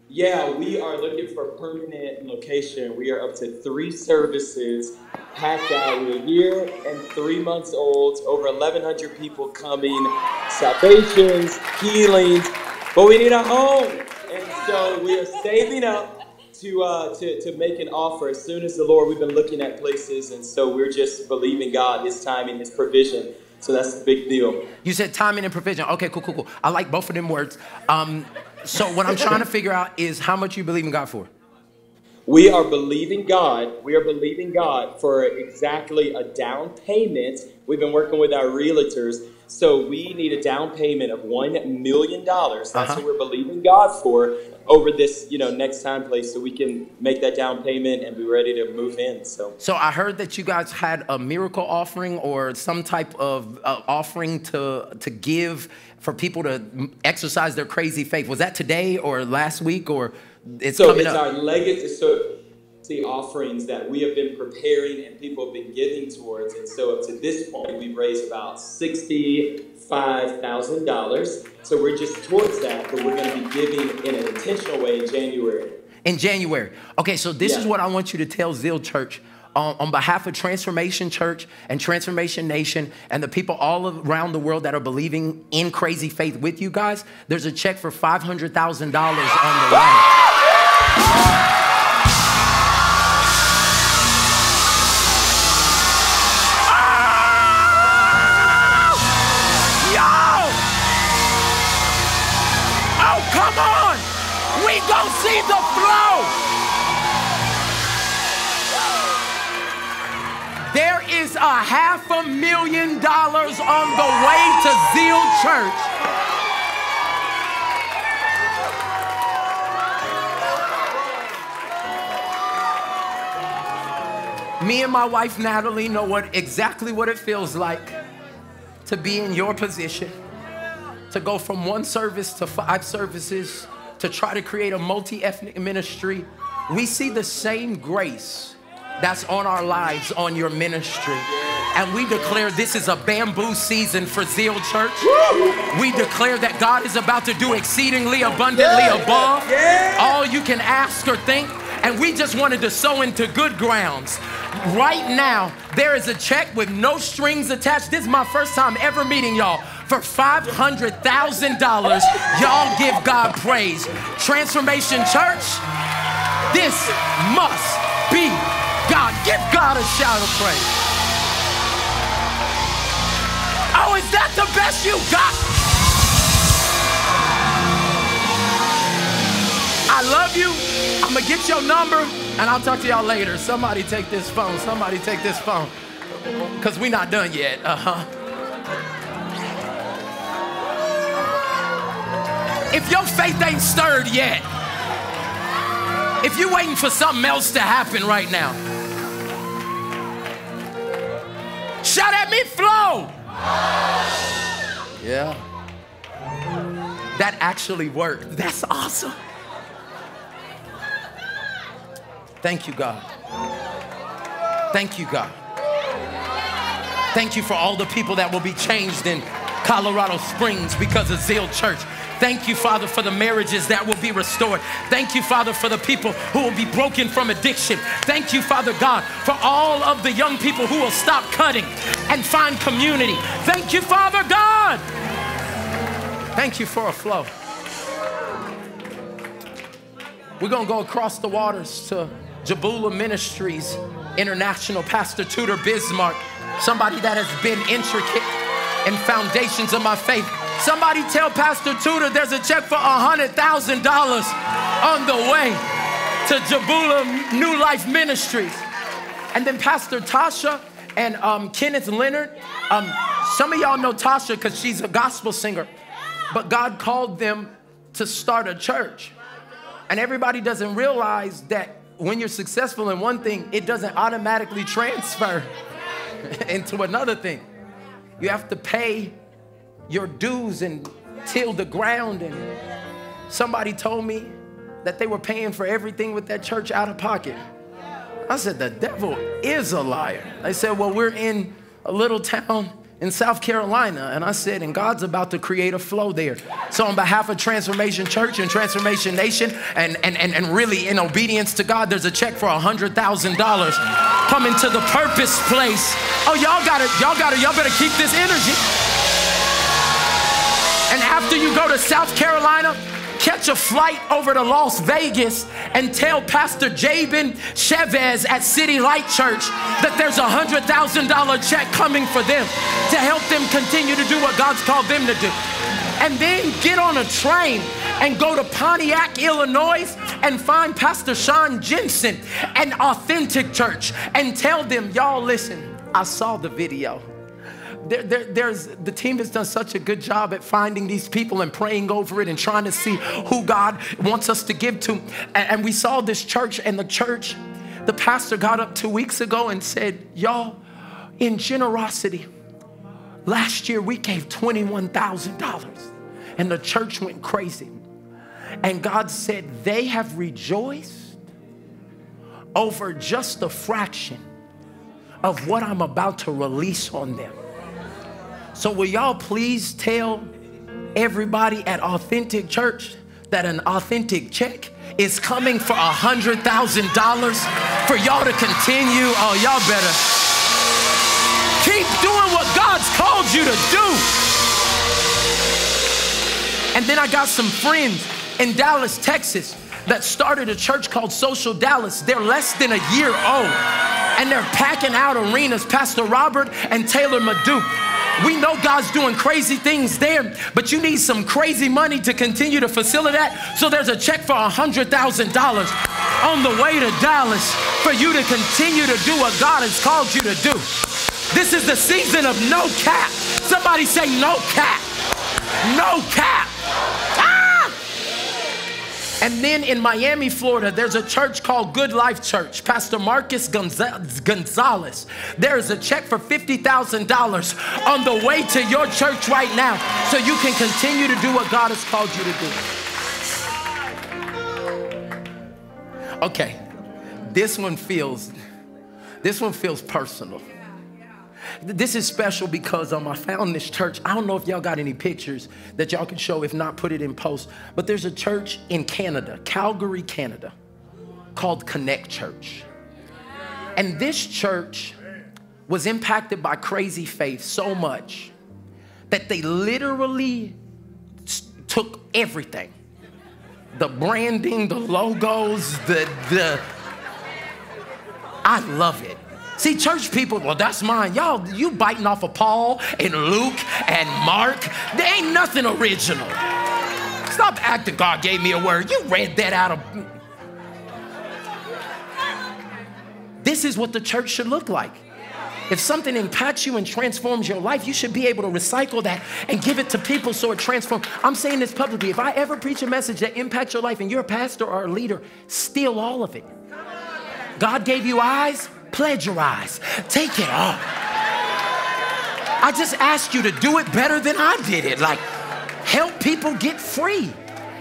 Yeah, we are looking for a permanent location. We are up to 3 services packed out. We're a year and 3 months old, over 1,100 people coming, salvations, healings, but we need a home. And so we are saving up to make an offer. As soon as the Lord, we've been looking at places, and so we're just believing God, His timing, His provision. So that's the big deal. You said timing and provision. Okay, cool, cool, cool. I like both of them words. So what I'm trying to figure out is how much you believe in God for. We are believing God. We are believing God for exactly a down payment. We've been working with our realtors. So we need a down payment of $1 million. That's what we're believing God for over this, next time place, so we can make that down payment and be ready to move in. So I heard that you guys had a miracle offering or some type of offering to give for people to exercise their crazy faith. Was that today or last week, or it's coming up? So it's our legacy. The offerings that we have been preparing and people have been giving towards, and so up to this point we've raised about $65,000. So we're just towards that, but we're going to be giving in an intentional way in January. In January. Okay, so this is what I want you to tell Zeal Church on behalf of Transformation Church and Transformation Nation and the people all around the world that are believing in Crazy Faith with you guys. There's a check for $500,000 on the line. Don't see the flow. There is a $500,000 on the way to Zeal Church. Me and my wife Natalie know exactly what it feels like to be in your position, to go from 1 service to 5 services, to try to create a multi-ethnic ministry. We see the same grace that's on our lives, on your ministry. And we declare this is a bamboo season for Zeal Church. We declare that God is about to do exceedingly abundantly above all you can ask or think. And we just wanted to sow into good grounds. Right now, there is a check with no strings attached. This is my first time ever meeting y'all. For $500,000, y'all give God praise. Transformation Church, this must be God. Give God a shout of praise. Oh, is that the best you got? I love you. I'm gonna get your number and I'll talk to y'all later. Somebody take this phone. Somebody take this phone. 'Cause we're not done yet. If your faith ain't stirred yet, if you're waiting for something else to happen right now, shout at me, flow. Yeah. That actually worked. That's awesome. Thank you, God. Thank you, God. Thank you for all the people that will be changed in Colorado Springs because of Zeal Church. Thank you, Father, for the marriages that will be restored. Thank you, Father, for the people who will be broken from addiction. Thank you, Father God, for all of the young people who will stop cutting and find community. Thank you, Father God. Thank you for a flow. We're going to go across the waters to Jabula Ministries International, Pastor Tudor Bismarck, somebody that has been intricate in foundations of my faith. Somebody tell Pastor Tudor there's a check for $100,000 on the way to Jabula New Life Ministries. And then Pastor Tasha and Kenneth Leonard. Some of y'all know Tasha because she's a gospel singer, but God called them to start a church. And everybody doesn't realize that when you're successful in one thing, it doesn't automatically transfer into another thing. You have to pay your dues and till the ground. And somebody told me that they were paying for everything with that church out of pocket. I said, the devil is a liar. They said, well, we're in a little town in South Carolina. And I said, and God's about to create a flow there. So on behalf of Transformation Church and Transformation Nation, and really in obedience to God, there's a check for $100,000 coming to the purpose place. Oh, y'all better keep this energy. And after you go to South Carolina, catch a flight over to Las Vegas and tell Pastor Jabin Chavez at City Light Church that there's a $100,000 check coming for them to help them continue to do what God's called them to do. And then get on a train and go to Pontiac, Illinois, and find Pastor Sean Jensen and Authentic Church and tell them, y'all, listen, I saw the video. The team has done such a good job at finding these people and praying over it and trying to see who God wants us to give to. And we saw this church, and the church, the pastor got up 2 weeks ago and said, y'all, in generosity, last year we gave $21,000, and the church went crazy. And God said they have rejoiced over just a fraction of what I'm about to release on them. So will y'all please tell everybody at Authentic Church that an authentic check is coming for $100,000 for y'all to continue? Oh, y'all better keep doing what God's called you to do. And then I got some friends in Dallas, Texas that started a church called Social Dallas. They're less than a year old and they're packing out arenas. Pastor Robert and Taylor Madu. We know God's doing crazy things there, but you need some crazy money to continue to facilitate that. So there's a check for $100,000 on the way to Dallas for you to continue to do what God has called you to do. This is the season of no cap. Somebody say no cap. No cap. Ah! And then in Miami, Florida, there's a church called Good Life Church. Pastor Marcus Gonzalez. There is a check for $50,000 on the way to your church right now so you can continue to do what God has called you to do. Okay, this one feels personal. This is special because I found this church. I don't know if y'all got any pictures that y'all can show. If not, put it in post. But there's a church in Canada, Calgary, Canada, called Connect Church. And this church was impacted by crazy faith so much that they literally took everything. The branding, the logos, I love it. See, church people, well, that's mine. Y'all, you biting off of Paul and Luke and Mark. There ain't nothing original. Stop acting, God gave me a word. You read that out of... This is what the church should look like. If something impacts you and transforms your life, you should be able to recycle that and give it to people so it transforms. I'm saying this publicly. If I ever preach a message that impacts your life and you're a pastor or a leader, steal all of it. God gave you eyes. Plagiarize. Take it off. I just asked you to do it better than I did it. Like, help people get free.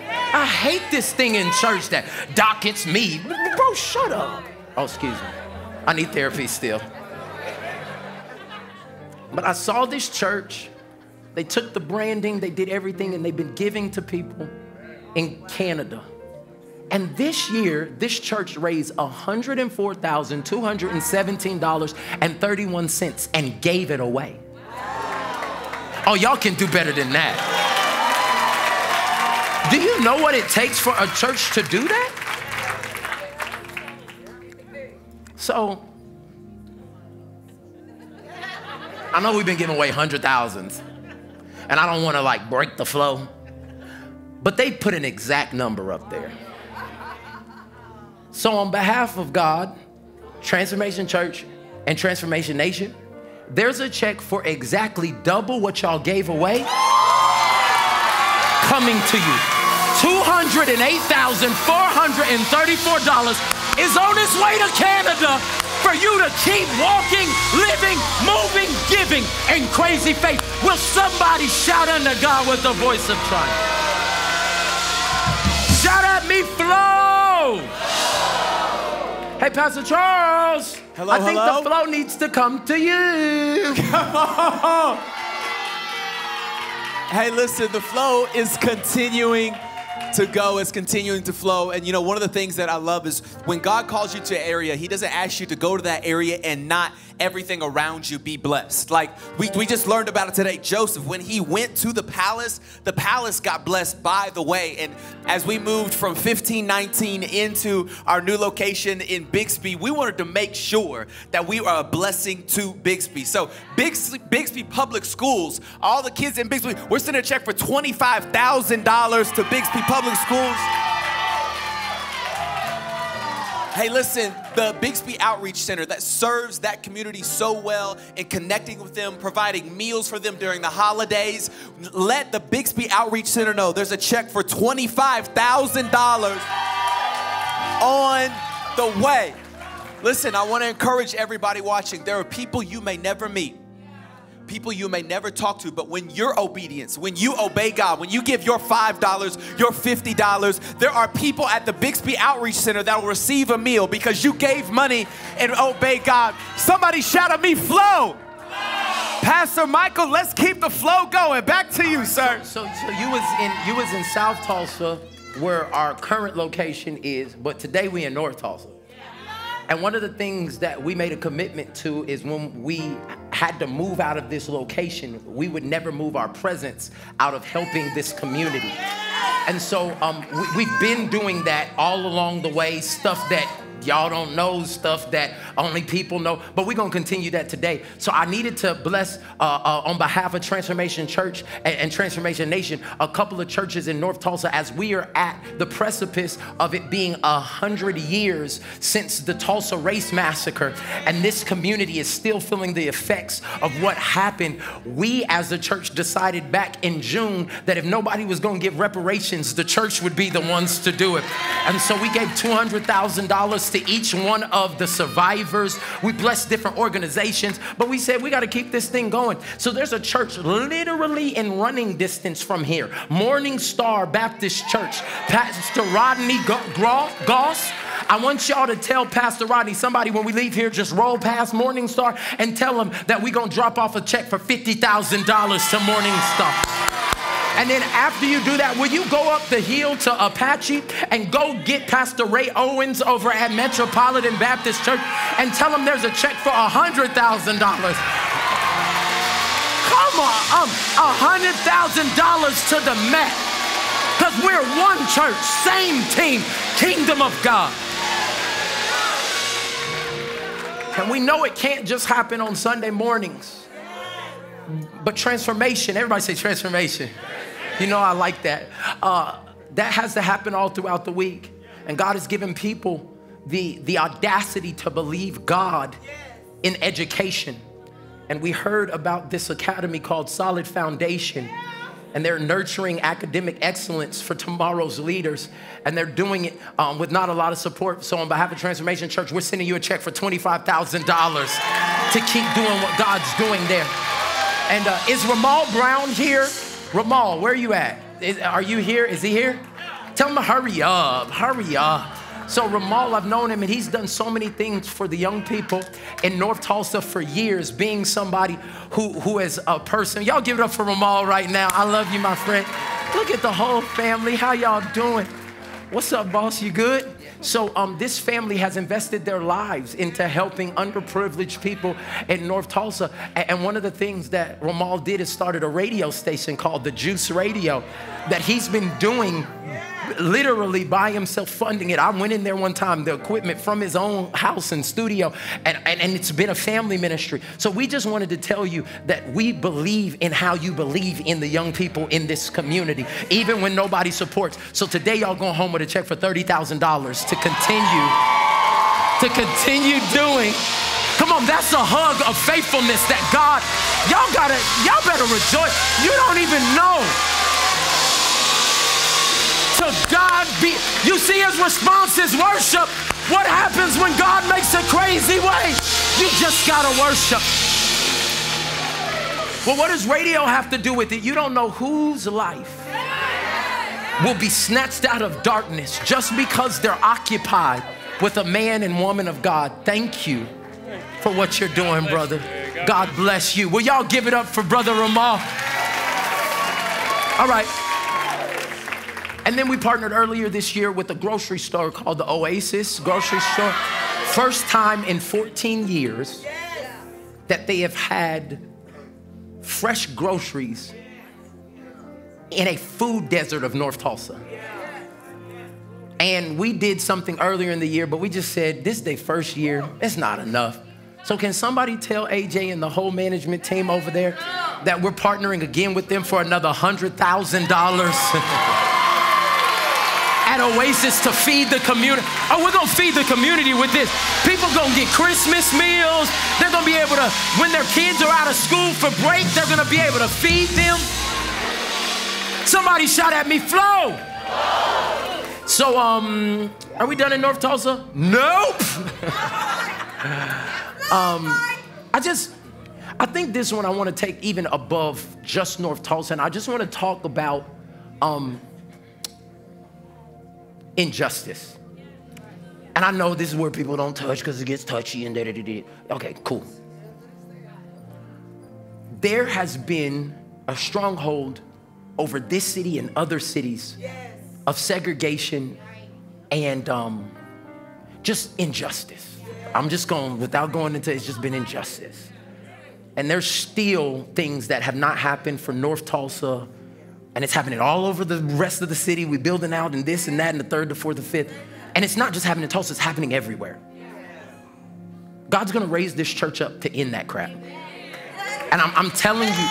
I hate this thing in church that dockets me. Bro, shut up. Oh, excuse me. I need therapy still. But I saw this church. They took the branding. They did everything. And they've been giving to people in Canada. And this year, this church raised $104,217.31 and gave it away. Oh, y'all can do better than that. Do you know what it takes for a church to do that? So, I know we've been giving away hundred thousands, and I don't want to like break the flow, but they put an exact number up there. So on behalf of God, Transformation Church, and Transformation Nation, there's a check for exactly double what y'all gave away coming to you. $208,434 is on its way to Canada for you to keep walking, living, moving, giving in crazy faith. Will somebody shout unto God with the voice of triumph? Shout at me, flow. Hey, Pastor Charles. Hello, I think the flow needs to come to you. Come on. Hey, listen, the flow is continuing to go. It's continuing to flow. And, you know, one of the things that I love is when God calls you to an area, he doesn't ask you to go to that area and not everything around you be blessed. Like we just learned about it today. Joseph, when he went to the palace got blessed by the way. And as we moved from 1519 into our new location in Bixby, we wanted to make sure that we are a blessing to Bixby. So Bixby Public Schools, all the kids in Bixby, we're sending a check for $25,000 to Bixby Public Schools. Hey, listen, the Bixby Outreach Center that serves that community so well and connecting with them, providing meals for them during the holidays, let the Bixby Outreach Center know there's a check for $25,000 on the way. Listen, I want to encourage everybody watching. There are people you may never meet, people you may never talk to, but when your obedience, when you obey God, when you give your $5, your $50, there are people at the Bixby Outreach Center that will receive a meal because you gave money and obey God. Somebody shout at me, flow. Pastor Michael, let's keep the flow going. Back to you, sir. So you was in South Tulsa, where our current location is, but today we in North Tulsa. And one of the things that we made a commitment to is when we had to move out of this location, we would never move our presence out of helping this community. And so we've been doing that all along the way, stuff that y'all don't know, stuff that only people know, but we're going to continue that today. So I needed to bless, on behalf of Transformation Church and Transformation Nation, a couple of churches in North Tulsa, as we are at the precipice of it being 100 years since the Tulsa Race Massacre, and this community is still feeling the effects of what happened. We as the church decided back in June that if nobody was going to give reparations, the church would be the ones to do it. And so we gave $200,000 to each one of the survivors. We blessed different organizations, but we said we got to keep this thing going. So there's a church literally in running distance from here, Morning Star Baptist Church. Pastor Rodney Goss, I want y'all to tell Pastor Rodney, somebody when we leave here, just roll past Morning Star and tell them that we're going to drop off a check for $50,000 to Morning Star. And then after you do that, will you go up the hill to Apache and go get Pastor Ray Owens over at Metropolitan Baptist Church and tell him there's a check for $100,000. Come on, $100,000 to the mat. Because we're one church, same team, Kingdom of God. And we know it can't just happen on Sunday mornings. But transformation, everybody say transformation. You know, I like that. That has to happen all throughout the week. And God has given people the audacity to believe God in education. And we heard about this academy called Solid Foundation. And they're nurturing academic excellence for tomorrow's leaders. And they're doing it with not a lot of support. So on behalf of Transformation Church, we're sending you a check for $25,000 to keep doing what God's doing there. And is Ramal Brown here? Ramal, where are you at? Are you here? Is he here? Tell him to hurry up, hurry up. So Ramal, I've known him, and he's done so many things for the young people in North Tulsa for years, being somebody who is a person. Y'all give it up for Ramal right now. I love you, my friend. Look at the whole family. How y'all doing? What's up, boss? You good? So this family has invested their lives into helping underprivileged people in North Tulsa. And one of the things that Ramal did is started a radio station called The Juice Radio that he's been doing literally by himself, funding it. I went in there one time, the equipment from his own house and studio, and it's been a family ministry. So we just wanted to tell you that we believe in how you believe in the young people in this community, even when nobody supports. So today y'all going home with a check for $30,000 to continue doing. Come on, that's a hug of faithfulness that God, y'all better rejoice. You don't even know. To To God be. You see, his response is worship. What happens when God makes a crazy way? You just gotta worship. Well, what does radio have to do with it? You don't know whose life will be snatched out of darkness just because they're occupied with a man and woman of God. Thank you for what you're doing, brother. God bless you. Will y'all give it up for Brother Ramal? All right. And then we partnered earlier this year with a grocery store called the Oasis Grocery Store. First time in 14 years that they have had fresh groceries in a food desert of North Tulsa. And we did something earlier in the year, but we just said, this is their first year, it's not enough. So can somebody tell AJ and the whole management team over there that we're partnering again with them for another $100,000? At Oasis to feed the community. Oh, we're gonna feed the community with this. People gonna get Christmas meals. They're gonna be able to, when their kids are out of school for break, they're gonna be able to feed them. Somebody shout at me, Flow. So, are we done in North Tulsa? Nope. I think this one I wanna take even above just North Tulsa, and I just wanna talk about, injustice. And I know this is where people don't touch because it gets touchy and da-da-da-da. Okay, cool. There has been a stronghold over this city and other cities of segregation and just injustice. I'm just going, without going into it, it's just been injustice. And there's still things that have not happened for North Tulsa, and it's happening all over the rest of the city. We're building out and this and that and the third, the fourth, the fifth. And it's not just happening in Tulsa, it's happening everywhere. God's gonna raise this church up to end that crap. And I'm telling you,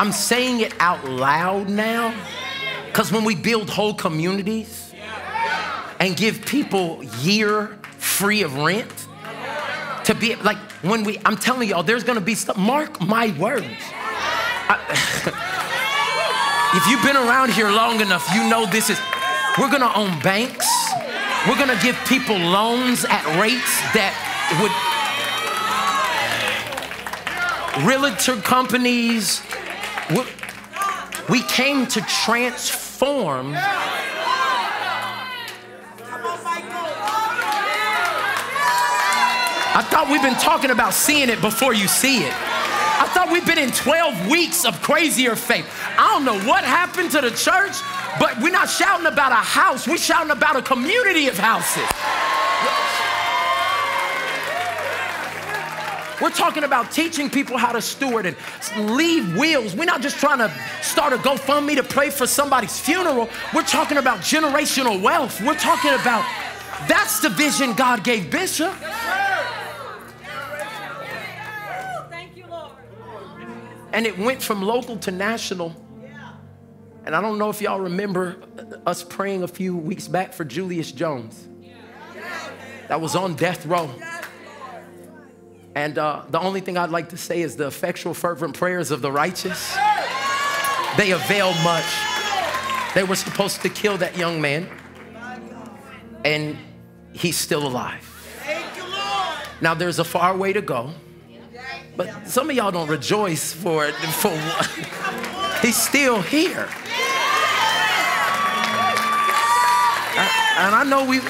I'm saying it out loud now, because when we build whole communities and give people year free of rent, to be like, when we, I'm telling y'all, there's gonna be stuff, mark my words. If you've been around here long enough, you know this is, we're gonna own banks. We're gonna give people loans at rates that would, realtor companies. We came to transform. I thought we've been talking about seeing it before you see it. I thought we've been in 12 weeks of crazier faith. I don't know what happened to the church, but we're not shouting about a house. We're shouting about a community of houses. We're talking about teaching people how to steward and leave wills. We're not just trying to start a GoFundMe to pray for somebody's funeral. We're talking about generational wealth. We're talking about, that's the vision God gave Bishop. And it went from local to national. And I don't know if y'all remember us praying a few weeks back for Julius Jones. That was on death row. And the only thing I'd like to say is the effectual, fervent prayers of the righteous, they avail much. They were supposed to kill that young man, and he's still alive. Now there's a far way to go. But some of y'all don't rejoice for it. For what? He's still here. And I know we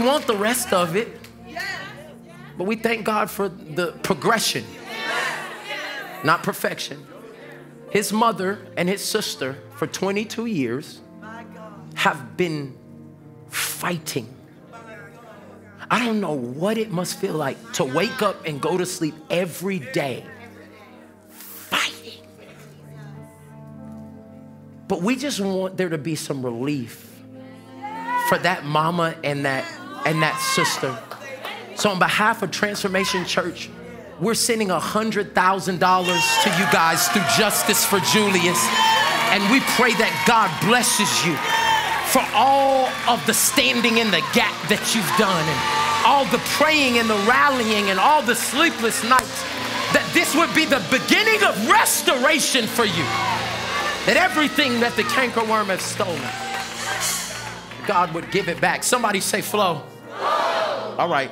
want the rest of it, but we thank God for the progression, not perfection. His mother and his sister for 22 years have been fighting. I don't know what it must feel like to wake up and go to sleep every day fighting. But we just want there to be some relief for that mama and that sister. So on behalf of Transformation Church, we're sending $100,000 to you guys through Justice for Julius. And we pray that God blesses you for all of the standing in the gap that you've done, and all the praying and the rallying and all the sleepless nights, that this would be the beginning of restoration for you, that everything that the cankerworm has stolen God would give it back. Somebody say flow. All right.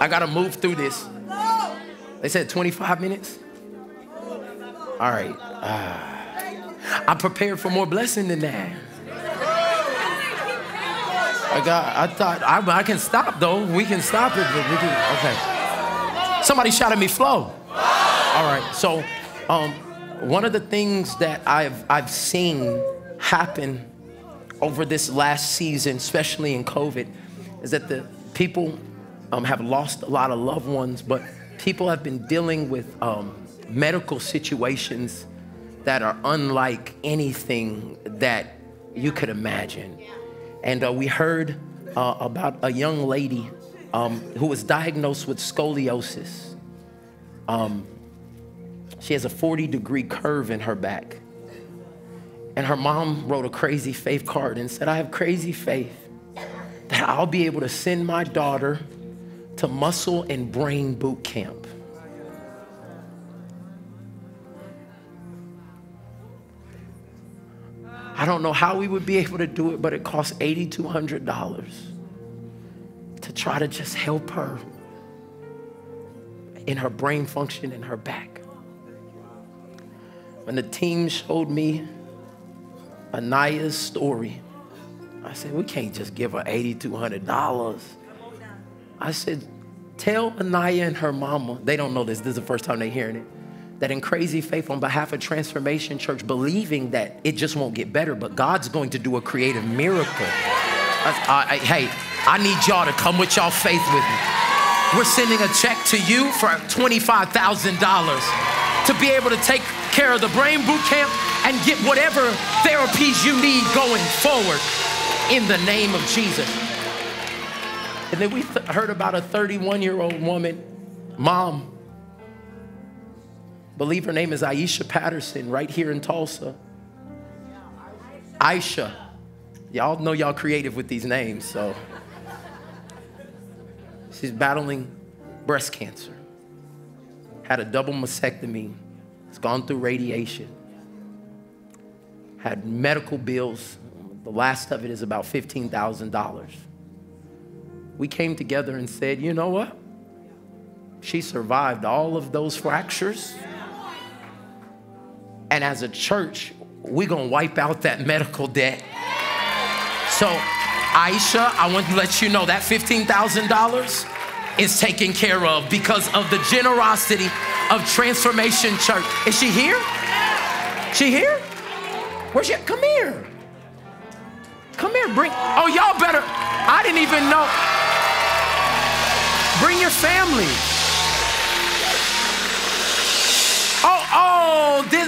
I got to move through this. They said 25 minutes. All right. I'm prepared for more blessing than that. I can stop though. We can stop it. But we can, okay. Somebody shouted at me, flow. All right. So one of the things that I've seen happen over this last season, especially in COVID, is that the people have lost a lot of loved ones, but people have been dealing with medical situations that are unlike anything that you could imagine. And we heard about a young lady who was diagnosed with scoliosis. She has a 40-degree curve in her back. And her mom wrote a crazy faith card and said, I have crazy faith that I'll be able to send my daughter to muscle and brain boot camp. I don't know how we would be able to do it, but it cost $8,200 to try to just help her in her brain function in her back. When the team showed me Anaya's story, I said, we can't just give her $8,200. I said, tell Anaya and her mama, they don't know this, this is the first time they're hearing it, that in crazy faith on behalf of Transformation Church, believing that it just won't get better, but God's going to do a creative miracle. Hey, I need y'all to come with y'all faith with me. We're sending a check to you for $25,000 to be able to take care of the brain boot camp and get whatever therapies you need going forward in the name of Jesus. And then we heard about a 31-year-old woman, mom, believe her name is Aisha Patterson, right here in Tulsa. Aisha. Y'all know y'all creative with these names, so. She's battling breast cancer. Had a double mastectomy. Has gone through radiation. Had medical bills. The last of it is about $15,000. We came together and said, you know what? She survived all of those fractures. And as a church, we're going to wipe out that medical debt. So, Aisha, I want to let you know that $15,000 is taken care of because of the generosity of Transformation Church. Is she here? She here? Where's she? Come here. Come here. Bring. Oh, y'all better. I didn't even know. Bring your family.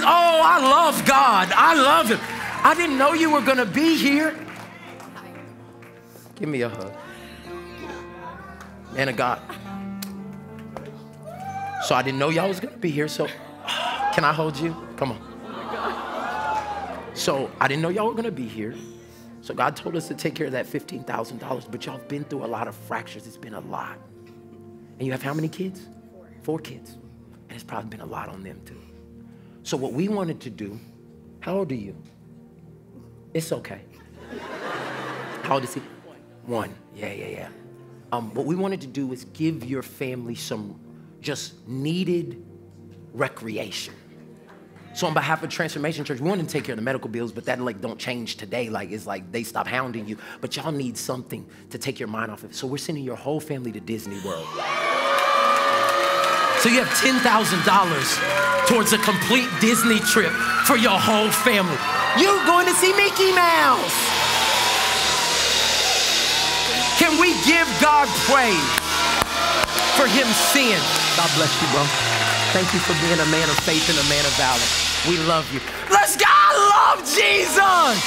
Oh, I love God. I love him. I didn't know you were going to be here. Give me a hug. Man of God. So I didn't know y'all was going to be here. So can I hold you? Come on. So I didn't know y'all were going to be here. So God told us to take care of that $15,000. But y'all have been through a lot of fractures. It's been a lot. And you have how many kids? 4 kids. And it's probably been a lot on them too. So what we wanted to do, how old are you? It's okay. How old is he? 1. Yeah. What we wanted to do is give your family some just needed recreation. So on behalf of Transformation Church, we wanted to take care of the medical bills, but that like don't change today. Like it's like they stop hounding you, but y'all need something to take your mind off of. So we're sending your whole family to Disney World. So you have $10,000 towards a complete Disney trip for your whole family. You're going to see Mickey Mouse. Can we give God praise for him seeing? God bless you, bro. Thank you for being a man of faith and a man of valor. We love you. Let's go. I love Jesus.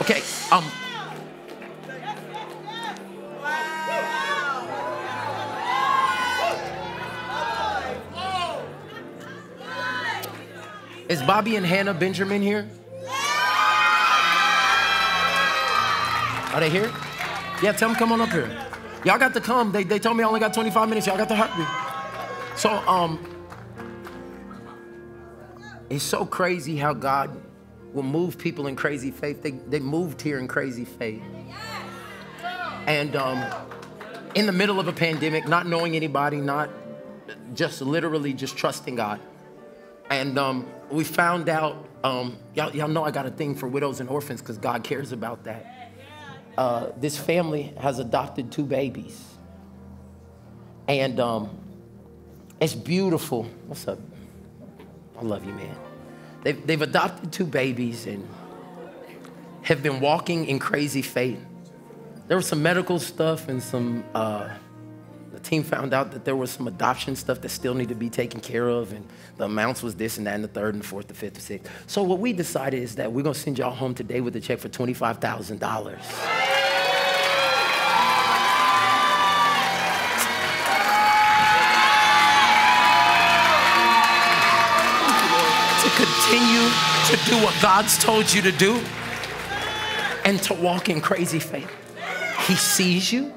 Okay. Is Bobby and Hannah Benjamin here? Are they here? Yeah, tell them come on up here. Y'all got to come. They told me I only got 25 minutes. Y'all got to hurry. So, it's so crazy how God will move people in crazy faith. They moved here in crazy faith. And in the middle of a pandemic, not knowing anybody, not just literally just trusting God. And we found out, y'all know I got a thing for widows and orphans because God cares about that. This family has adopted 2 babies. And it's beautiful. What's up? I love you, man. They've adopted 2 babies and have been walking in crazy faith. There was some medical stuff and some, the team found out that there was some adoption stuff that still needed to be taken care of, and the amounts was this and that and the third and the fourth, the fifth, the sixth. So what we decided is that we're going to send y'all home today with a check for $25,000. Continue to do what God's told you to do and to walk in crazy faith. He sees you.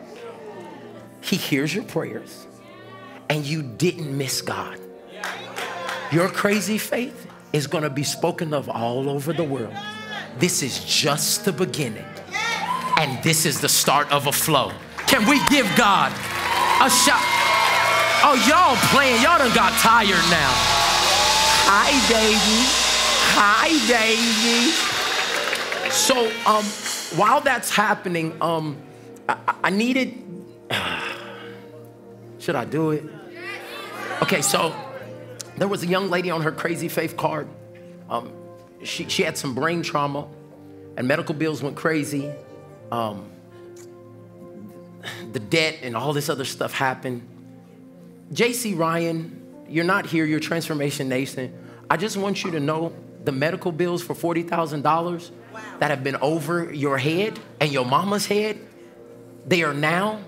He hears your prayers. And you didn't miss God. Your crazy faith is going to be spoken of all over the world. This is just the beginning. And this is the start of a flow. Can we give God a shout? Oh, y'all playing. Y'all done got tired now. Hi, Daisy. Hi, Daisy. So while that's happening, I needed, should I do it? Okay, so there was a young lady on her crazy faith card. She had some brain trauma and medical bills went crazy. The debt and all this other stuff happened. JC Ryan, you're not here, you're Transformation Nation. I just want you to know the medical bills for $40,000 that have been over your head and your mama's head, they are now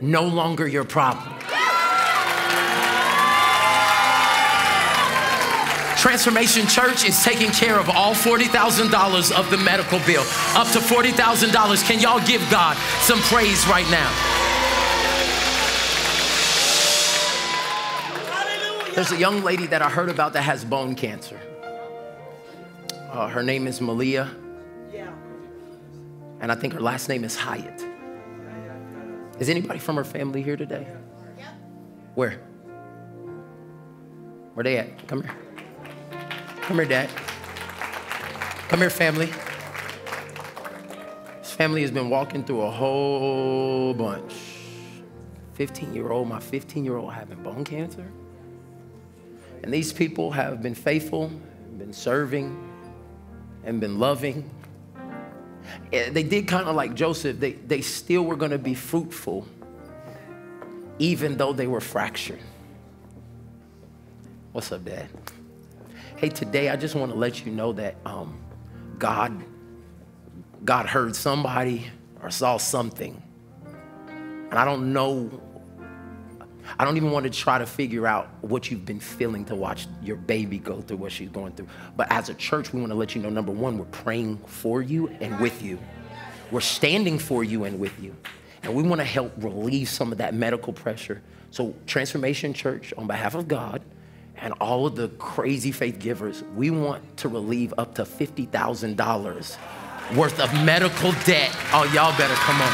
no longer your problem. Transformation Church is taking care of all $40,000 of the medical bill, up to $40,000. Can y'all give God some praise right now? There's a young lady that I heard about that has bone cancer. Her name is Malia. And I think her last name is Hyatt. Is anybody from her family here today? Where? Where they at? Come here. Come here, Dad. Come here, family. This family has been walking through a whole bunch. 15-year-old, my 15-year-old having bone cancer. And these people have been faithful, been serving, and been loving. They did kind of like Joseph. They still were going to be fruitful, even though they were fractured. What's up, Dad? Hey, today I just want to let you know that God heard somebody or saw something. And I don't know. I don't even want to try to figure out what you've been feeling to watch your baby go through what she's going through. But as a church, we want to let you know, number one, we're praying for you and with you. We're standing for you and with you. And we want to help relieve some of that medical pressure. So Transformation Church, on behalf of God and all of the crazy faith givers, we want to relieve up to $50,000 worth of medical debt. Oh, y'all better come on.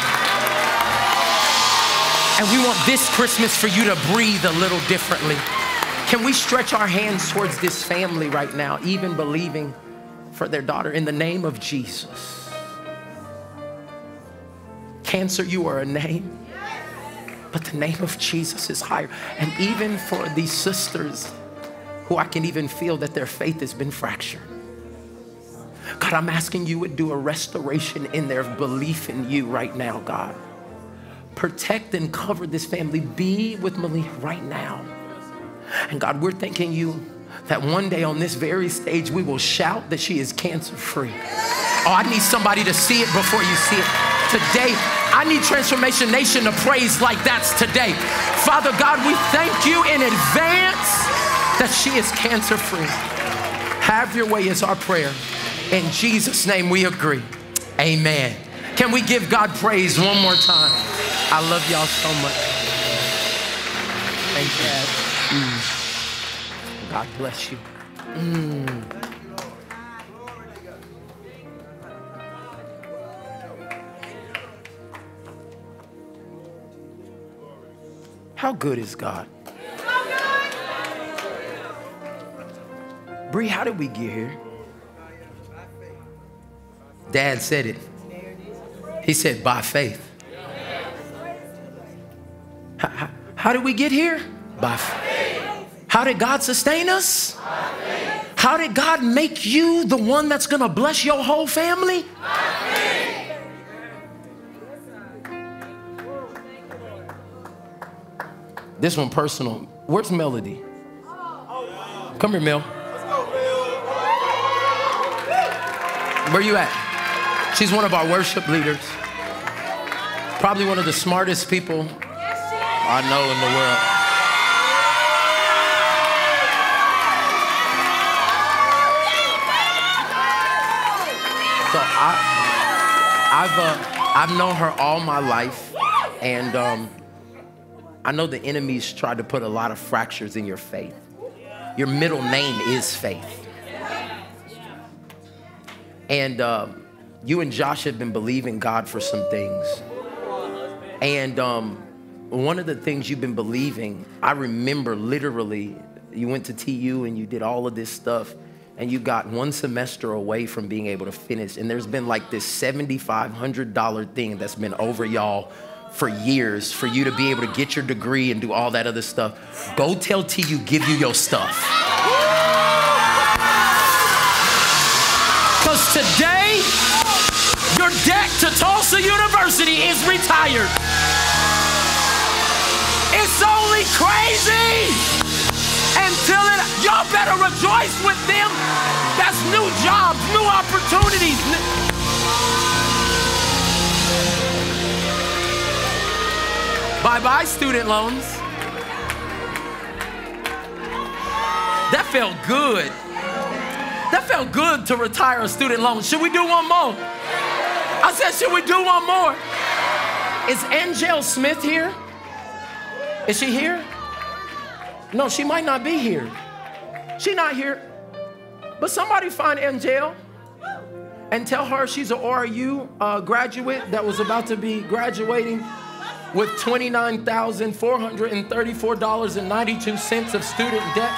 And we want this Christmas for you to breathe a little differently. Can we stretch our hands towards this family right now, even believing for their daughter in the name of Jesus? Cancer, you are a name, but the name of Jesus is higher. And even for these sisters who I can even feel that their faith has been fractured. God, I'm asking you would do a restoration in their belief in you right now, God. Protect and cover this family. Be with Malia right now. And God, we're thanking you that one day on this very stage, we will shout that she is cancer-free. Oh, I need somebody to see it before you see it. Today, I need Transformation Nation to praise like that's today. Father God, we thank you in advance that she is cancer-free. Have your way is our prayer. In Jesus' name, we agree. Amen. Can we give God praise one more time? I love y'all so much. Thank you. God bless you. How good is God? Bree, how did we get here? Dad said it. He said, by faith. How did we get here? By faith. How did God sustain us? By faith. How did God make you the one that's going to bless your whole family? By faith. This one personal. Where's Melody? Come here, Mel. Where you at? She's one of our worship leaders. Probably one of the smartest people I know in the world. So I've known her all my life, and I know the enemies tried to put a lot of fractures in your faith. Your middle name is Faith. And you and Josh have been believing God for some things. And one of the things you've been believing, I remember literally, you went to TU and you did all of this stuff and you got one semester away from being able to finish. And there's been like this $7,500 thing that's been over y'all for years for you to be able to get your degree and do all that other stuff. Go tell TU, give you your stuff. Because today, your debt to Tulsa University is retired. It's only crazy until it, y'all better rejoice with them. That's new jobs, new opportunities. Bye-bye, student loans. That felt good. That felt good to retire a student loan. Should we do one more? I said, should we do one more? Is Angel Smith here? Is she here? No, she might not be here. She's not here. But somebody find Angel and tell her she's an ORU graduate that was about to be graduating with $29,434.92 of student debt.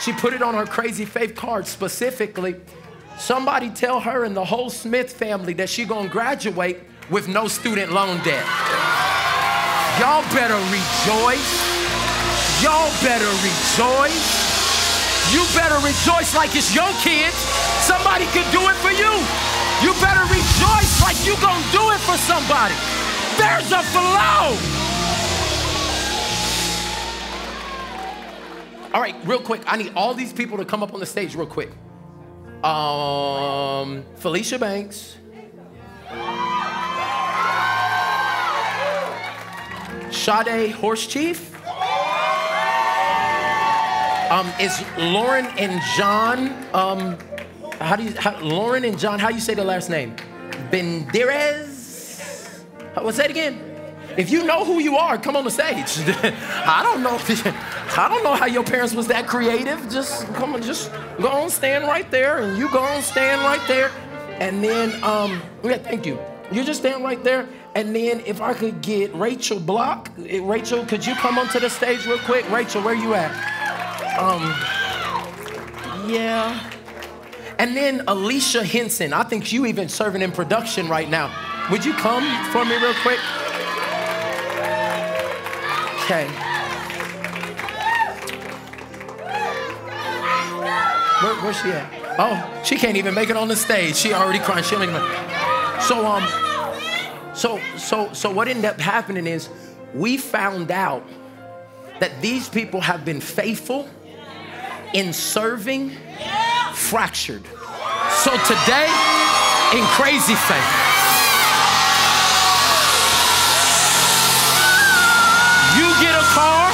She put it on her Crazy Faith card specifically. Somebody tell her and the whole Smith family that she's gonna graduate with no student loan debt. Y'all better rejoice. Y'all better rejoice. You better rejoice like it's your kids. Somebody could do it for you. You better rejoice like you gonna do it for somebody. There's a flow. All right, real quick. I need all these people to come up on the stage real quick. Felicia Banks. Sade Horse Chief. It's Lauren and John. Lauren and John, how do you say their last name? Benderez. Say it again. If you know who you are, come on the stage. I don't know how your parents was that creative. Just come on, just go on, stand right there, and you go on, stand right there. And then, yeah, thank you. You just stand right there. And then if I could get Rachel Block. Rachel, could you come onto the stage real quick? Rachel, where you at? Yeah. And then Alicia Henson. I think you even serving in production right now. Would you come for me real quick? Okay. Where's she at? Oh, she can't even make it on the stage. She already crying. She don't even. So what ended up happening is we found out that these people have been faithful in serving fractured. So today, in Crazy Faith, you get a car,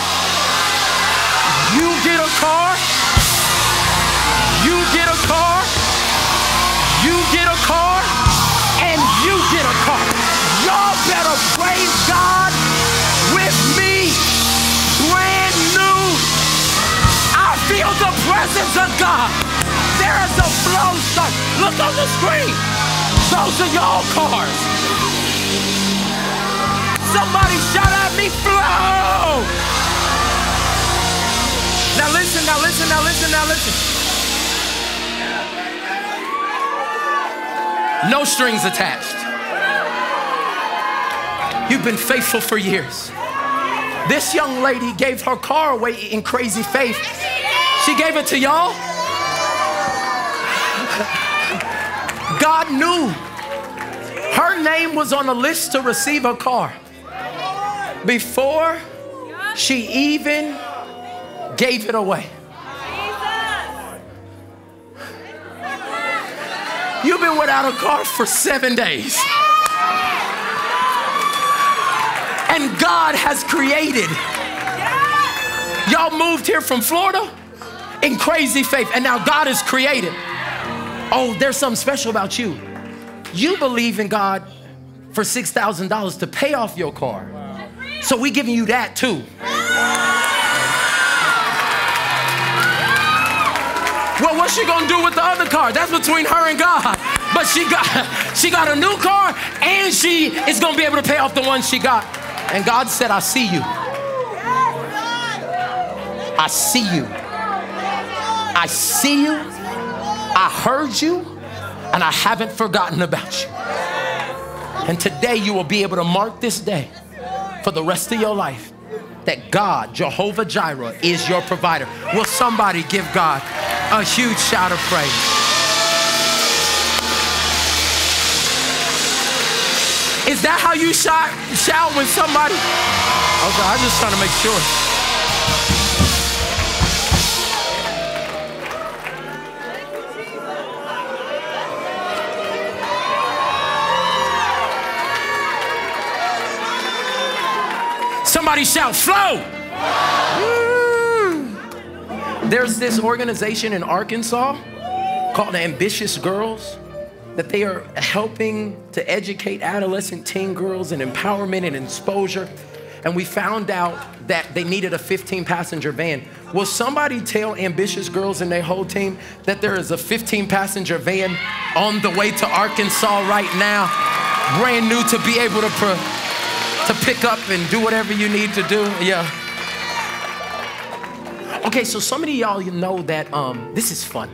and you get a car. Y'all better praise God with me. Brand new. I feel the presence of God. There is a flow start. Look on the screen. Those are y'all cars. Somebody shout out. me flow. Now listen, now listen, now listen, now listen. No strings attached. You've been faithful for years. This young lady gave her car away in crazy faith. She gave it to y'all. God knew her name was on the list to receive a car before she even gave it away. You've been without a car for 7 days. And God has created. Y'all moved here from Florida in crazy faith, and now God has created. Oh, there's something special about you. You believe in God for $6,000 to pay off your car. So we're giving you that too. Well, what's she gonna do with the other car? That's between her and God. But she got a new car, and she is gonna be able to pay off the one she got. And God said, I see you. I see you. I see you. I heard you. And I haven't forgotten about you. And today you will be able to mark this day for the rest of your life that God, Jehovah Jireh, is your provider. Will somebody give God a huge shout of praise? Is that how you shout when somebody? Okay, I'm just trying to make sure. Somebody shout, flow! Woo. There's this organization in Arkansas called the Ambitious Girls, that they are helping to educate adolescent teen girls in empowerment and exposure. And we found out that they needed a 15-passenger van. Will somebody tell Ambitious Girls and their whole team that there is a 15-passenger van on the way to Arkansas right now, brand new, to be able to pick up and do whatever you need to do? Yeah. Okay, so some of y'all know that, this is fun.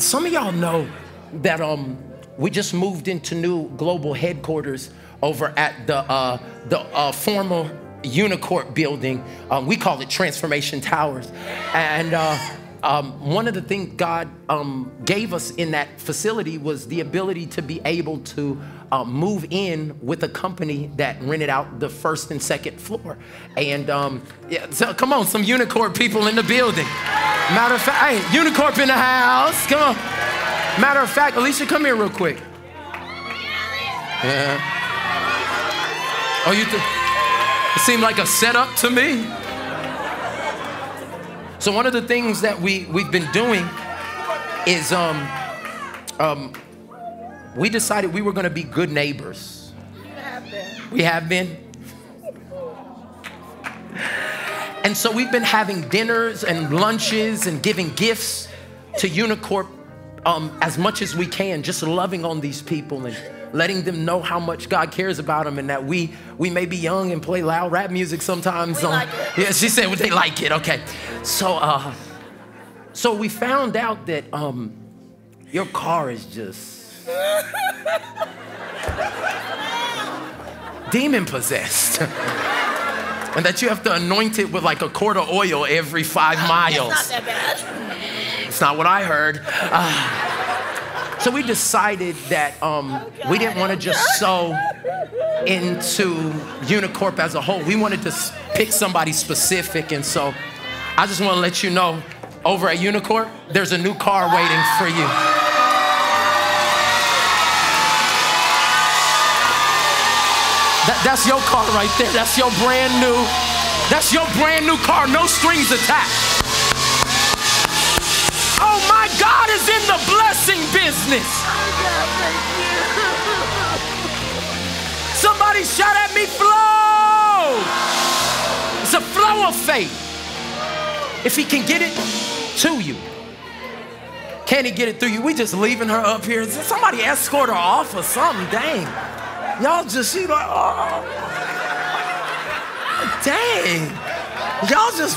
Some of y'all know that we just moved into new global headquarters over at the former Unicorn building. We call it Transformation Towers. And one of the things God gave us in that facility was the ability to be able to move in with a company that rented out the first and second floor. And yeah, so come on, some Unicorn people in the building. Matter of fact, hey, Unicorn in the house, come on. Matter of fact, Alicia, come here real quick. Yeah. Oh, it seemed like a setup to me. So one of the things that we've been doing is we decided we were going to be good neighbors. We have been. And so we've been having dinners and lunches and giving gifts to Unicorp as much as we can, just loving on these people and letting them know how much God cares about them, and that we may be young and play loud rap music sometimes. Like it. Yeah, she said, well, they like it. Okay. So, so we found out that your car is just demon possessed, and that you have to anoint it with like a quart of oil every 5 miles. It's not that bad. It's not what I heard. So we decided that we didn't want to just sow into Unicorp as a whole. We wanted to pick somebody specific. And so I just want to let you know, over at Unicorp, there's a new car waiting for you. That's your car right there. That's your brand new car. No strings attached. God is in the blessing business. Somebody shout at me, flow. It's a flow of faith. If he can get it to you, can he get it through you? We just leaving her up here. Somebody escort her off or something. Dang. Y'all just, she like, oh. Dang. Y'all just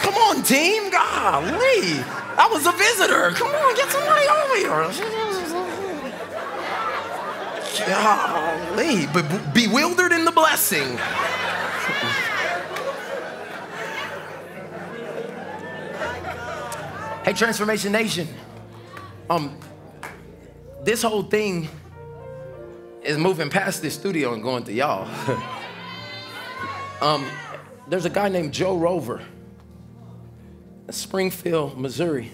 come on, team. Golly. I was a visitor. Come on, get somebody over here. Golly. But bewildered in the blessing. Hey, Transformation Nation. This whole thing is moving past this studio and going to y'all. There's a guy named Joe Rover, Springfield, Missouri.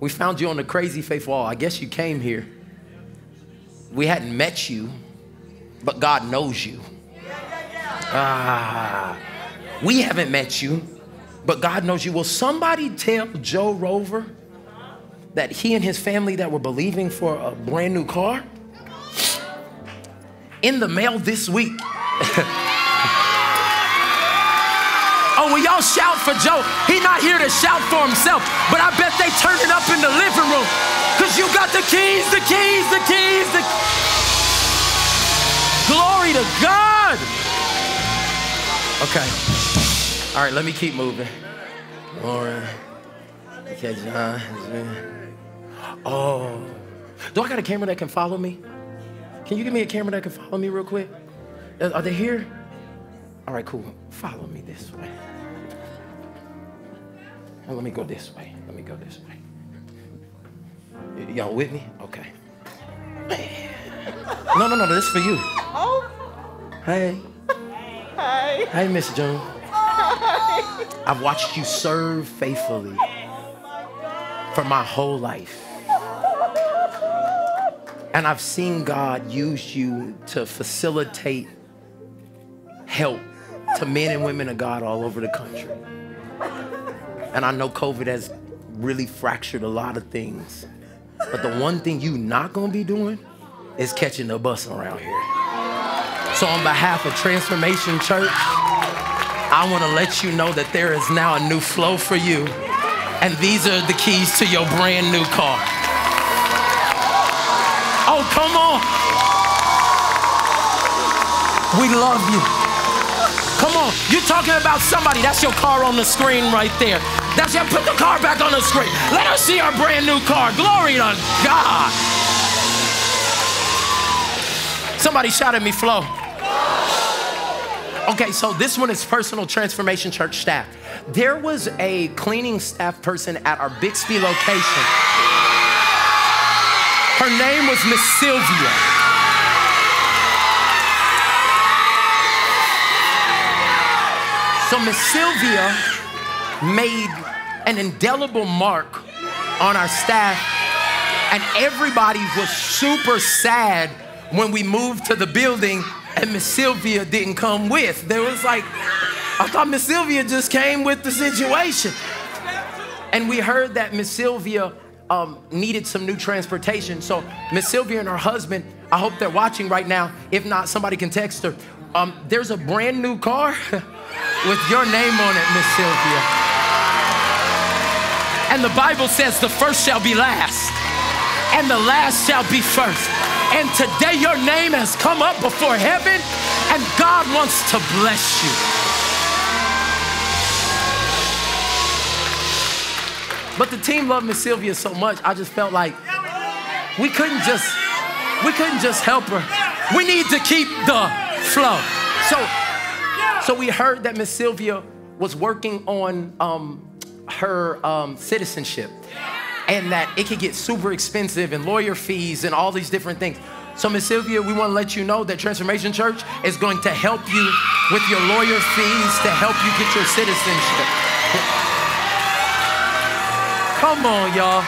We found you on the Crazy Faith Wall. I guess you came here. We hadn't met you, but God knows you. We haven't met you, but God knows you. Will somebody tell Joe Rover that he and his family that were believing for a brand new car in the mail this week? Oh, will y'all shout for Joe? He's not here to shout for himself, but I bet they turned it up in the living room because you got the keys, the keys, the keys, the glory to God. Okay. All right, let me keep moving. All right. Okay, John. Oh, do I got a camera that can follow me? Can you give me a camera that can follow me real quick? Are they here? All right, cool. Follow me this way. Now, let me go this way. Let me go this way. Y'all with me? Okay. No, this is for you. Hey. Hi. Hey, Miss June. I've watched you serve faithfully for my whole life. And I've seen God use you to facilitate help to men and women of God all over the country. And I know COVID has really fractured a lot of things. But the one thing you're not going to be doing is catching the bus around here. So on behalf of Transformation Church, I want to let you know that there is now a new flow for you. And these are the keys to your brand new car. Oh, come on. We love you. Come on. You're talking about somebody. That's your car on the screen right there. That's your, put the car back on the screen. Let us see our brand new car. Glory to God. Somebody shout at me, Flo. Okay, so this one is personal Transformation Church staff. There was a cleaning staff person at our Bixby location. Her name was Miss Sylvia. So Miss Sylvia made an indelible mark on our staff, and everybody was super sad when we moved to the building and Miss Sylvia didn't come with. There was like, I thought Miss Sylvia just came with the situation. And we heard that Miss Sylvia needed some new transportation. So Miss Sylvia and her husband, I hope they're watching right now. If not, somebody can text her. There's a brand new car with your name on it, Miss Sylvia. And the Bible says the first shall be last and the last shall be first. And today your name has come up before heaven and God wants to bless you. But the team loved Miss Sylvia so much, I just felt like we couldn't just help her. We need to keep the flow. So we heard that Miss Sylvia was working on her citizenship and that it could get super expensive and lawyer fees and all these different things. So Miss Sylvia, we want to let you know that Transformation Church is going to help you with your lawyer fees to help you get your citizenship. Come on, y'all.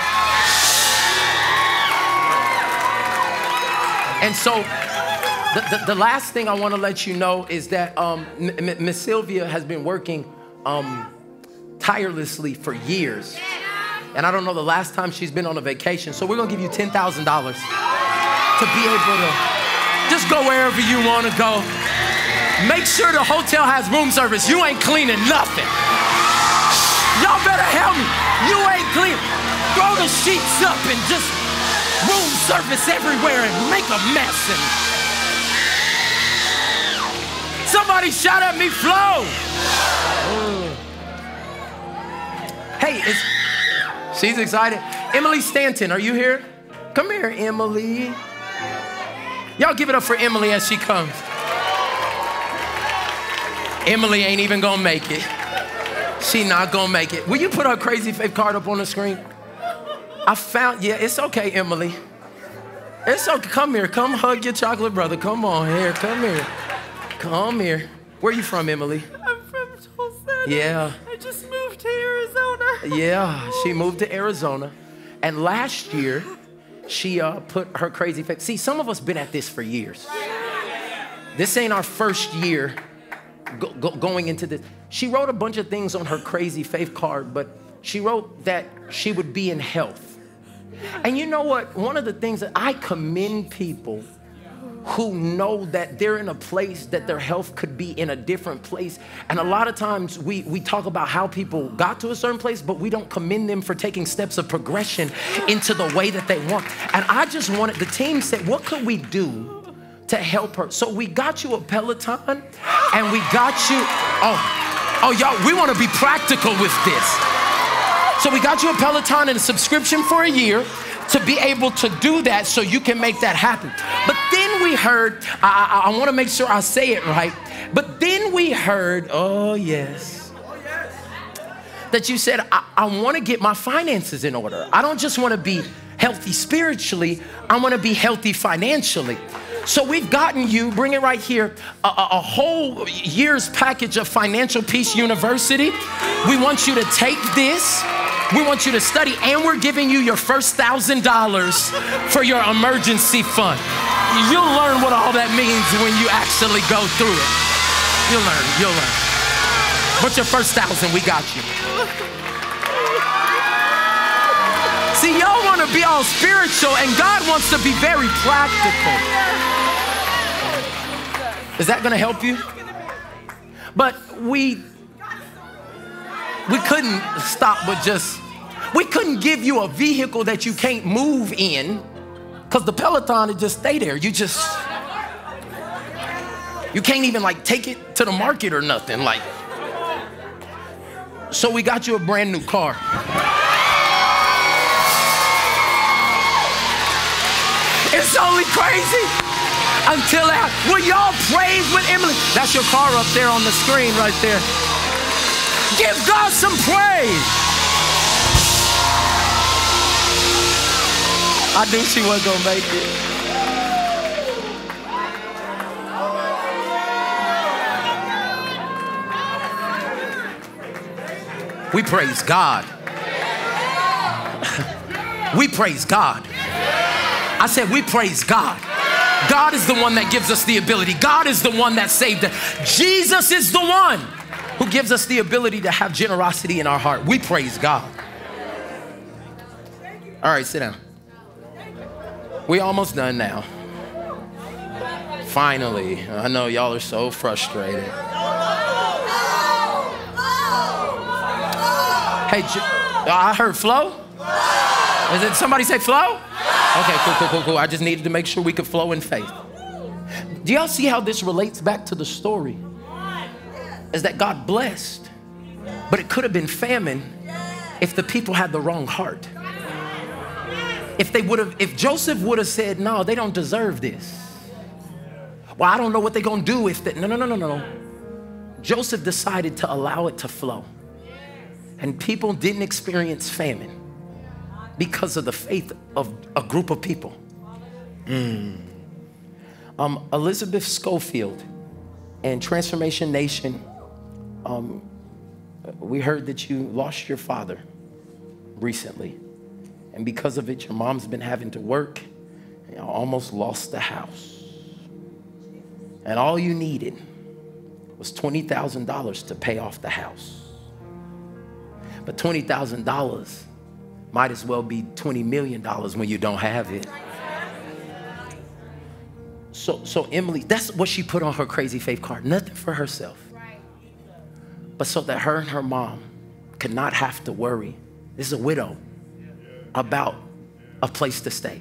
And so the last thing I want to let you know is that Miss Sylvia has been working tirelessly for years. And I don't know the last time she's been on a vacation. So we're going to give you $10,000 to be able to just go wherever you want to go. Make sure the hotel has room service. You ain't cleaning nothing. Y'all better help me. You ain't clean. Throw the sheets up and just room service it's everywhere and make a mess. And somebody shout at me, flow. Hey, she's excited. Emily Stanton, are you here? Come here, Emily. Y'all give it up for Emily as she comes. Emily ain't even gonna make it. She not gonna make it. Will you put her Crazy Faith card up on the screen? Yeah, it's okay, Emily. It's okay, come here, come hug your chocolate brother. Come on here, come here. Come here. Where you from, Emily? I'm from Tulsa. Yeah. I just moved to Arizona. Yeah, she moved to Arizona. And last year, she put her Crazy Faith. See, some of us been at this for years. This ain't our first year going into this. She wrote a bunch of things on her Crazy Faith card, but she wrote that she would be in health. And you know what? One of the things that I commend people who know that they're in a place that their health could be in a different place. And a lot of times we talk about how people got to a certain place, but we don't commend them for taking steps of progression into the way that they want. And I just wanted, the team said, what could we do to help her? So we got you a Peloton and we got you, y'all, we wanna be practical with this. So we got you a Peloton and a subscription for a year to be able to do that so you can make that happen. But then we heard, I wanna make sure I say it right, but then we heard, that you said, I wanna get my finances in order. I don't just wanna be healthy spiritually, I wanna be healthy financially. So we've gotten you, bring it right here, a whole year's package of Financial Peace University. We want you to take this. We want you to study, and we're giving you your first $1,000 for your emergency fund. You'll learn what all that means when you actually go through it. You'll learn. But your first $1,000, we got you. See, y'all want to be all spiritual, and God wants to be very practical. Is that gonna help you? But we couldn't stop with just, we couldn't give you a vehicle that you can't move in, because the Peloton would just stay there. You can't even like take it to the market or nothing. Like, so we got you a brand new car. It's only crazy until that. Will y'all praise with Emily? That's your car up there on the screen right there. Give God some praise. I knew she wasn't gonna make it. We praise God. We praise God. I said we praise God. God is the one that gives us the ability. God is the one that saved us. Jesus is the one who gives us the ability to have generosity in our heart. We praise God. All right, sit down. We're almost done now. Finally. I know y'all are so frustrated. Hey, I heard flow. Is it somebody say flow? Okay, cool. I just needed to make sure we could flow in faith. Do y'all see how this relates back to the story? Is that God blessed, but it could have been famine if the people had the wrong heart. If Joseph would have said, no, they don't deserve this. Well, I don't know what they're gonna do if they, no. Joseph decided to allow it to flow. And people didn't experience famine because of the faith of a group of people. Elizabeth Schofield and Transformation Nation, we heard that you lost your father recently. And because of it, your mom's been having to work. And almost lost the house. And all you needed was $20,000 to pay off the house. But $20,000 might as well be $20 million when you don't have it. So Emily, that's what she put on her Crazy Faith card. Nothing for herself, but so that her and her mom could not have to worry. This is a widow about a place to stay.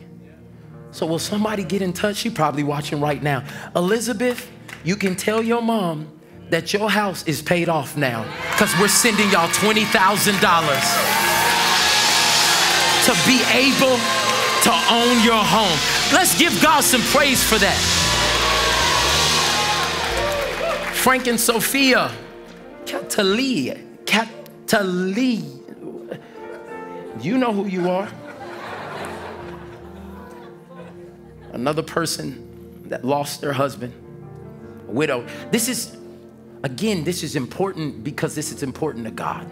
So will somebody get in touch? She's probably watching right now. Elizabeth, you can tell your mom that your house is paid off now because we're sending y'all $20,000 to be able to own your home. Let's give God some praise for that. Frank and Sophia, Catalia, you know who you are. Another person that lost their husband, a widow. This is, again, this is important because this is important to God.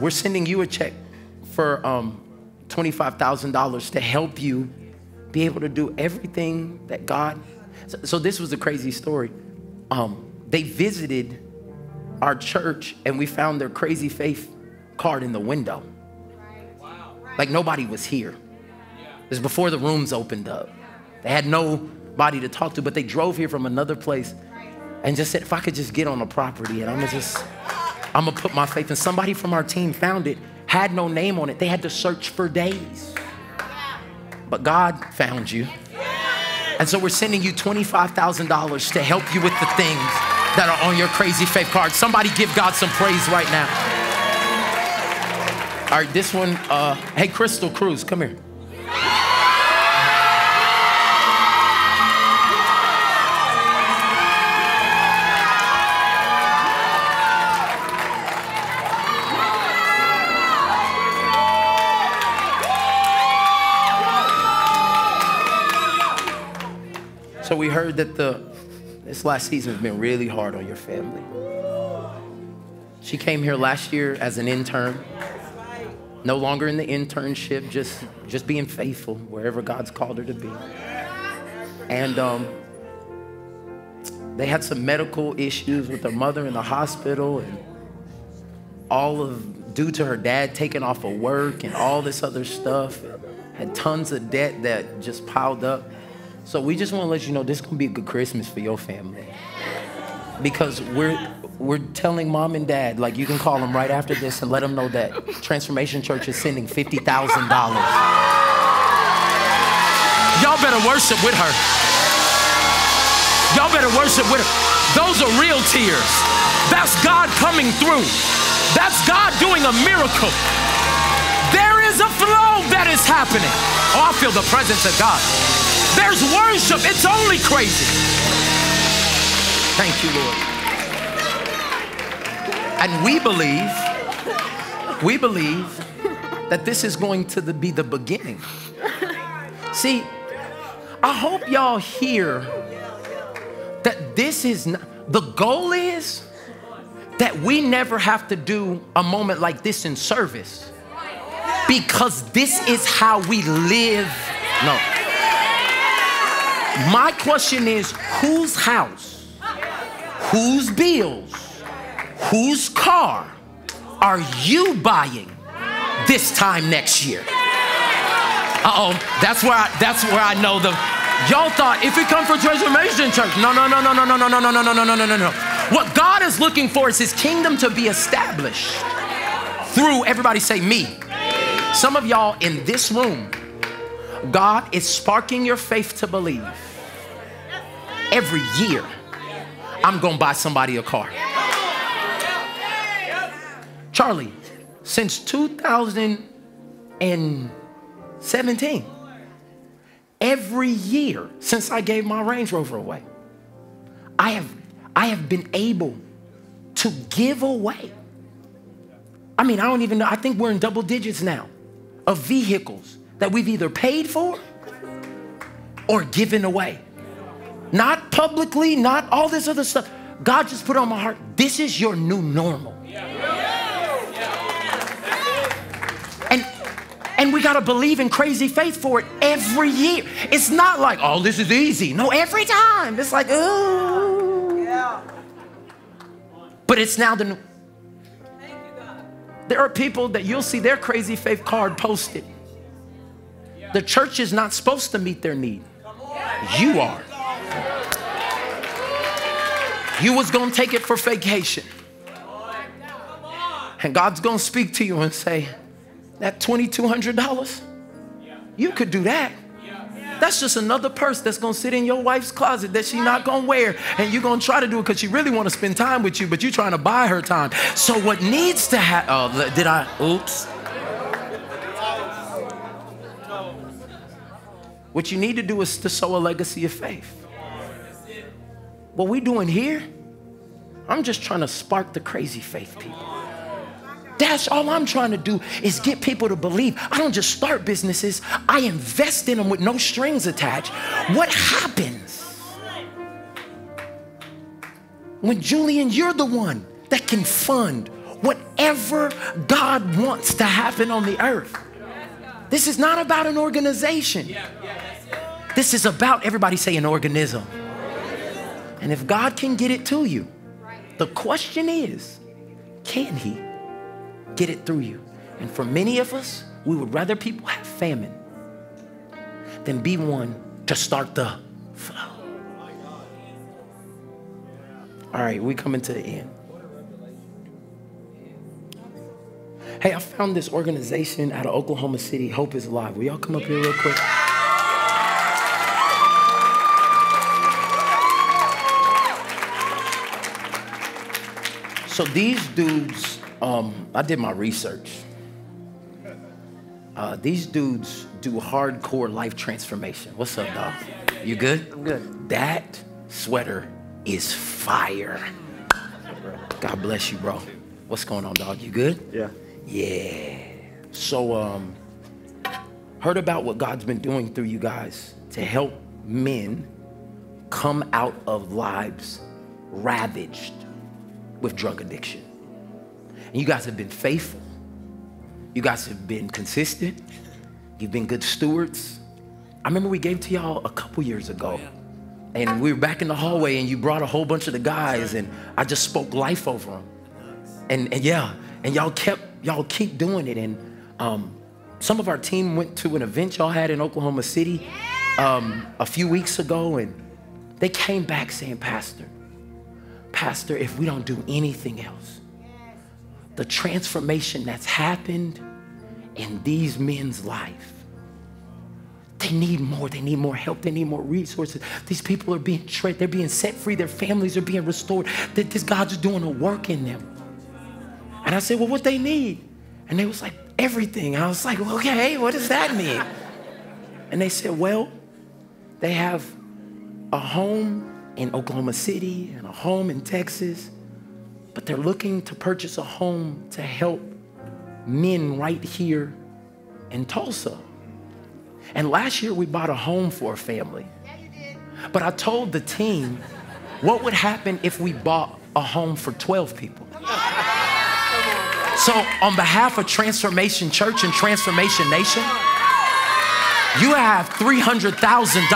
We're sending you a check for $25,000 to help you be able to do everything that God. So this was a crazy story. They visited our church and we found their crazy faith card in the window. Like nobody was here. It was before the rooms opened up. They had nobody to talk to, but they drove here from another place and just said, if I could just get on a property and I'm gonna put my faith in. Somebody from our team found it, had no name on it. They had to search for days, but God found you. And so we're sending you $25,000 to help you with the things that are on your crazy faith card. Somebody give God some praise right now. All right, this one, hey, Crystal Cruz, come here. So we heard that this last season has been really hard on your family. She came here last year as an intern, no longer in the internship, just being faithful wherever God's called her to be. And they had some medical issues with their mother in the hospital, and due to her dad taking off of work and all this other stuff, had tons of debt that just piled up. So we just want to let you know this is going to be a good Christmas for your family, because we're telling mom and dad, like, you can call them right after this and let them know that Transformation Church is sending $50,000. Y'all better worship with her. Y'all better worship with her. Those are real tears. That's God coming through. That's God doing a miracle. There is a flow that is happening. Oh, I feel the presence of God. There's worship. It's only crazy. Thank you, Lord. And we believe that this is going to be the beginning. See, I hope y'all hear that this is not, the goal is that we never have to do a moment like this in service, because this is how we live. No. My question is, whose house, whose bills, whose car are you buying this time next year? Uh-oh, that's where I know the, y'all thought if it come for Transformation Church, no. What God is looking for is his kingdom to be established through, everybody say me. Some of y'all in this room, God is sparking your faith to believe. Every year, I'm going to buy somebody a car. Charlie, since 2017, every year since I gave my Range Rover away, I have been able to give away. I mean, I don't even know. I think we're in double digits now of vehicles that we've either paid for or given away. Not publicly, not all this other stuff. God just put on my heart, this is your new normal. And we gotta believe in crazy faith for it every year. It's not like, oh, this is easy. No, every time. It's like, ooh. But it's now the new. There are people that you'll see their crazy faith card posted. The church is not supposed to meet their need. You are. You was going to take it for vacation. And God's going to speak to you and say, that $2,200, You could do that. That's just another purse that's going to sit in your wife's closet that she's not going to wear. And you're going to try to do it because she really want to spend time with you, but you're trying to buy her time. So what needs to happen... Oh, did I... Oops. What you need to do is to sow a legacy of faith. What we doing here, I'm just trying to spark the crazy faith people. That's all I'm trying to do is get people to believe. I don't just start businesses. I invest in them with no strings attached. What happens when, Julian, you're the one that can fund whatever God wants to happen on the earth? This is not about an organization. This is about, everybody say, an organism. And if God can get it to you, the question is, can he get it through you? And for many of us, we would rather people have famine than be one to start the flow. All right, we're coming to the end. Hey, I found this organization out of Oklahoma City, Hope is Alive. Will y'all come up here real quick? So these dudes, I did my research. These dudes do hardcore life transformation. What's up, dog? You good? I'm good. That sweater is fire. God bless you, bro. What's going on, dog? You good? Yeah. Yeah. So, heard about what God's been doing through you guys to help men come out of lives ravaged with drug addiction. And you guys have been faithful. You guys have been consistent. You've been good stewards. I remember we gave to y'all a couple years ago. And we were back in the hallway and you brought a whole bunch of the guys and I just spoke life over them. And yeah, and y'all keep doing it. And some of our team went to an event y'all had in Oklahoma City a few weeks ago and they came back saying, Pastor, if we don't do anything else, the transformation that's happened in these men's life, they need more help, they need more resources. These people are being treated, they're being set free, their families are being restored, that this God's doing a work in them. And I said, well, what they need? And they was like, everything. I was like, well, okay, what does that mean? And they said, well, they have a home in Oklahoma City and a home in Texas, but they're looking to purchase a home to help men right here in Tulsa. And last year we bought a home for a family. Yeah, you did. But I told the team what would happen if we bought a home for 12 people. So on behalf of Transformation Church and Transformation Nation, you have $300,000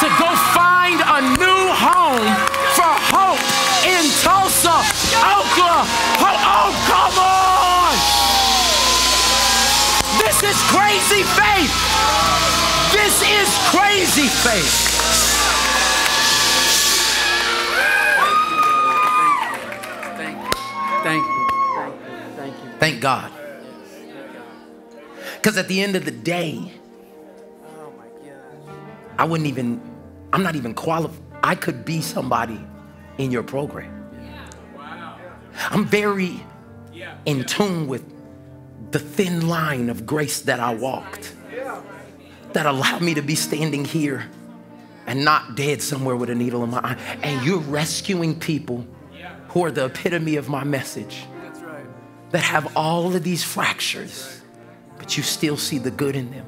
to go find a new home for hope in Tulsa, Oklahoma. Oh, come on! This is crazy faith. This is crazy faith. Thank you, thank you, thank you, thank you. Thank God. Because at the end of the day, I wouldn't even... I'm not even qualified. I could be somebody in your program. Yeah. Wow. I'm very in tune with the thin line of grace that I walked that allowed me to be standing here and not dead somewhere with a needle in my eye. And you're rescuing people who are the epitome of my message. That's right. That have all of these fractures, but you still see the good in them.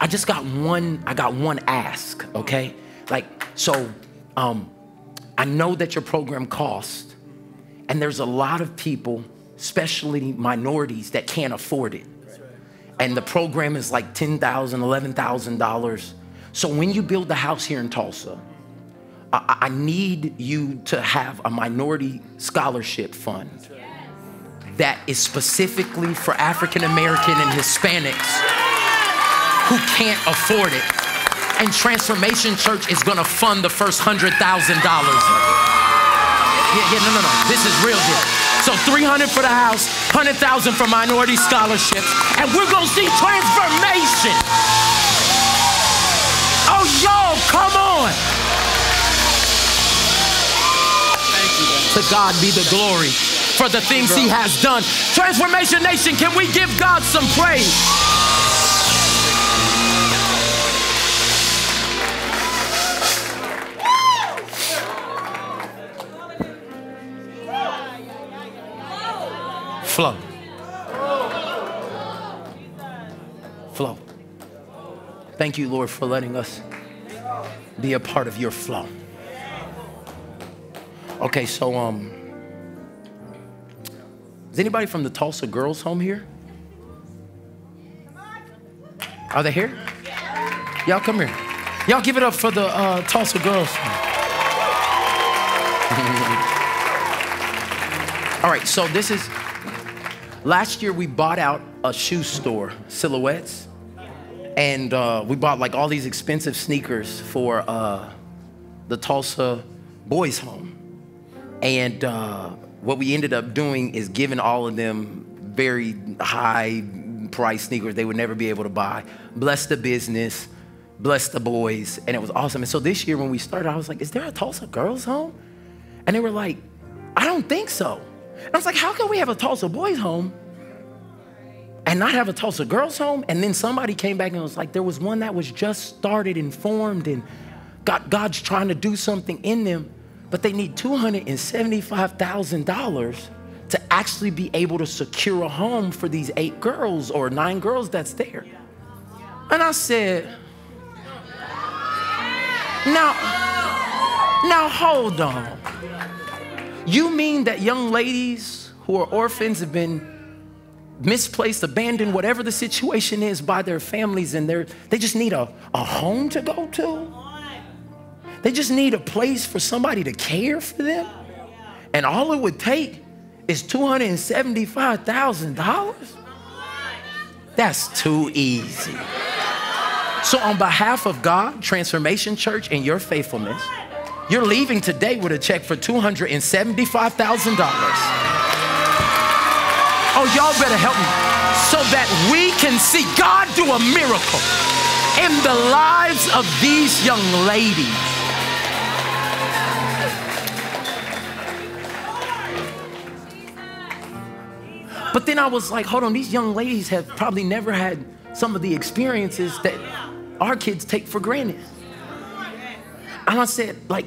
I got one ask, okay? Like, so I know that your program costs, and there's a lot of people, especially minorities, that can't afford it. And the program is like $10,000, $11,000. So when you build the house here in Tulsa, I need you to have a minority scholarship fund that is specifically for African American and Hispanics who can't afford it. And Transformation Church is gonna fund the first $100,000 of it. Yeah, no, this is real deal. So 300 for the house, 100,000 for minority scholarships, and we're gonna see transformation. God be the glory for the things he has done. Transformation Nation, can we give God some praise? Flow. Flow. Thank you, Lord, for letting us be a part of your flow. Okay, so is anybody from the Tulsa Girls Home here? Are they here? Y'all come here. Y'all give it up for the Tulsa Girls Home. All right, so this is, last year we bought out a shoe store, Silhouettes, and we bought like all these expensive sneakers for the Tulsa Boys Home. And what we ended up doing is giving all of them very high priced sneakers they would never be able to buy. Bless the business, bless the boys, and it was awesome. And so this year when we started, I was like, is there a Tulsa Girls Home? And they were like, I don't think so. And I was like, how can we have a Tulsa Boys Home and not have a Tulsa Girls Home? And then somebody came back and was like, there was one that was just started and formed and God's trying to do something in them, but they need $275,000 to actually be able to secure a home for these 8 girls or 9 girls that's there. And I said, now hold on. You mean that young ladies who are orphans have been misplaced, abandoned, whatever the situation is, by their families, and they just need a home to go to? They just need a place for somebody to care for them. And all it would take is $275,000. That's too easy. So on behalf of God, Transformation Church, and your faithfulness, you're leaving today with a check for $275,000. Oh, y'all better help me so that we can see God do a miracle in the lives of these young ladies. But then I was like, hold on, these young ladies have probably never had some of the experiences that our kids take for granted. And I said, like,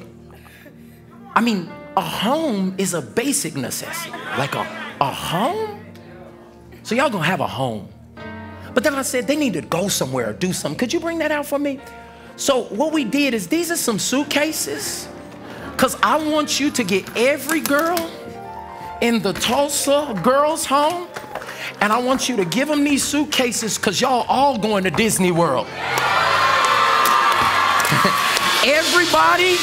I mean, a home is a basic necessity. Like a home? So y'all gonna have a home. But then I said, they need to go somewhere or do something. Could you bring that out for me? So what we did is, these are some suitcases, because I want you to get every girl in the Tulsa Girls Home, and I want you to give them these suitcases, because y'all all going to Disney World. Everybody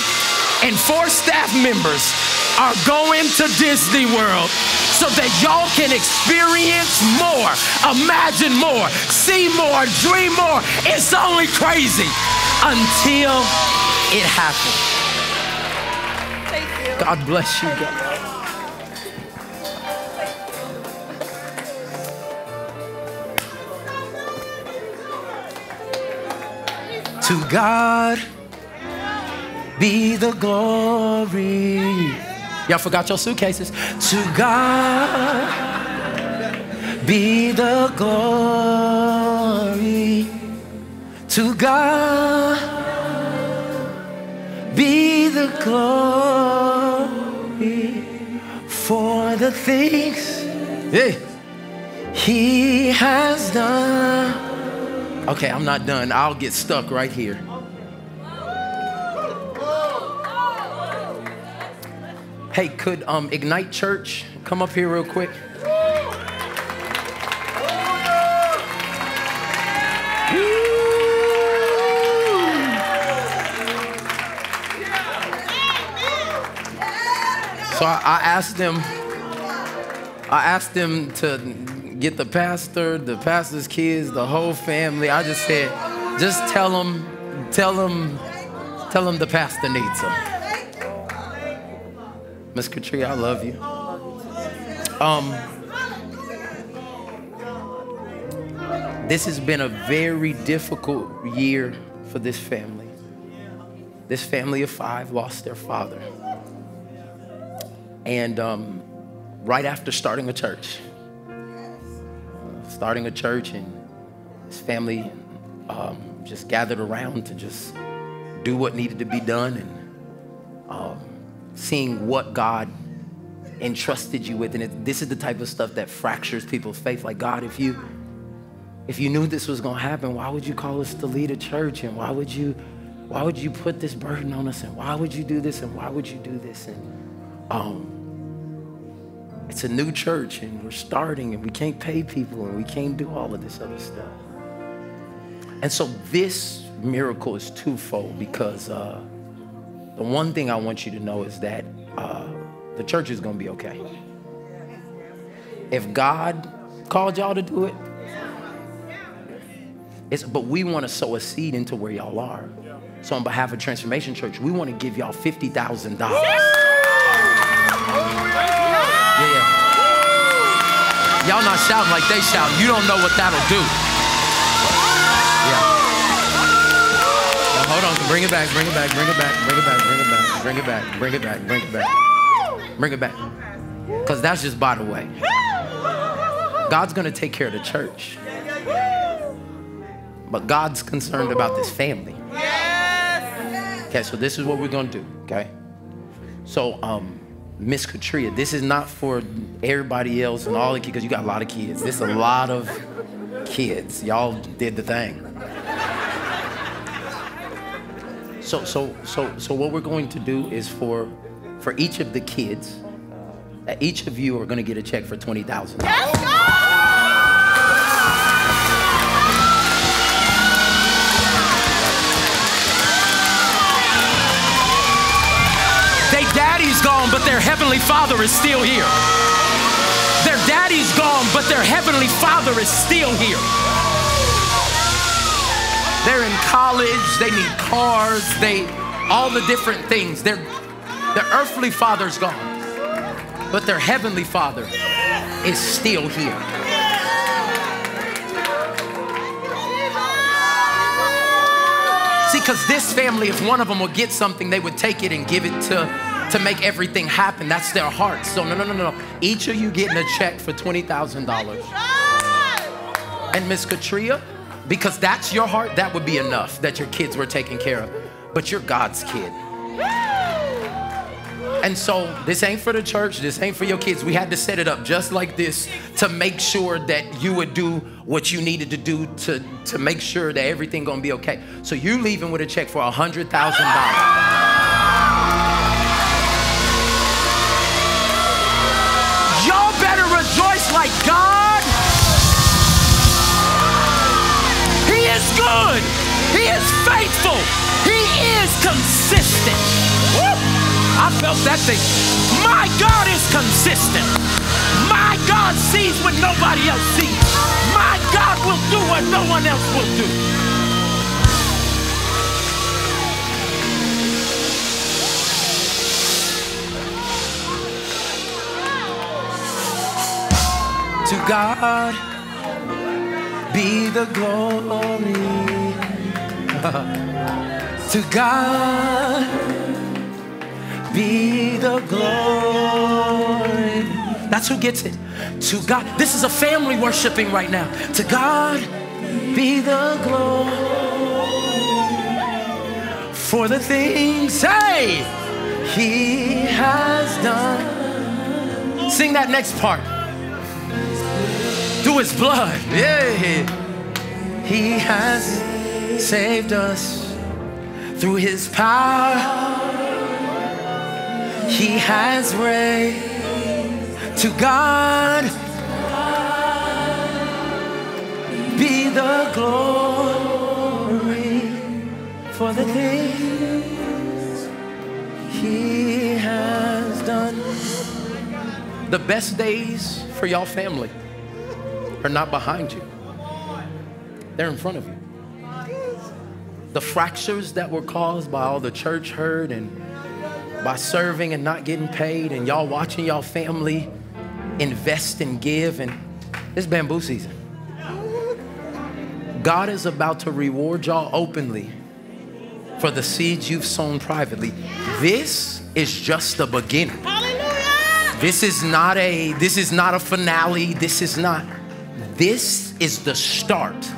and 4 staff members are going to Disney World, so that y'all can experience more, imagine more, see more, dream more. It's only crazy until it happens. Thank you. God bless you, God. To God be the glory. Y'all forgot your suitcases. To God be the glory. To God be the glory for the things He has done. Okay, I'm not done. I'll get stuck right here. Hey, could Ignite Church come up here real quick? So I asked them to get the pastor, the pastor's kids, the whole family. I just said, just tell them the pastor needs them. Miss Katrina, I love you. This has been a very difficult year for this family. This family of 5 lost their father. And right after starting a church, and his family just gathered around to just do what needed to be done, and seeing what God entrusted you with. And this is the type of stuff that fractures people's faith. Like, God, if you knew this was gonna happen, why would you call us to lead a church? And why would you put this burden on us? And why would you do this? And why would you do this? And it's a new church, and we're starting, and we can't pay people, and we can't do all of this other stuff. And so this miracle is twofold, because the one thing I want you to know is that the church is going to be okay. If God called y'all to do it, but we want to sow a seed into where y'all are. So on behalf of Transformation Church, we want to give y'all $50,000. Y'all not shouting like they shout. You don't know what that'll do. Yeah. Now, hold on. Bring it back. Because that's just by the way. God's going to take care of the church. But God's concerned about this family. Okay, so this is what we're going to do. Okay? So, Miss Katria, this is not for everybody else and all the kids, because you got a lot of kids. This is a lot of kids. Y'all did the thing. So what we're going to do is for each of the kids, each of you are going to get a check for $20,000. Let's go! Daddy's gone, but their heavenly Father is still here. Their daddy's gone, but their heavenly Father is still here. They're in college, they need cars, all the different things. Their earthly father's gone, but their heavenly Father is still here. See, because this family, if one of them will get something, they would take it and give it to make everything happen. That's their heart. So no. Each of you getting a check for $20,000. And Miss Katria, because that's your heart, that would be enough that your kids were taken care of. But you're God's kid. And so this ain't for the church. This ain't for your kids. We had to set it up just like this to make sure that you would do what you needed to do to make sure that everything gonna be okay. So you're leaving with a check for $100,000. Y'all better rejoice like God. He is good. He is faithful. He is consistent. Woo! I felt that thing. My God is consistent. My God sees what nobody else sees. My God will do what no one else will do. To God be the glory. To God be the glory. That's who gets it. To God. This is a family worshiping right now. To God be the glory for the things, hey, He has done. Sing that next part. Through His blood, yeah, He has saved us. Through His power, He has raised. To God be the glory for the things He has done. The best days for y'all family are not behind you. They're in front of you. The fractures that were caused by all the church hurt and by serving and not getting paid and y'all watching y'all family invest and give, and it's bamboo season. God is about to reward y'all openly for the seeds you've sown privately. This is just the beginning. Hallelujah! This is not a finale. This is the start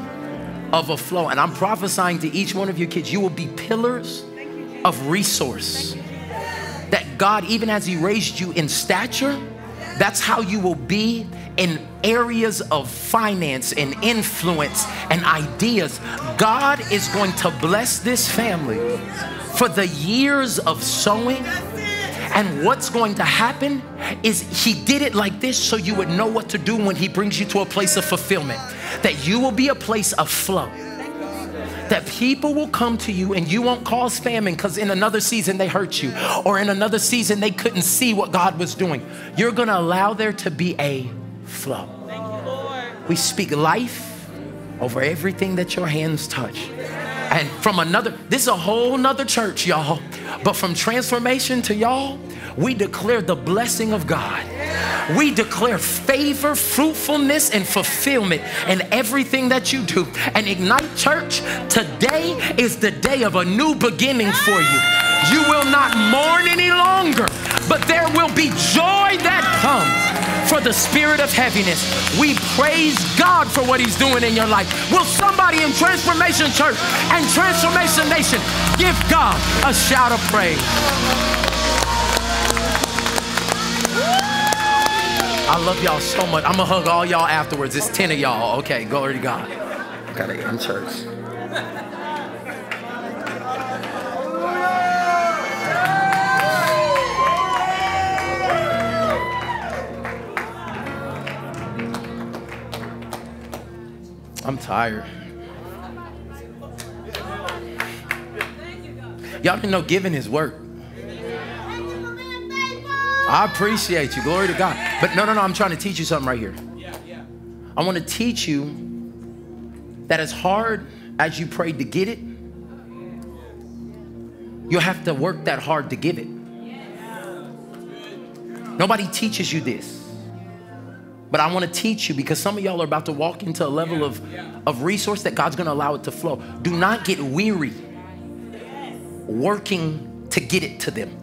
of a flow. And I'm prophesying to each one of your kids, you will be pillars of resource. That God, even as He raised you in stature, that's how you will be in areas of finance and influence and ideas. God is going to bless this family for the years of sowing. And what's going to happen is He did it like this so you would know what to do when He brings you to a place of fulfillment. That you will be a place of flow. That people will come to you and you won't cause famine because in another season they hurt you. Or in another season they couldn't see what God was doing. You're going to allow there to be a flow. Thank you, Lord. We speak life over everything that your hands touch. And from another, this is a whole nother church, y'all. But from transformation to y'all, we declare the blessing of God. We declare favor, fruitfulness, and fulfillment in everything that you do. And Ignite Church, today is the day of a new beginning for you. You will not mourn any longer, but there will be joy that comes for the spirit of heaviness. We praise God for what He's doing in your life. Will somebody in Transformation Church and Transformation Nation give God a shout of praise? I love y'all so much. I'm going to hug all y'all afterwards. It's 10 of y'all. Okay, glory to God. I got to end church. I'm tired. Y'all didn't know giving is work. I appreciate you. Glory to God. But no, I'm trying to teach you something right here. I want to teach you that as hard as you prayed to get it, you'll have to work that hard to give it. Nobody teaches you this. But I want to teach you because some of y'all are about to walk into a level of resource that God's going to allow it to flow. Do not get weary working to get it to them.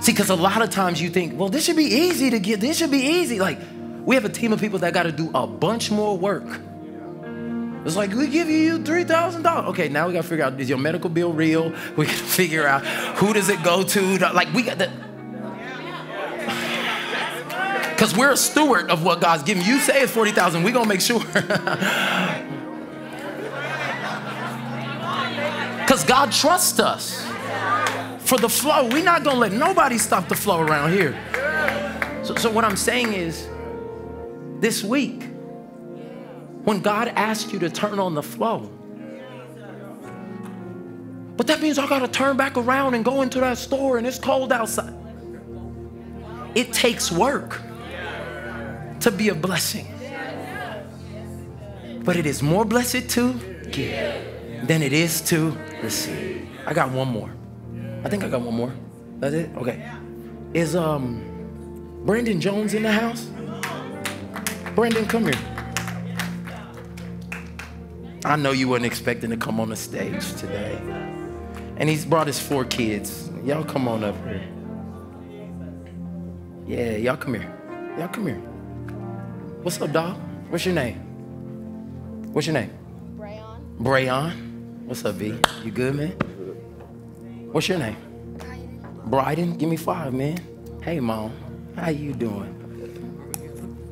See, because a lot of times you think, well, this should be easy to get. This should be easy. Like, we have a team of people that got to do a bunch more work. It's like, we give you $3,000. Okay, now we got to figure out, is your medical bill real? We got to figure out who does it go to? Like, we got the... Because we're a steward of what God's given. You say it's $40,000, we're going to make sure. Because God trusts us for the flow. We're not going to let nobody stop the flow around here. So what I'm saying is, this week, when God asks you to turn on the flow, but that means I got to turn back around and go into that store and it's cold outside. It takes work to be a blessing. But it is more blessed to give than it is to receive. I got one more. I think I got one more. That's it? Okay. Is Brandon Jones in the house? Brandon, come here. I know you weren't expecting to come on the stage today. And he's brought his 4 kids. Y'all come on up here. Yeah, y'all come here. Y'all come here. What's up, dog? What's your name? What's your name? Brayon. Brayon. What's up, B? You good, man? What's your name? Bryden. Bryden, give me 5, man. Hey, Mom. How you doing?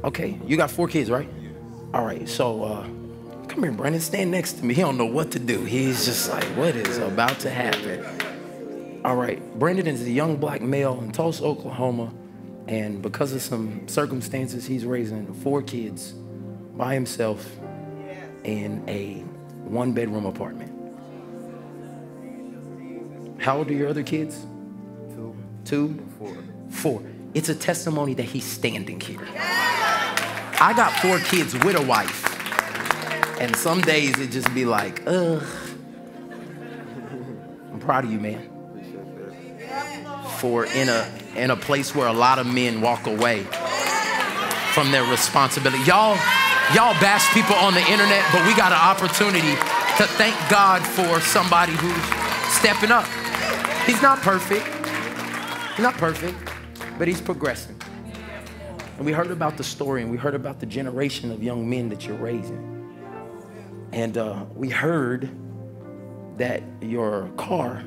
Okay, you got 4 kids, right? All right, so come here, Brandon. Stand next to me. He don't know what to do. He's just like, what is about to happen? All right, Brandon is a young black male in Tulsa, Oklahoma. And because of some circumstances, he's raising 4 kids by himself in a 1-bedroom apartment. How old are your other kids? 2? 4. It's a testimony that he's standing here. I got 4 kids with a wife. And some days it just be like, ugh. I'm proud of you, man. For in a place where a lot of men walk away from their responsibility. Y'all bash people on the internet, but we got an opportunity to thank God for somebody who's stepping up. He's not perfect. He's not perfect. but he's progressing. And we heard about the story, and we heard about the generation of young men that you're raising. And we heard that your car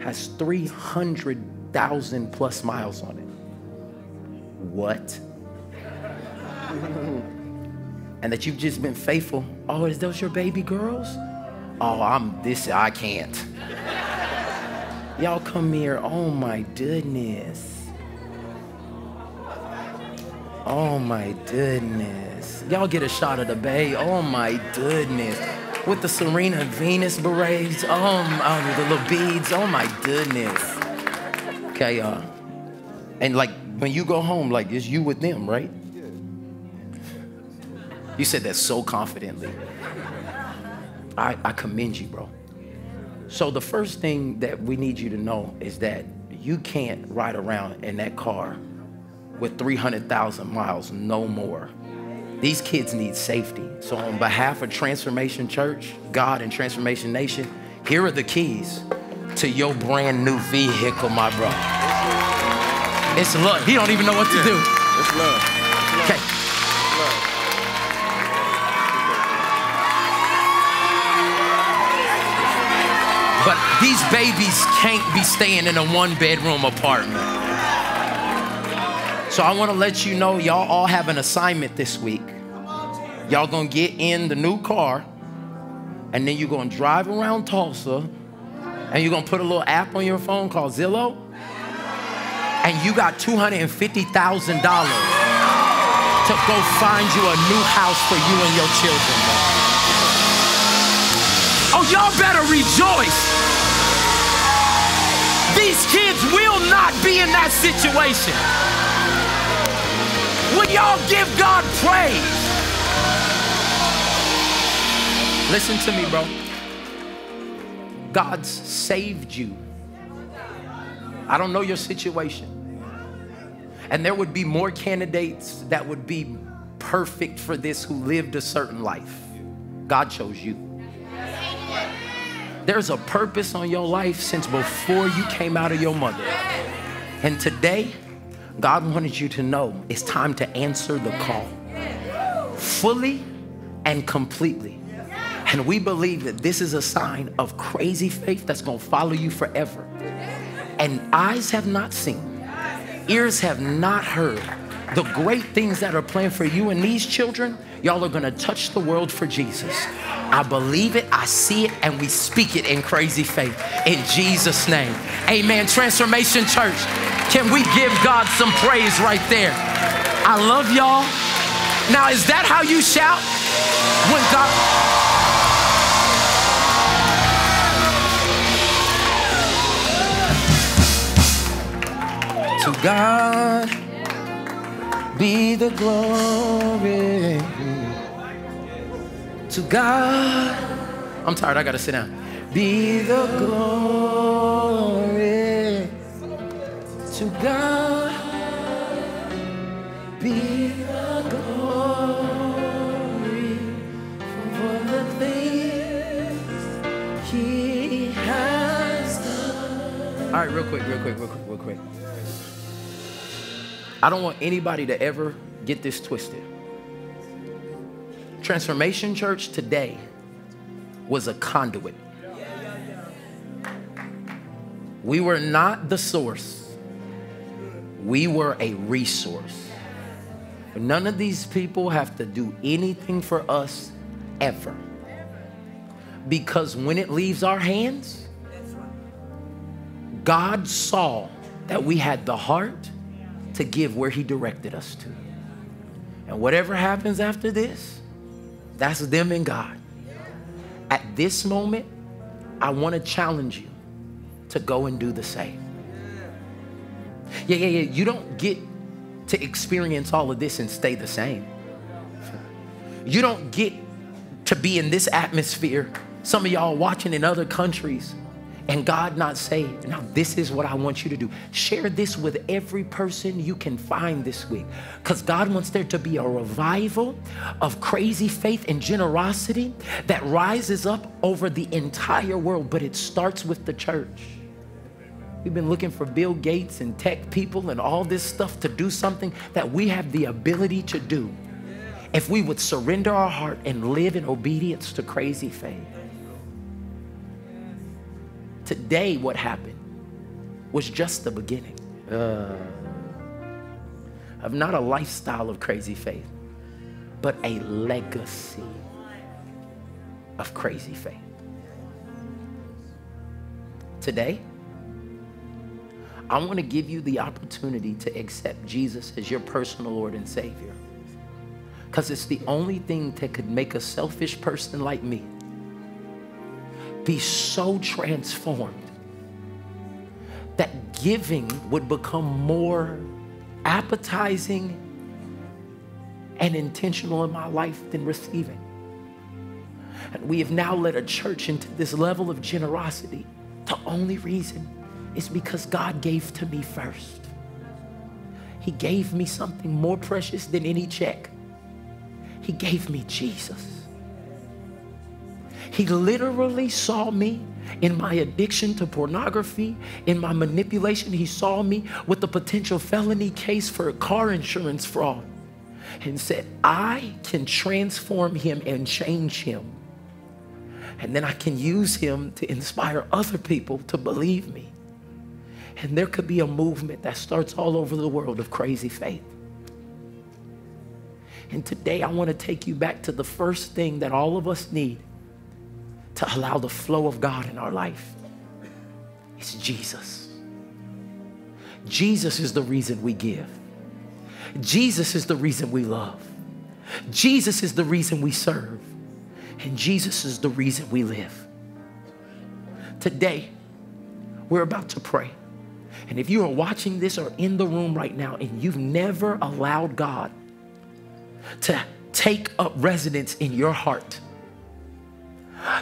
has 300,000 plus miles on it. What? And that you've just been faithful. Oh, is those your baby girls? Oh, I can't. Y'all come here. Oh my goodness. Oh my goodness. Y'all get a shot of the bay. Oh my goodness. With the Serena Venus berets. Oh, the little beads. Oh my goodness. Okay, and like when you go home, like it's you with them, right? You said that so confidently. I commend you, bro. So the first thing that we need you to know is that you can't ride around in that car with 300,000 miles, no more. These kids need safety. So on behalf of Transformation Church, God, and Transformation Nation, here are the keys to your brand new vehicle, my bro. It's love. He don't even know what to do. It's love. Okay. But these babies can't be staying in a one-bedroom apartment. So I want to let you know, y'all all have an assignment this week. Y'all going to get in the new car, and then you're going to drive around Tulsa, and you're going to put a little app on your phone called Zillow, and you got $250,000 to go find you a new house for you and your children, bro. Oh, y'all better rejoice. These kids will not be in that situation. Would y'all give God praise? Listen to me, bro. God's saved you. I don't know your situation. And there would be more candidates that would be perfect for this who lived a certain life. God chose you. There's a purpose on your life since before you came out of your mother. And today, God wanted you to know it's time to answer the call fully and completely. And we believe that this is a sign of crazy faith that's going to follow you forever. And eyes have not seen, ears have not heard the great things that are planned for you and these children. Y'all are going to touch the world for Jesus. I believe it, I see it, and we speak it in crazy faith. In Jesus' name, amen. Transformation Church, can we give God some praise right there? I love y'all. Now, is that how you shout when God... To God be the glory. To God, I'm tired, I gotta sit down. Be the glory. To God be the glory for the things he has done. All right, real quick. I don't want anybody to ever get this twisted. Transformation Church today was a conduit. We were not the source. We were a resource. None of these people have to do anything for us ever. Because when it leaves our hands, God saw that we had the heart to give where he directed us to. And whatever happens after this, that's them and God. At this moment, I want to challenge you to go and do the same. Yeah. You don't get to experience all of this and stay the same. You don't get to be in this atmosphere, some of y'all watching in other countries, and God not say, now this is what I want you to do. Share this with every person you can find this week. Because God wants there to be a revival of crazy faith and generosity that rises up over the entire world. But it starts with the church. We've been looking for Bill Gates and tech people and all this stuff to do something that we have the ability to do if we would surrender our heart and live in obedience to crazy faith. Today, what happened was just the beginning of not a lifestyle of crazy faith, but a legacy of crazy faith. Today, I want to give you the opportunity to accept Jesus as your personal Lord and Savior, because it's the only thing that could make a selfish person like me be so transformed that giving would become more appetizing and intentional in my life than receiving. And we have now led a church into this level of generosity. The only reason is because God gave to me first. He gave me something more precious than any check. He gave me Jesus. He literally saw me in my addiction to pornography, in my manipulation. He saw me with the potential felony case for car insurance fraud and said, I can transform him and change him. And then I can use him to inspire other people to believe me. And there could be a movement that starts all over the world of crazy faith. And today I want to take you back to the first thing that all of us need to allow the flow of God in our life. It's Jesus. Jesus is the reason we give. Jesus is the reason we love. Jesus is the reason we serve. And Jesus is the reason we live. Today, we're about to pray. And if you are watching this or in the room right now and you've never allowed God to take up residence in your heart,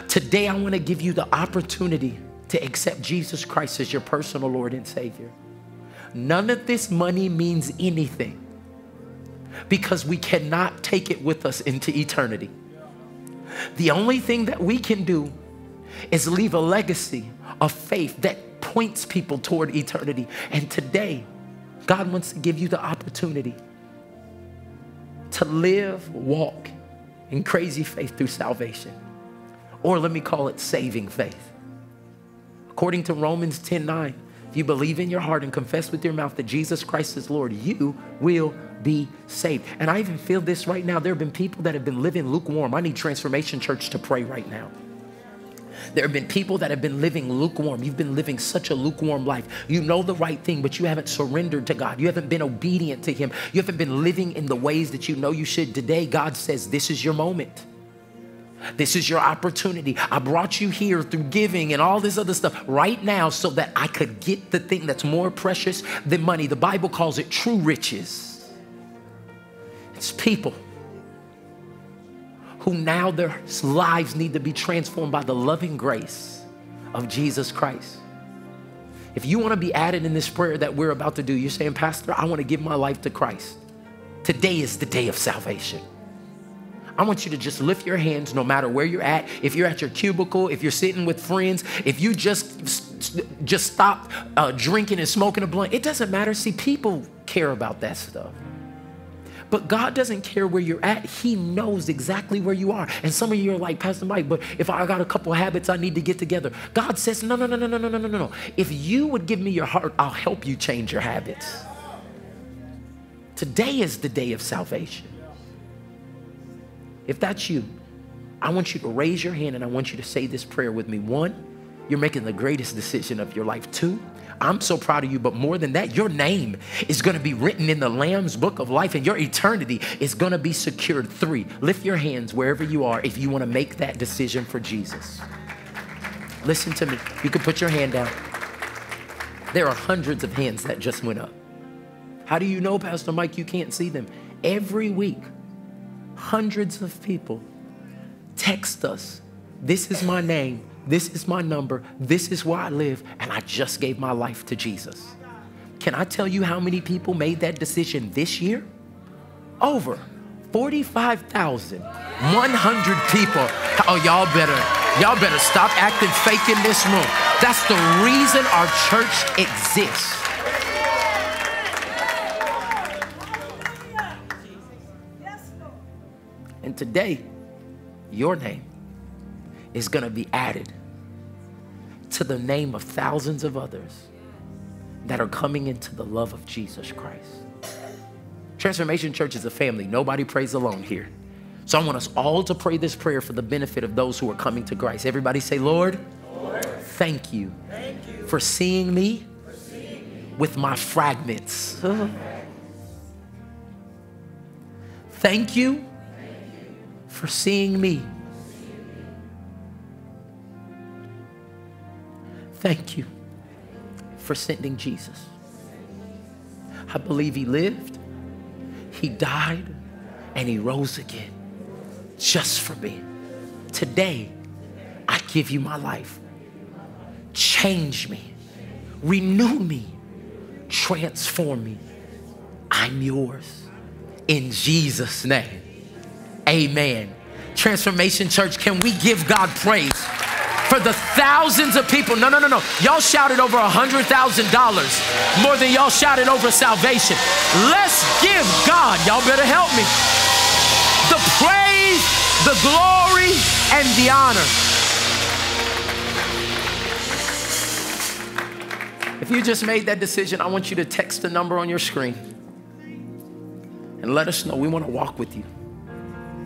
today I want to give you the opportunity to accept Jesus Christ as your personal Lord and Savior. None of this money means anything because we cannot take it with us into eternity. The only thing that we can do is leave a legacy of faith that points people toward eternity. And today, God wants to give you the opportunity to live, walk in crazy faith through salvation. Or let me call it saving faith. According to Romans 10:9, if you believe in your heart and confess with your mouth that Jesus Christ is Lord, you will be saved. And I even feel this right now. There have been people that have been living lukewarm. I need Transformation Church to pray right now. There have been people that have been living lukewarm. You've been living such a lukewarm life. You know the right thing, but you haven't surrendered to God. You haven't been obedient to him. You haven't been living in the ways that you know you should. Today, God says, this is your moment. This is your opportunity. I brought you here through giving and all this other stuff right now so that I could get the thing that's more precious than money. The Bible calls it true riches. It's people who now their lives need to be transformed by the loving grace of Jesus Christ. If you want to be added in this prayer that we're about to do, you're saying, Pastor, I want to give my life to Christ. Today is the day of salvation. I want you to just lift your hands no matter where you're at. If you're at your cubicle, if you're sitting with friends, if you just stop drinking and smoking a blunt, it doesn't matter. See, people care about that stuff. But God doesn't care where you're at. He knows exactly where you are. And some of you are like, Pastor Mike, but if I got a couple habits I need to get together. God says, no, no, no, no, no, no, no, no, no. If you would give me your heart, I'll help you change your habits. Today is the day of salvation. If that's you, I want you to raise your hand and I want you to say this prayer with me. One, you're making the greatest decision of your life. Two, I'm so proud of you, but more than that, your name is going to be written in the Lamb's book of life and your eternity is going to be secured. Three, lift your hands wherever you are if you want to make that decision for Jesus. Listen to me. You can put your hand down. There are hundreds of hands that just went up. How do you know, Pastor Mike, you can't see them? Every week, hundreds of people text us, this is my name, this is my number, this is where I live, and I just gave my life to Jesus. Can I tell you how many people made that decision this year? Over 45,100 people. Oh, y'all better stop acting fake in this room. That's the reason our church exists. And today, your name is going to be added to the name of thousands of others that are coming into the love of Jesus Christ. Transformation Church is a family. Nobody prays alone here. So I want us all to pray this prayer for the benefit of those who are coming to Christ. Everybody say, Lord, Lord, thank you for seeing me, with my fragments. Thank you for seeing me. Thank you for sending Jesus. I believe he lived, he died, and he rose again. Just for me. Today, I give you my life. Change me. Renew me. Transform me. I'm yours. In Jesus' name. Amen. Transformation Church, can we give God praise for the thousands of people? No. Y'all shouted over $100,000 more than y'all shouted over salvation. Let's give God, y'all better help me, the praise, the glory, and the honor. If you just made that decision, I want you to text the number on your screen and let us know. We want to walk with you.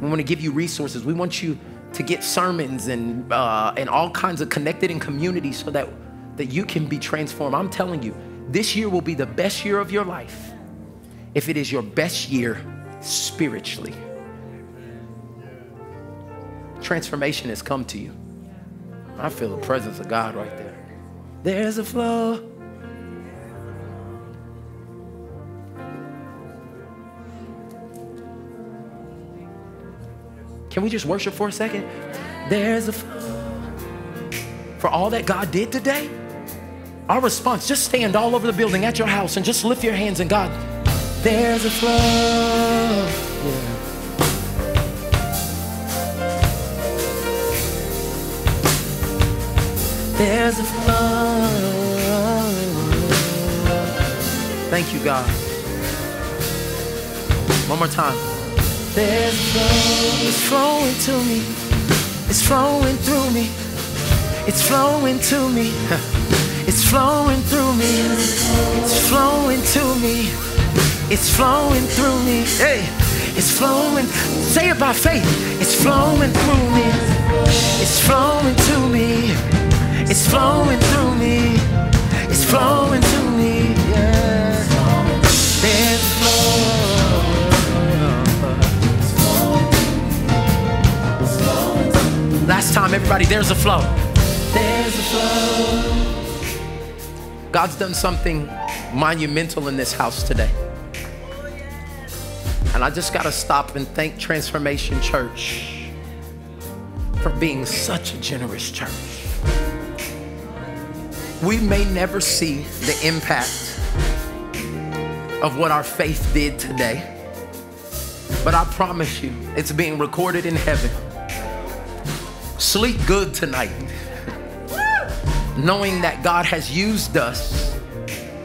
We want to give you resources. We want you to get sermons and all kinds of connected in community so that you can be transformed. I'm telling you, this year will be the best year of your life if it is your best year spiritually. Transformation has come to you. I feel the presence of God right there. There's a flow. Can we just worship for a second? There's a flow. For all that God did today, our response, just stand all over the building at your house and just lift your hands and God, there's a flow. Yeah. There's a flow. Thank you, God. One more time. There's a flow. It's flowing to me. It's flowing through me. It's flowing to me. It's flowing through me. It's flowing to me. It's flowing through me. Hey, it's flowing. Say it by faith. It's flowing through me. It's flowing to me. It's flowing through me. It's flowing to me. Yeah. There's a flow. Last time, everybody, there's a flow. There's a flow. God's done something monumental in this house today. And I just got to stop and thank Transformation Church for being such a generous church. We may never see the impact of what our faith did today, but I promise you, it's being recorded in heaven. Sleep good tonight, knowing that God has used us.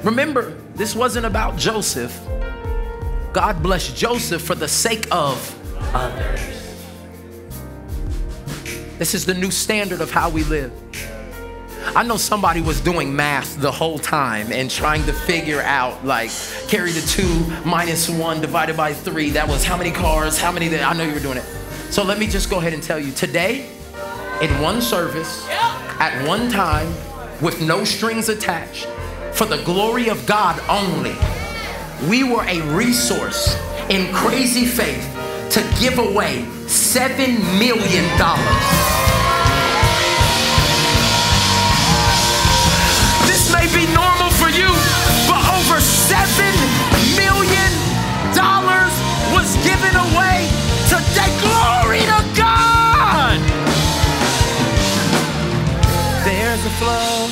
Remember, this wasn't about Joseph. God blessed Joseph for the sake of others. This is the new standard of how we live. I know somebody was doing math the whole time and trying to figure out, like, carry the 2 - 1 / 3. That was how many cars, how many, I know you were doing it. So let me just go ahead and tell you, today, in one service, at one time, with no strings attached, for the glory of God only, we were a resource in crazy faith to give away $7 million. Be normal for you, but over $7 million was given away today. Glory to God. There's a flow.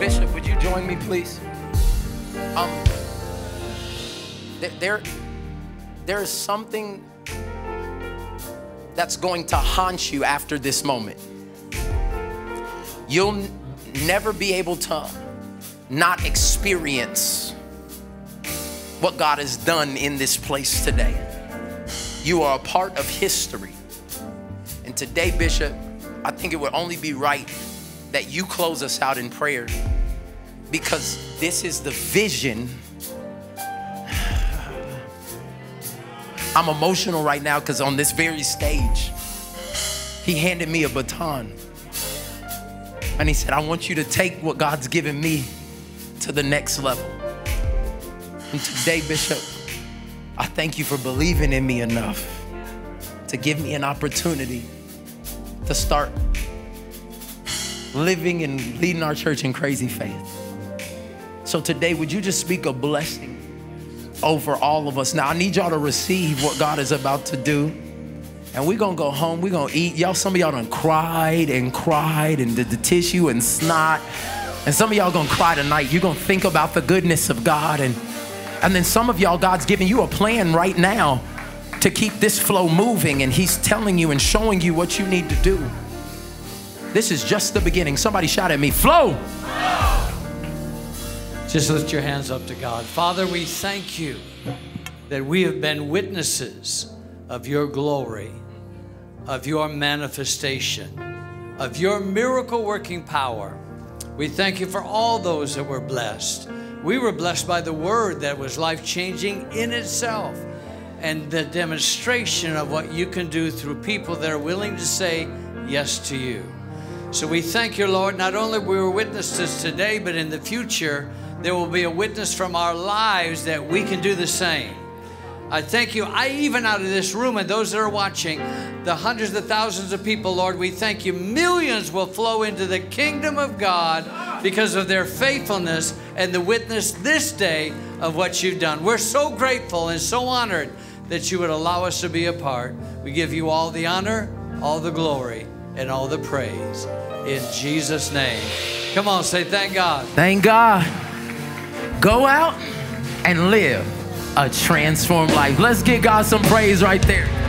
Bishop, would you join following me, please? There is something that's going to haunt you after this moment. You'll never be able to not experience what God has done in this place today. You are a part of history. And today, Bishop, I think it would only be right that you close us out in prayer, because this is the vision. I'm emotional right now because on this very stage, he handed me a baton. And he said, I want you to take what God's given me to the next level. And today, Bishop, I thank you for believing in me enough to give me an opportunity to start living and leading our church in crazy faith. So today, would you just speak a blessing over all of us? Now, I need y'all to receive what God is about to do. And we're going to go home. We're going to eat. Y'all, some of y'all done cried and did the tissue and snot. And some of y'all going to cry tonight. You're going to think about the goodness of God. And then some of y'all, God's giving you a plan right now to keep this flow moving. And he's telling you and showing you what you need to do. This is just the beginning. Somebody shout at me, flow. Just lift your hands up to God. Father, we thank you that we have been witnesses of your glory, of your manifestation, of your miracle-working power. We thank you for all those that were blessed. We were blessed by the word that was life-changing in itself, and the demonstration of what you can do through people that are willing to say yes to you. So we thank you, Lord, not only we were witnesses today, but in the future, there will be a witness from our lives that we can do the same. I thank you. Even out of this room and those that are watching, the hundreds of thousands of people, Lord, we thank you. Millions will flow into the kingdom of God because of their faithfulness and the witness this day of what you've done. We're so grateful and so honored that you would allow us to be a part. We give you all the honor, all the glory, and all the praise. In Jesus' name. Come on, say thank God. Thank God. Go out and live a transformed life. Let's give God some praise right there.